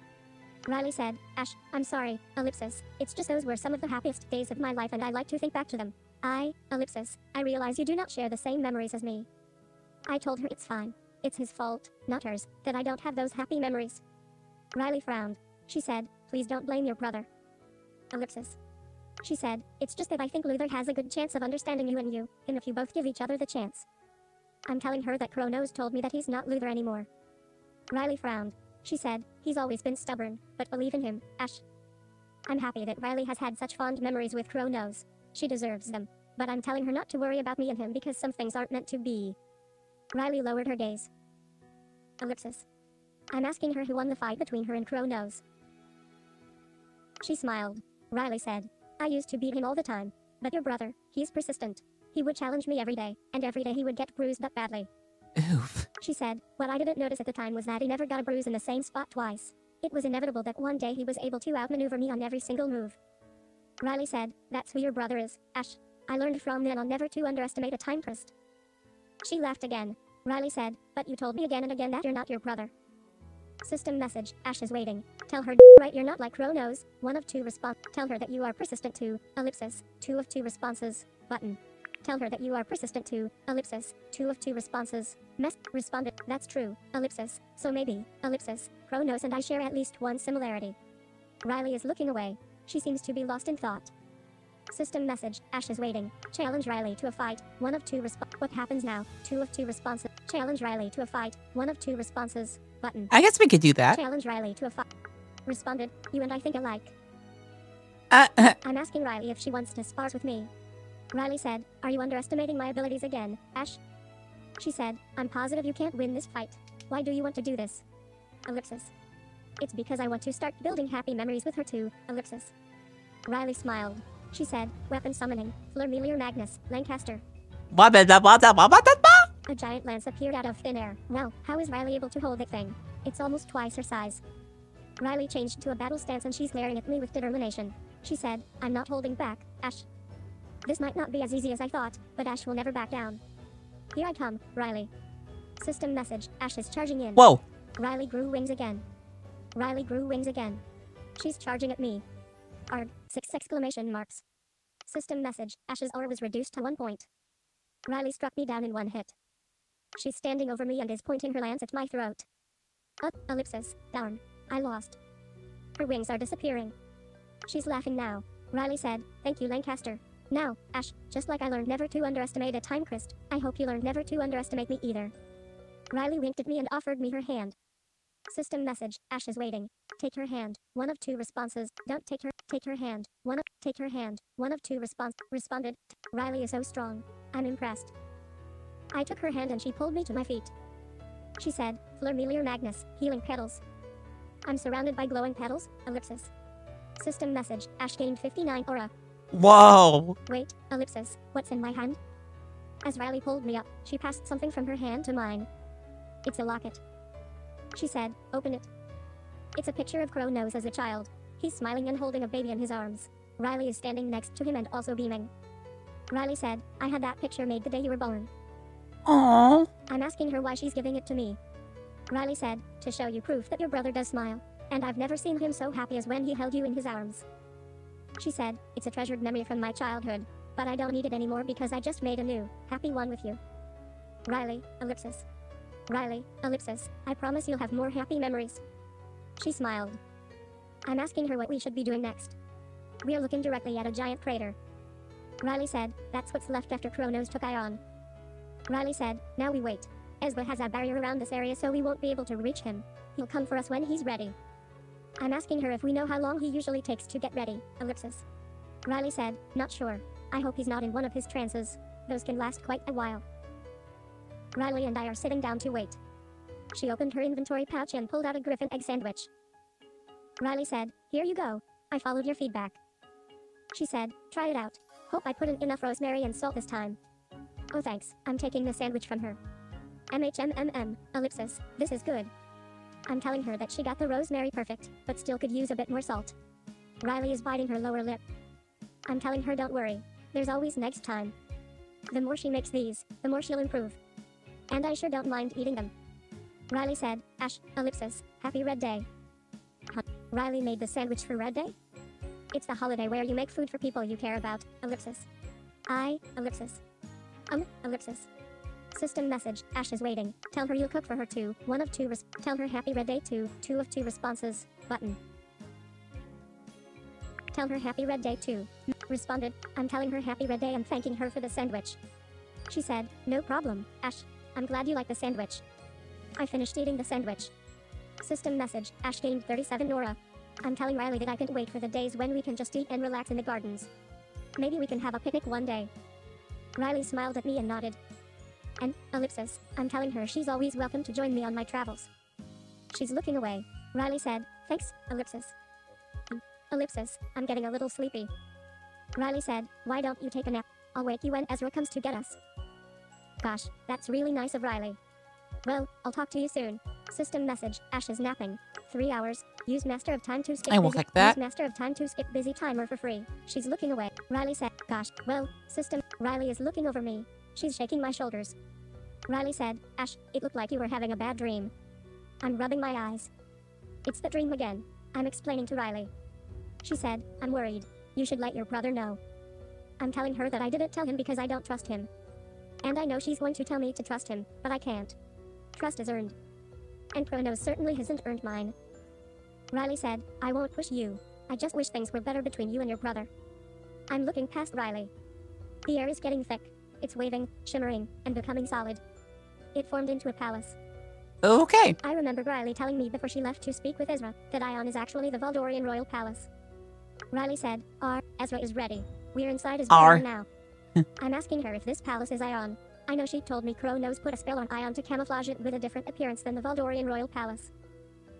Riley said, Ash, I'm sorry, ellipsis, it's just those were some of the happiest days of my life and I like to think back to them. I, ellipsis, I realize you do not share the same memories as me. I told her it's fine. It's his fault, not hers, that I don't have those happy memories. Riley frowned. She said, please don't blame your brother. Ellipsis. She said, it's just that I think Luther has a good chance of understanding you and you, and if you both give each other the chance. I'm telling her that Cronos told me that he's not Luther anymore. Riley frowned. She said, he's always been stubborn, but believe in him, Ash. I'm happy that Riley has had such fond memories with Cronos. She deserves them. But I'm telling her not to worry about me and him because some things aren't meant to be. Riley lowered her gaze. Ellipsis. I'm asking her who won the fight between her and Cronos. She smiled. Riley said, I used to beat him all the time, but your brother, he's persistent. He would challenge me every day, and every day he would get bruised up badly. Oof. She said, what I didn't notice at the time was that he never got a bruise in the same spot twice. It was inevitable that one day he was able to outmaneuver me on every single move. Riley said, that's who your brother is, Ash. I learned from then on never to underestimate a time crest. She laughed again. Riley said, but you told me again and again that you're not your brother. System message, Ash is waiting. Tell her, right, you're not like Cronos, one of two response. Tell her that you are persistent too, ellipsis, two of two responses, button. Tell her that you are persistent too, ellipsis, two of two responses, mess, responded, that's true, ellipsis, so maybe, ellipsis, Cronos and I share at least one similarity. Riley is looking away. She seems to be lost in thought. System message, Ash is waiting. Challenge Riley to a fight, one of two responses. What happens now? Two of two responses. Challenge Riley to a fight, one of two responses, button. I guess we could do that. Challenge Riley to a fight. Responded, you and I think alike. I'm asking Riley if she wants to spar with me. Riley said, are you underestimating my abilities again, Ash? She said, I'm positive you can't win this fight. Why do you want to do this? Ellipsis. It's because I want to start building happy memories with her too, ellipsis. Riley smiled. She said, weapon summoning, Flermelior Magnus, Lancaster. A giant lance appeared out of thin air. Wow, how is Riley able to hold that thing? It's almost twice her size. Riley changed to a battle stance and she's glaring at me with determination. She said, I'm not holding back, Ash. This might not be as easy as I thought, but Ash will never back down. Here I come, Riley. System message, Ash is charging in. Whoa! Riley grew wings again. Riley grew wings again. She's charging at me. Arg, 6 exclamation marks. System message, Ash's aura was reduced to 1 point. Riley struck me down in 1 hit. She's standing over me and is pointing her lance at my throat. Up, ellipsis, down. I lost. Her wings are disappearing. She's laughing now. Riley said, thank you, Lancaster. Now, Ash, just like I learned never to underestimate a time crest, I hope you learned never to underestimate me either. Riley winked at me and offered me her hand. System message, Ash is waiting. Take her hand, one of two responses. Don't take her hand, one of, take her hand, one of two response, responded. Riley is so strong. I'm impressed. I took her hand and she pulled me to my feet. She said, Flermelior Magnus, healing petals. I'm surrounded by glowing petals, ellipsis. System message, Ash gained 59 aura. Whoa! Wait, ellipsis, what's in my hand? As Riley pulled me up, she passed something from her hand to mine. It's a locket. She said, open it. It's a picture of Cronos as a child. He's smiling and holding a baby in his arms. Riley is standing next to him and also beaming. Riley said, I had that picture made the day you were born. Aww. I'm asking her why she's giving it to me. Riley said, to show you proof that your brother does smile. And I've never seen him so happy as when he held you in his arms. She said, it's a treasured memory from my childhood, but I don't need it anymore because I just made a new, happy one with you. Riley, ellipsis. Riley, ellipsis, I promise you'll have more happy memories. She smiled. I'm asking her what we should be doing next. We're looking directly at a giant crater. Riley said, that's what's left after Cronos took Ion. Riley said, now we wait. Ezra has a barrier around this area so we won't be able to reach him. He'll come for us when he's ready. I'm asking her if we know how long he usually takes to get ready, ellipsis. Riley said, not sure. I hope he's not in one of his trances. Those can last quite a while. Riley and I are sitting down to wait. She opened her inventory pouch and pulled out a griffin egg sandwich. Riley said, here you go. I followed your feedback. She said, try it out. Hope I put in enough rosemary and salt this time. Oh thanks, I'm taking the sandwich from her. MHMMM, ellipsis, this is good. I'm telling her that she got the rosemary perfect, but still could use a bit more salt. Riley is biting her lower lip. I'm telling her don't worry, there's always next time. The more she makes these, the more she'll improve. And I sure don't mind eating them. Riley said, Ash, ellipsis, happy Red Day. Huh. Riley made the sandwich for Red Day? It's the holiday where you make food for people you care about, ellipsis. I, ellipsis. Ellipsis. System message, Ash is waiting, tell her you'll cook for her too, one of two tell her happy Red Day too, two of two responses, button. Tell her happy Red Day too, responded, I'm telling her happy Red Day and thanking her for the sandwich. She said, no problem, Ash, I'm glad you like the sandwich. I finished eating the sandwich. System message, Ash gained 37 aura. I'm telling Riley that I can't wait for the days when we can just eat and relax in the gardens. Maybe we can have a picnic one day. Riley smiled at me and nodded. And, ellipsis, I'm telling her she's always welcome to join me on my travels. She's looking away. Riley said, thanks, ellipsis. Ellipsis, I'm getting a little sleepy. Riley said, why don't you take a nap? I'll wake you when Ezra comes to get us. Gosh, that's really nice of Riley. Well, I'll talk to you soon. System message, Ash is napping. 3 hours. Use master of time to skip. I won't like that. Use master of time to skip busy timer for free. She's looking away. Riley said, gosh, well, system. Riley is looking over me. She's shaking my shoulders. Riley said, Ash, it looked like you were having a bad dream. I'm rubbing my eyes. It's the dream again. I'm explaining to Riley. She said, I'm worried. You should let your brother know. I'm telling her that I didn't tell him because I don't trust him. And I know she's going to tell me to trust him, but I can't. Trust is earned. And Cronos certainly hasn't earned mine. Riley said, I won't push you. I just wish things were better between you and your brother. I'm looking past Riley. The air is getting thick. It's waving, shimmering, and becoming solid. It formed into a palace. Okay. I remember Riley telling me before she left to speak with Ezra that Ion is actually the Valdorian royal palace. Riley said, R, Ezra is ready. We're inside his room now. I'm asking her if this palace is Ion. I know she told me Cronos put a spell on Ion to camouflage it with a different appearance than the Valdorian royal palace.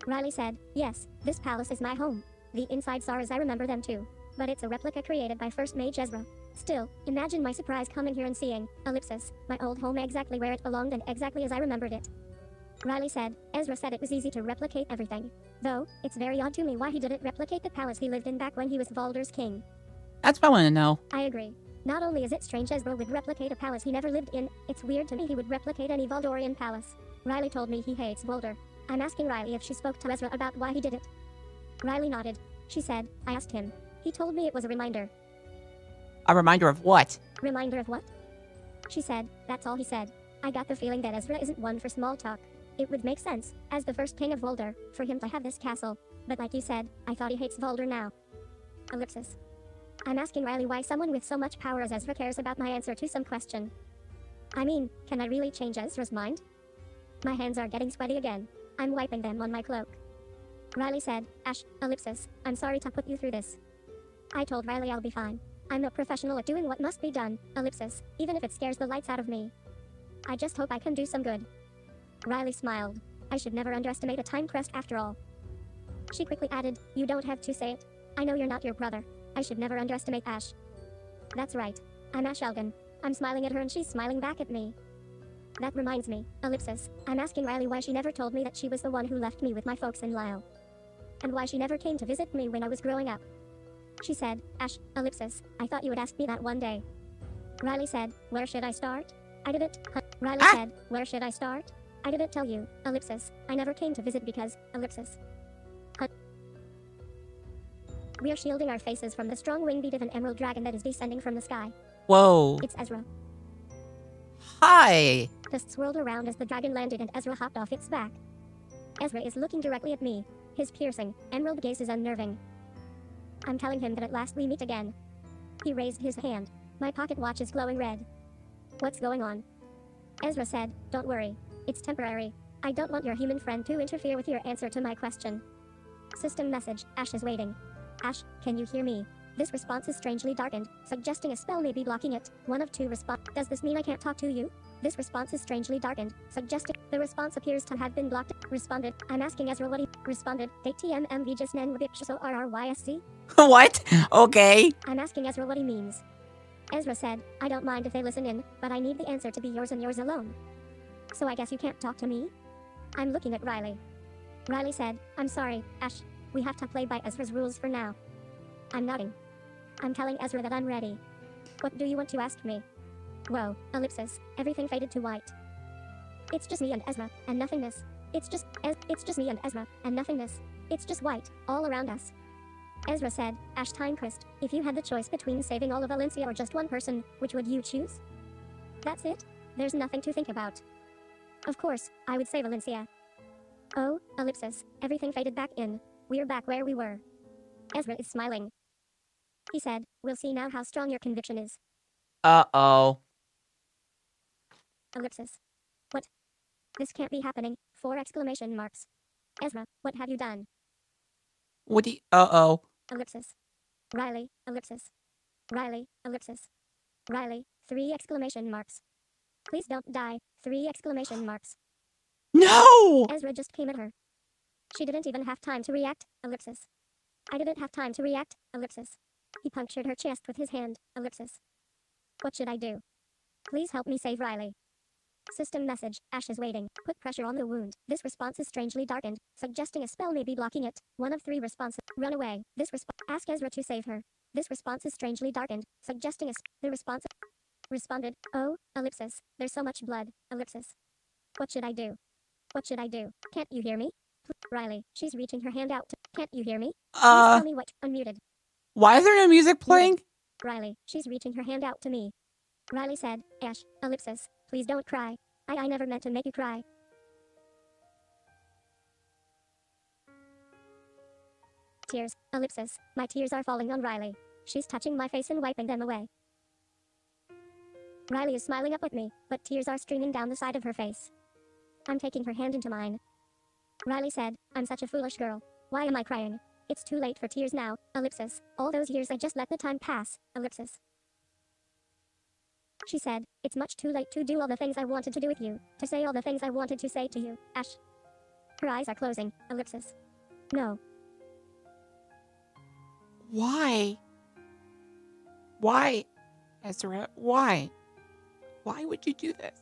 Riley said, yes, this palace is my home. The insides are as I remember them too. But it's a replica created by first mage Ezra. Still, imagine my surprise coming here and seeing, ellipsis, my old home exactly where it belonged and exactly as I remembered it. Riley said, Ezra said it was easy to replicate everything. Though, it's very odd to me why he didn't replicate the palace he lived in back when he was Valder's king. That's what I want to know. I agree. Not only is it strange Ezra would replicate a palace he never lived in, it's weird to me he would replicate any Valdorian palace. Riley told me he hates Boulder. I'm asking Riley if she spoke to Ezra about why he did it. Riley nodded. She said, I asked him. He told me it was a reminder. A reminder of what? Reminder of what? She said, that's all he said. I got the feeling that Ezra isn't one for small talk. It would make sense, as the first king of Voldor, for him to have this castle. But like you said, I thought he hates Voldor now. Ellipsis. I'm asking Riley why someone with so much power as Ezra cares about my answer to some question. I mean, can I really change Ezra's mind? My hands are getting sweaty again. I'm wiping them on my cloak. Riley said, Ash, ellipsis, I'm sorry to put you through this. I told Riley I'll be fine. I'm a professional at doing what must be done, ellipsis, even if it scares the lights out of me. I just hope I can do some good. Riley smiled. I should never underestimate a time crest after all. She quickly added, you don't have to say it. I know you're not your brother. I should never underestimate Ash. That's right. I'm Ash Elgin. I'm smiling at her and she's smiling back at me. That reminds me, ellipsis, I'm asking Riley why she never told me that she was the one who left me with my folks in Lyle. And why she never came to visit me when I was growing up. She said, Ash, ellipsis, I thought you would ask me that one day. Riley said, where should I start? I didn't. Riley said, where should I start? I didn't tell you, ellipsis, I never came to visit because, ellipsis. We are shielding our faces from the strong wing beat of an emerald dragon that is descending from the sky. Whoa. It's Ezra. Hi. Dust swirled around as the dragon landed and Ezra hopped off its back. Ezra is looking directly at me. His piercing, emerald gaze is unnerving. I'm telling him that at last we meet again. He raised his hand. My pocket watch is glowing red. What's going on? Ezra said, don't worry. It's temporary. I don't want your human friend to interfere with your answer to my question. System message, Ash is waiting. Ash, can you hear me? This response is strangely darkened, suggesting a spell may be blocking it. One of two response. Does this mean I can't talk to you? This response is strangely darkened, suggesting the response appears to have been blocked. Responded, I'm asking Ezra what he responded. What? Okay. I'm asking Ezra what he means. Ezra said, I don't mind if they listen in, but I need the answer to be yours and yours alone. So I guess you can't talk to me? I'm looking at Riley. Riley said, I'm sorry, Ash. We have to play by Ezra's rules for now. I'm nodding. I'm telling Ezra that I'm ready. What do you want to ask me? Whoa, ellipsis, everything faded to white. It's just me and Ezra, and nothingness. It's just me and Ezra, and nothingness. It's just white, all around us. Ezra said, Ash Time Crest, if you had the choice between saving all of Alencia or just one person, which would you choose? That's it? There's nothing to think about. Of course, I would save Alencia. Oh, ellipsis, everything faded back in. We're back where we were. Ezra is smiling. He said, we'll see now how strong your conviction is. Uh-oh. Ellipsis. What? This can't be happening. 4 exclamation marks. Ezra, what have you done? What do you... Uh-oh. Ellipsis. Riley, ellipsis. Riley, ellipsis. Riley, 3 exclamation marks. Please don't die. 3 exclamation marks. No! Ezra just came at her. She didn't even have time to react, ellipsis. I didn't have time to react, ellipsis. He punctured her chest with his hand, ellipsis. What should I do? Please help me save Riley. System message, Ash is waiting. Put pressure on the wound. This response is strangely darkened, suggesting a spell may be blocking it. One of 3 responses. Run away. This response. Ask Ezra to save her. This response is strangely darkened, suggesting the response. Responded, oh, ellipsis. There's so much blood, ellipsis. What should I do? What should I do? Can't you hear me? Riley, she's reaching her hand out. Can't you hear me? Please tell me what. Unmuted. Why is there no music playing? Riley, she's reaching her hand out to me. Riley said, Ash, ellipsis, please don't cry. I never meant to make you cry. Tears, ellipsis, my tears are falling on Riley. She's touching my face and wiping them away. Riley is smiling up at me, but tears are streaming down the side of her face. I'm taking her hand into mine. Riley said, I'm such a foolish girl. Why am I crying? It's too late for tears now, ellipsis. All those years I just let the time pass, ellipsis. She said, it's much too late to do all the things I wanted to do with you, to say all the things I wanted to say to you, Ash. Her eyes are closing, ellipsis. No. Why? Why, Ezra? Why? Why would you do this?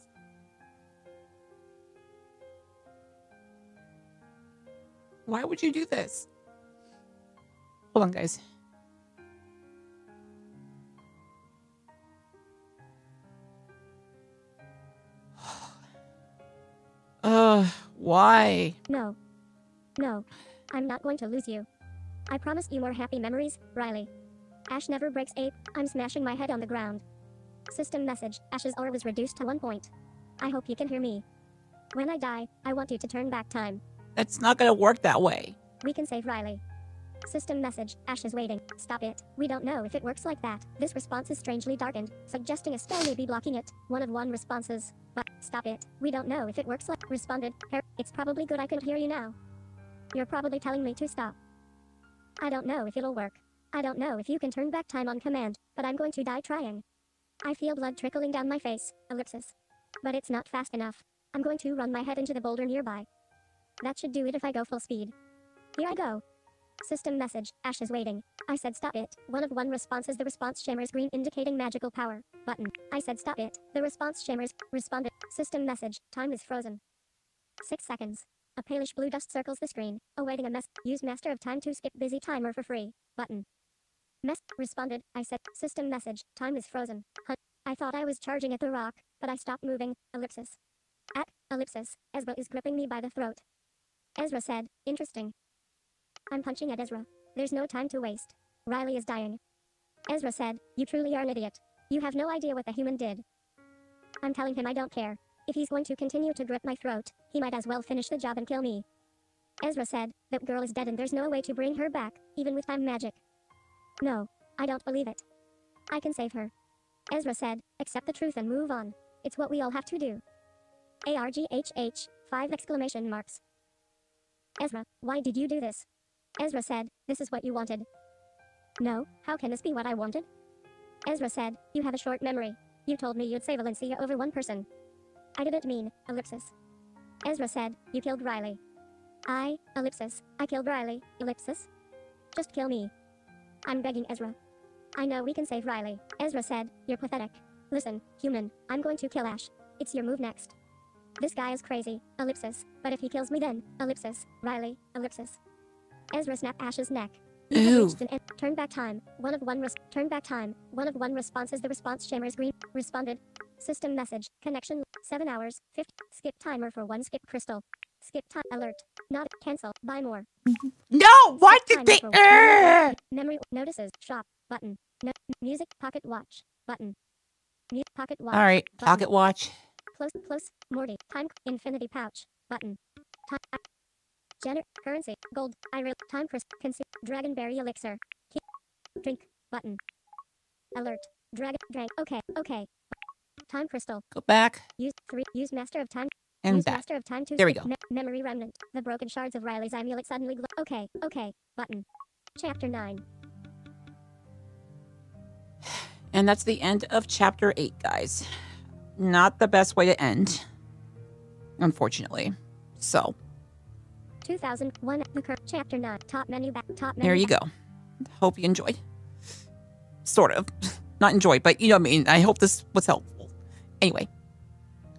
Why would you do this? Hold on, guys. Why? No. No. I'm not going to lose you. I promise you more happy memories, Riley. Ash never breaks ape. I'm smashing my head on the ground. System message, Ash's aura was reduced to 1 point. I hope you can hear me. When I die, I want you to turn back time. That's not gonna work that way. We can save Riley. System message, Ash is waiting. Stop it. We don't know if it works like that. This response is strangely darkened, suggesting a spell may be blocking it. One of 1 responses. But, stop it. We don't know if it works like responded. It's probably good I can hear you now. You're probably telling me to stop. I don't know if it'll work. I don't know if you can turn back time on command, but I'm going to die trying. I feel blood trickling down my face, ellipsis. But it's not fast enough. I'm going to run my head into the boulder nearby. That should do it if I go full speed. Here I go. System message, Ash is waiting. I said stop it. One of 1 responses. The response shimmers green, indicating magical power. Button. I said stop it. The response shimmers. Responded. System message, time is frozen. 6 seconds. A palish blue dust circles the screen, awaiting a mess. Use master of time to skip busy timer for free. Button. Mess. Responded. I said system message, time is frozen. I thought I was charging at the rock, but I stopped moving. Ellipsis. At. Ellipsis. Ezra is gripping me by the throat. Ezra said, interesting. I'm punching at Ezra. There's no time to waste. Riley is dying. Ezra said, you truly are an idiot. You have no idea what the human did. I'm telling him I don't care. If he's going to continue to grip my throat, he might as well finish the job and kill me. Ezra said, that girl is dead and there's no way to bring her back, even with time magic. No, I don't believe it. I can save her. Ezra said, accept the truth and move on. It's what we all have to do. ARGHH, 5 exclamation marks. Ezra, why did you do this? Ezra said, this is what you wanted. No, how can this be what I wanted? Ezra said, you have a short memory. You told me you'd save Alencia over one person. I didn't mean, ellipsis. Ezra said, you killed Riley. I, ellipsis, I killed Riley, ellipsis? Just kill me. I'm begging, Ezra. I know we can save Riley. Ezra said, you're pathetic. Listen, human, I'm going to kill Ash. It's your move next. This guy is crazy, ellipsis, but if he kills me then, ellipsis, Riley, ellipsis. Ezra snapped Ash's neck. Ew. Turn back time, one of one responses. The response shimmers green. Responded. System message, connection, 7 hours, 50, skip timer for 1 skip crystal. Skip time alert, not cancel, buy more. No, why did they? Memory notices, shop, button, no, music, pocket watch, button. Pocket watch. All right, button. Pocket watch. Close, Morty, time, infinity pouch, button. Time, Jenner, currency, gold, iris, time crest, consume, dragonberry elixir, drink, button. Alert, dragon, drank, okay. Time crystal. Go back. Use master of time. And use back. Master of time to there we go. Memory remnant. The broken shards of Riley's amulet suddenly glow. Okay. Button. Chapter 9. And that's the end of chapter 8, guys. Not the best way to end, unfortunately. So. 2001. Chapter 9. Top menu back. There you go. Hope you enjoyed. Sort of. Not enjoyed, but you know what I mean. I hope this was helpful. Anyway,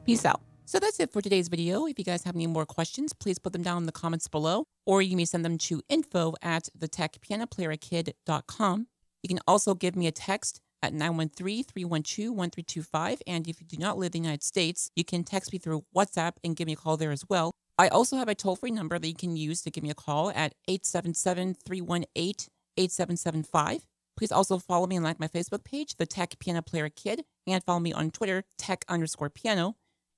peace out. So that's it for today's video. If you guys have any more questions, please put them down in the comments below, or you may send them to info@thetechpianoplayerkid.com. You can also give me a text at 913-312-1325. And if you do not live in the United States, you can text me through WhatsApp and give me a call there as well. I also have a toll-free number that you can use to give me a call at 877-318-8775. Please also follow me and like my Facebook page, The Tech Piano Player Kid, and follow me on Twitter, tech_piano.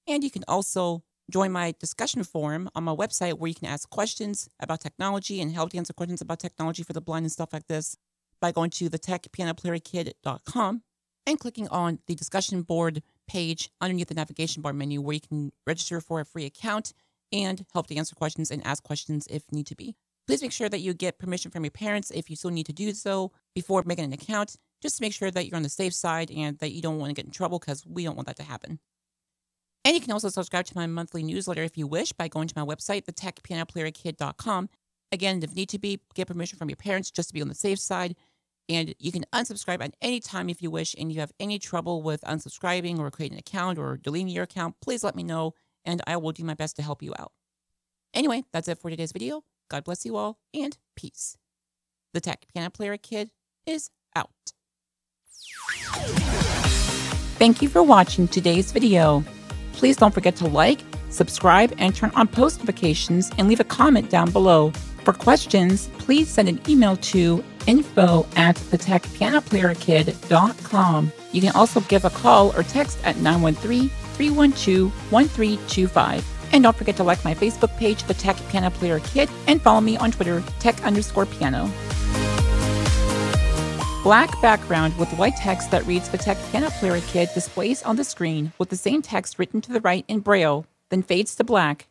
And you can also join my discussion forum on my website where you can ask questions about technology and help to answer questions about technology for the blind and stuff like this by going to thetechpianoplayerkid.com and clicking on the discussion board page underneath the navigation bar menu where you can register for a free account and help to answer questions and ask questions if need to be. Please make sure that you get permission from your parents if you still need to do so before making an account. Just make sure that you're on the safe side and that you don't want to get in trouble because we don't want that to happen. And you can also subscribe to my monthly newsletter if you wish by going to my website, thetechpianoplayerkid.com. Again, if need to be, get permission from your parents just to be on the safe side. And you can unsubscribe at any time if you wish and you have any trouble with unsubscribing or creating an account or deleting your account, please let me know and I will do my best to help you out. Anyway, that's it for today's video. God bless you all, and peace. The Tech Piano Player Kid is out. Thank you for watching today's video. Please don't forget to like, subscribe, and turn on post notifications, and leave a comment down below. For questions, please send an email to info@thetechpianoplayerkid.com. You can also give a call or text at 913-312-1325. And don't forget to like my Facebook page, The Tech Piano Player Kid, and follow me on Twitter, tech_piano. Black background with white text that reads The Tech Piano Player Kid displays on the screen with the same text written to the right in Braille, then fades to black.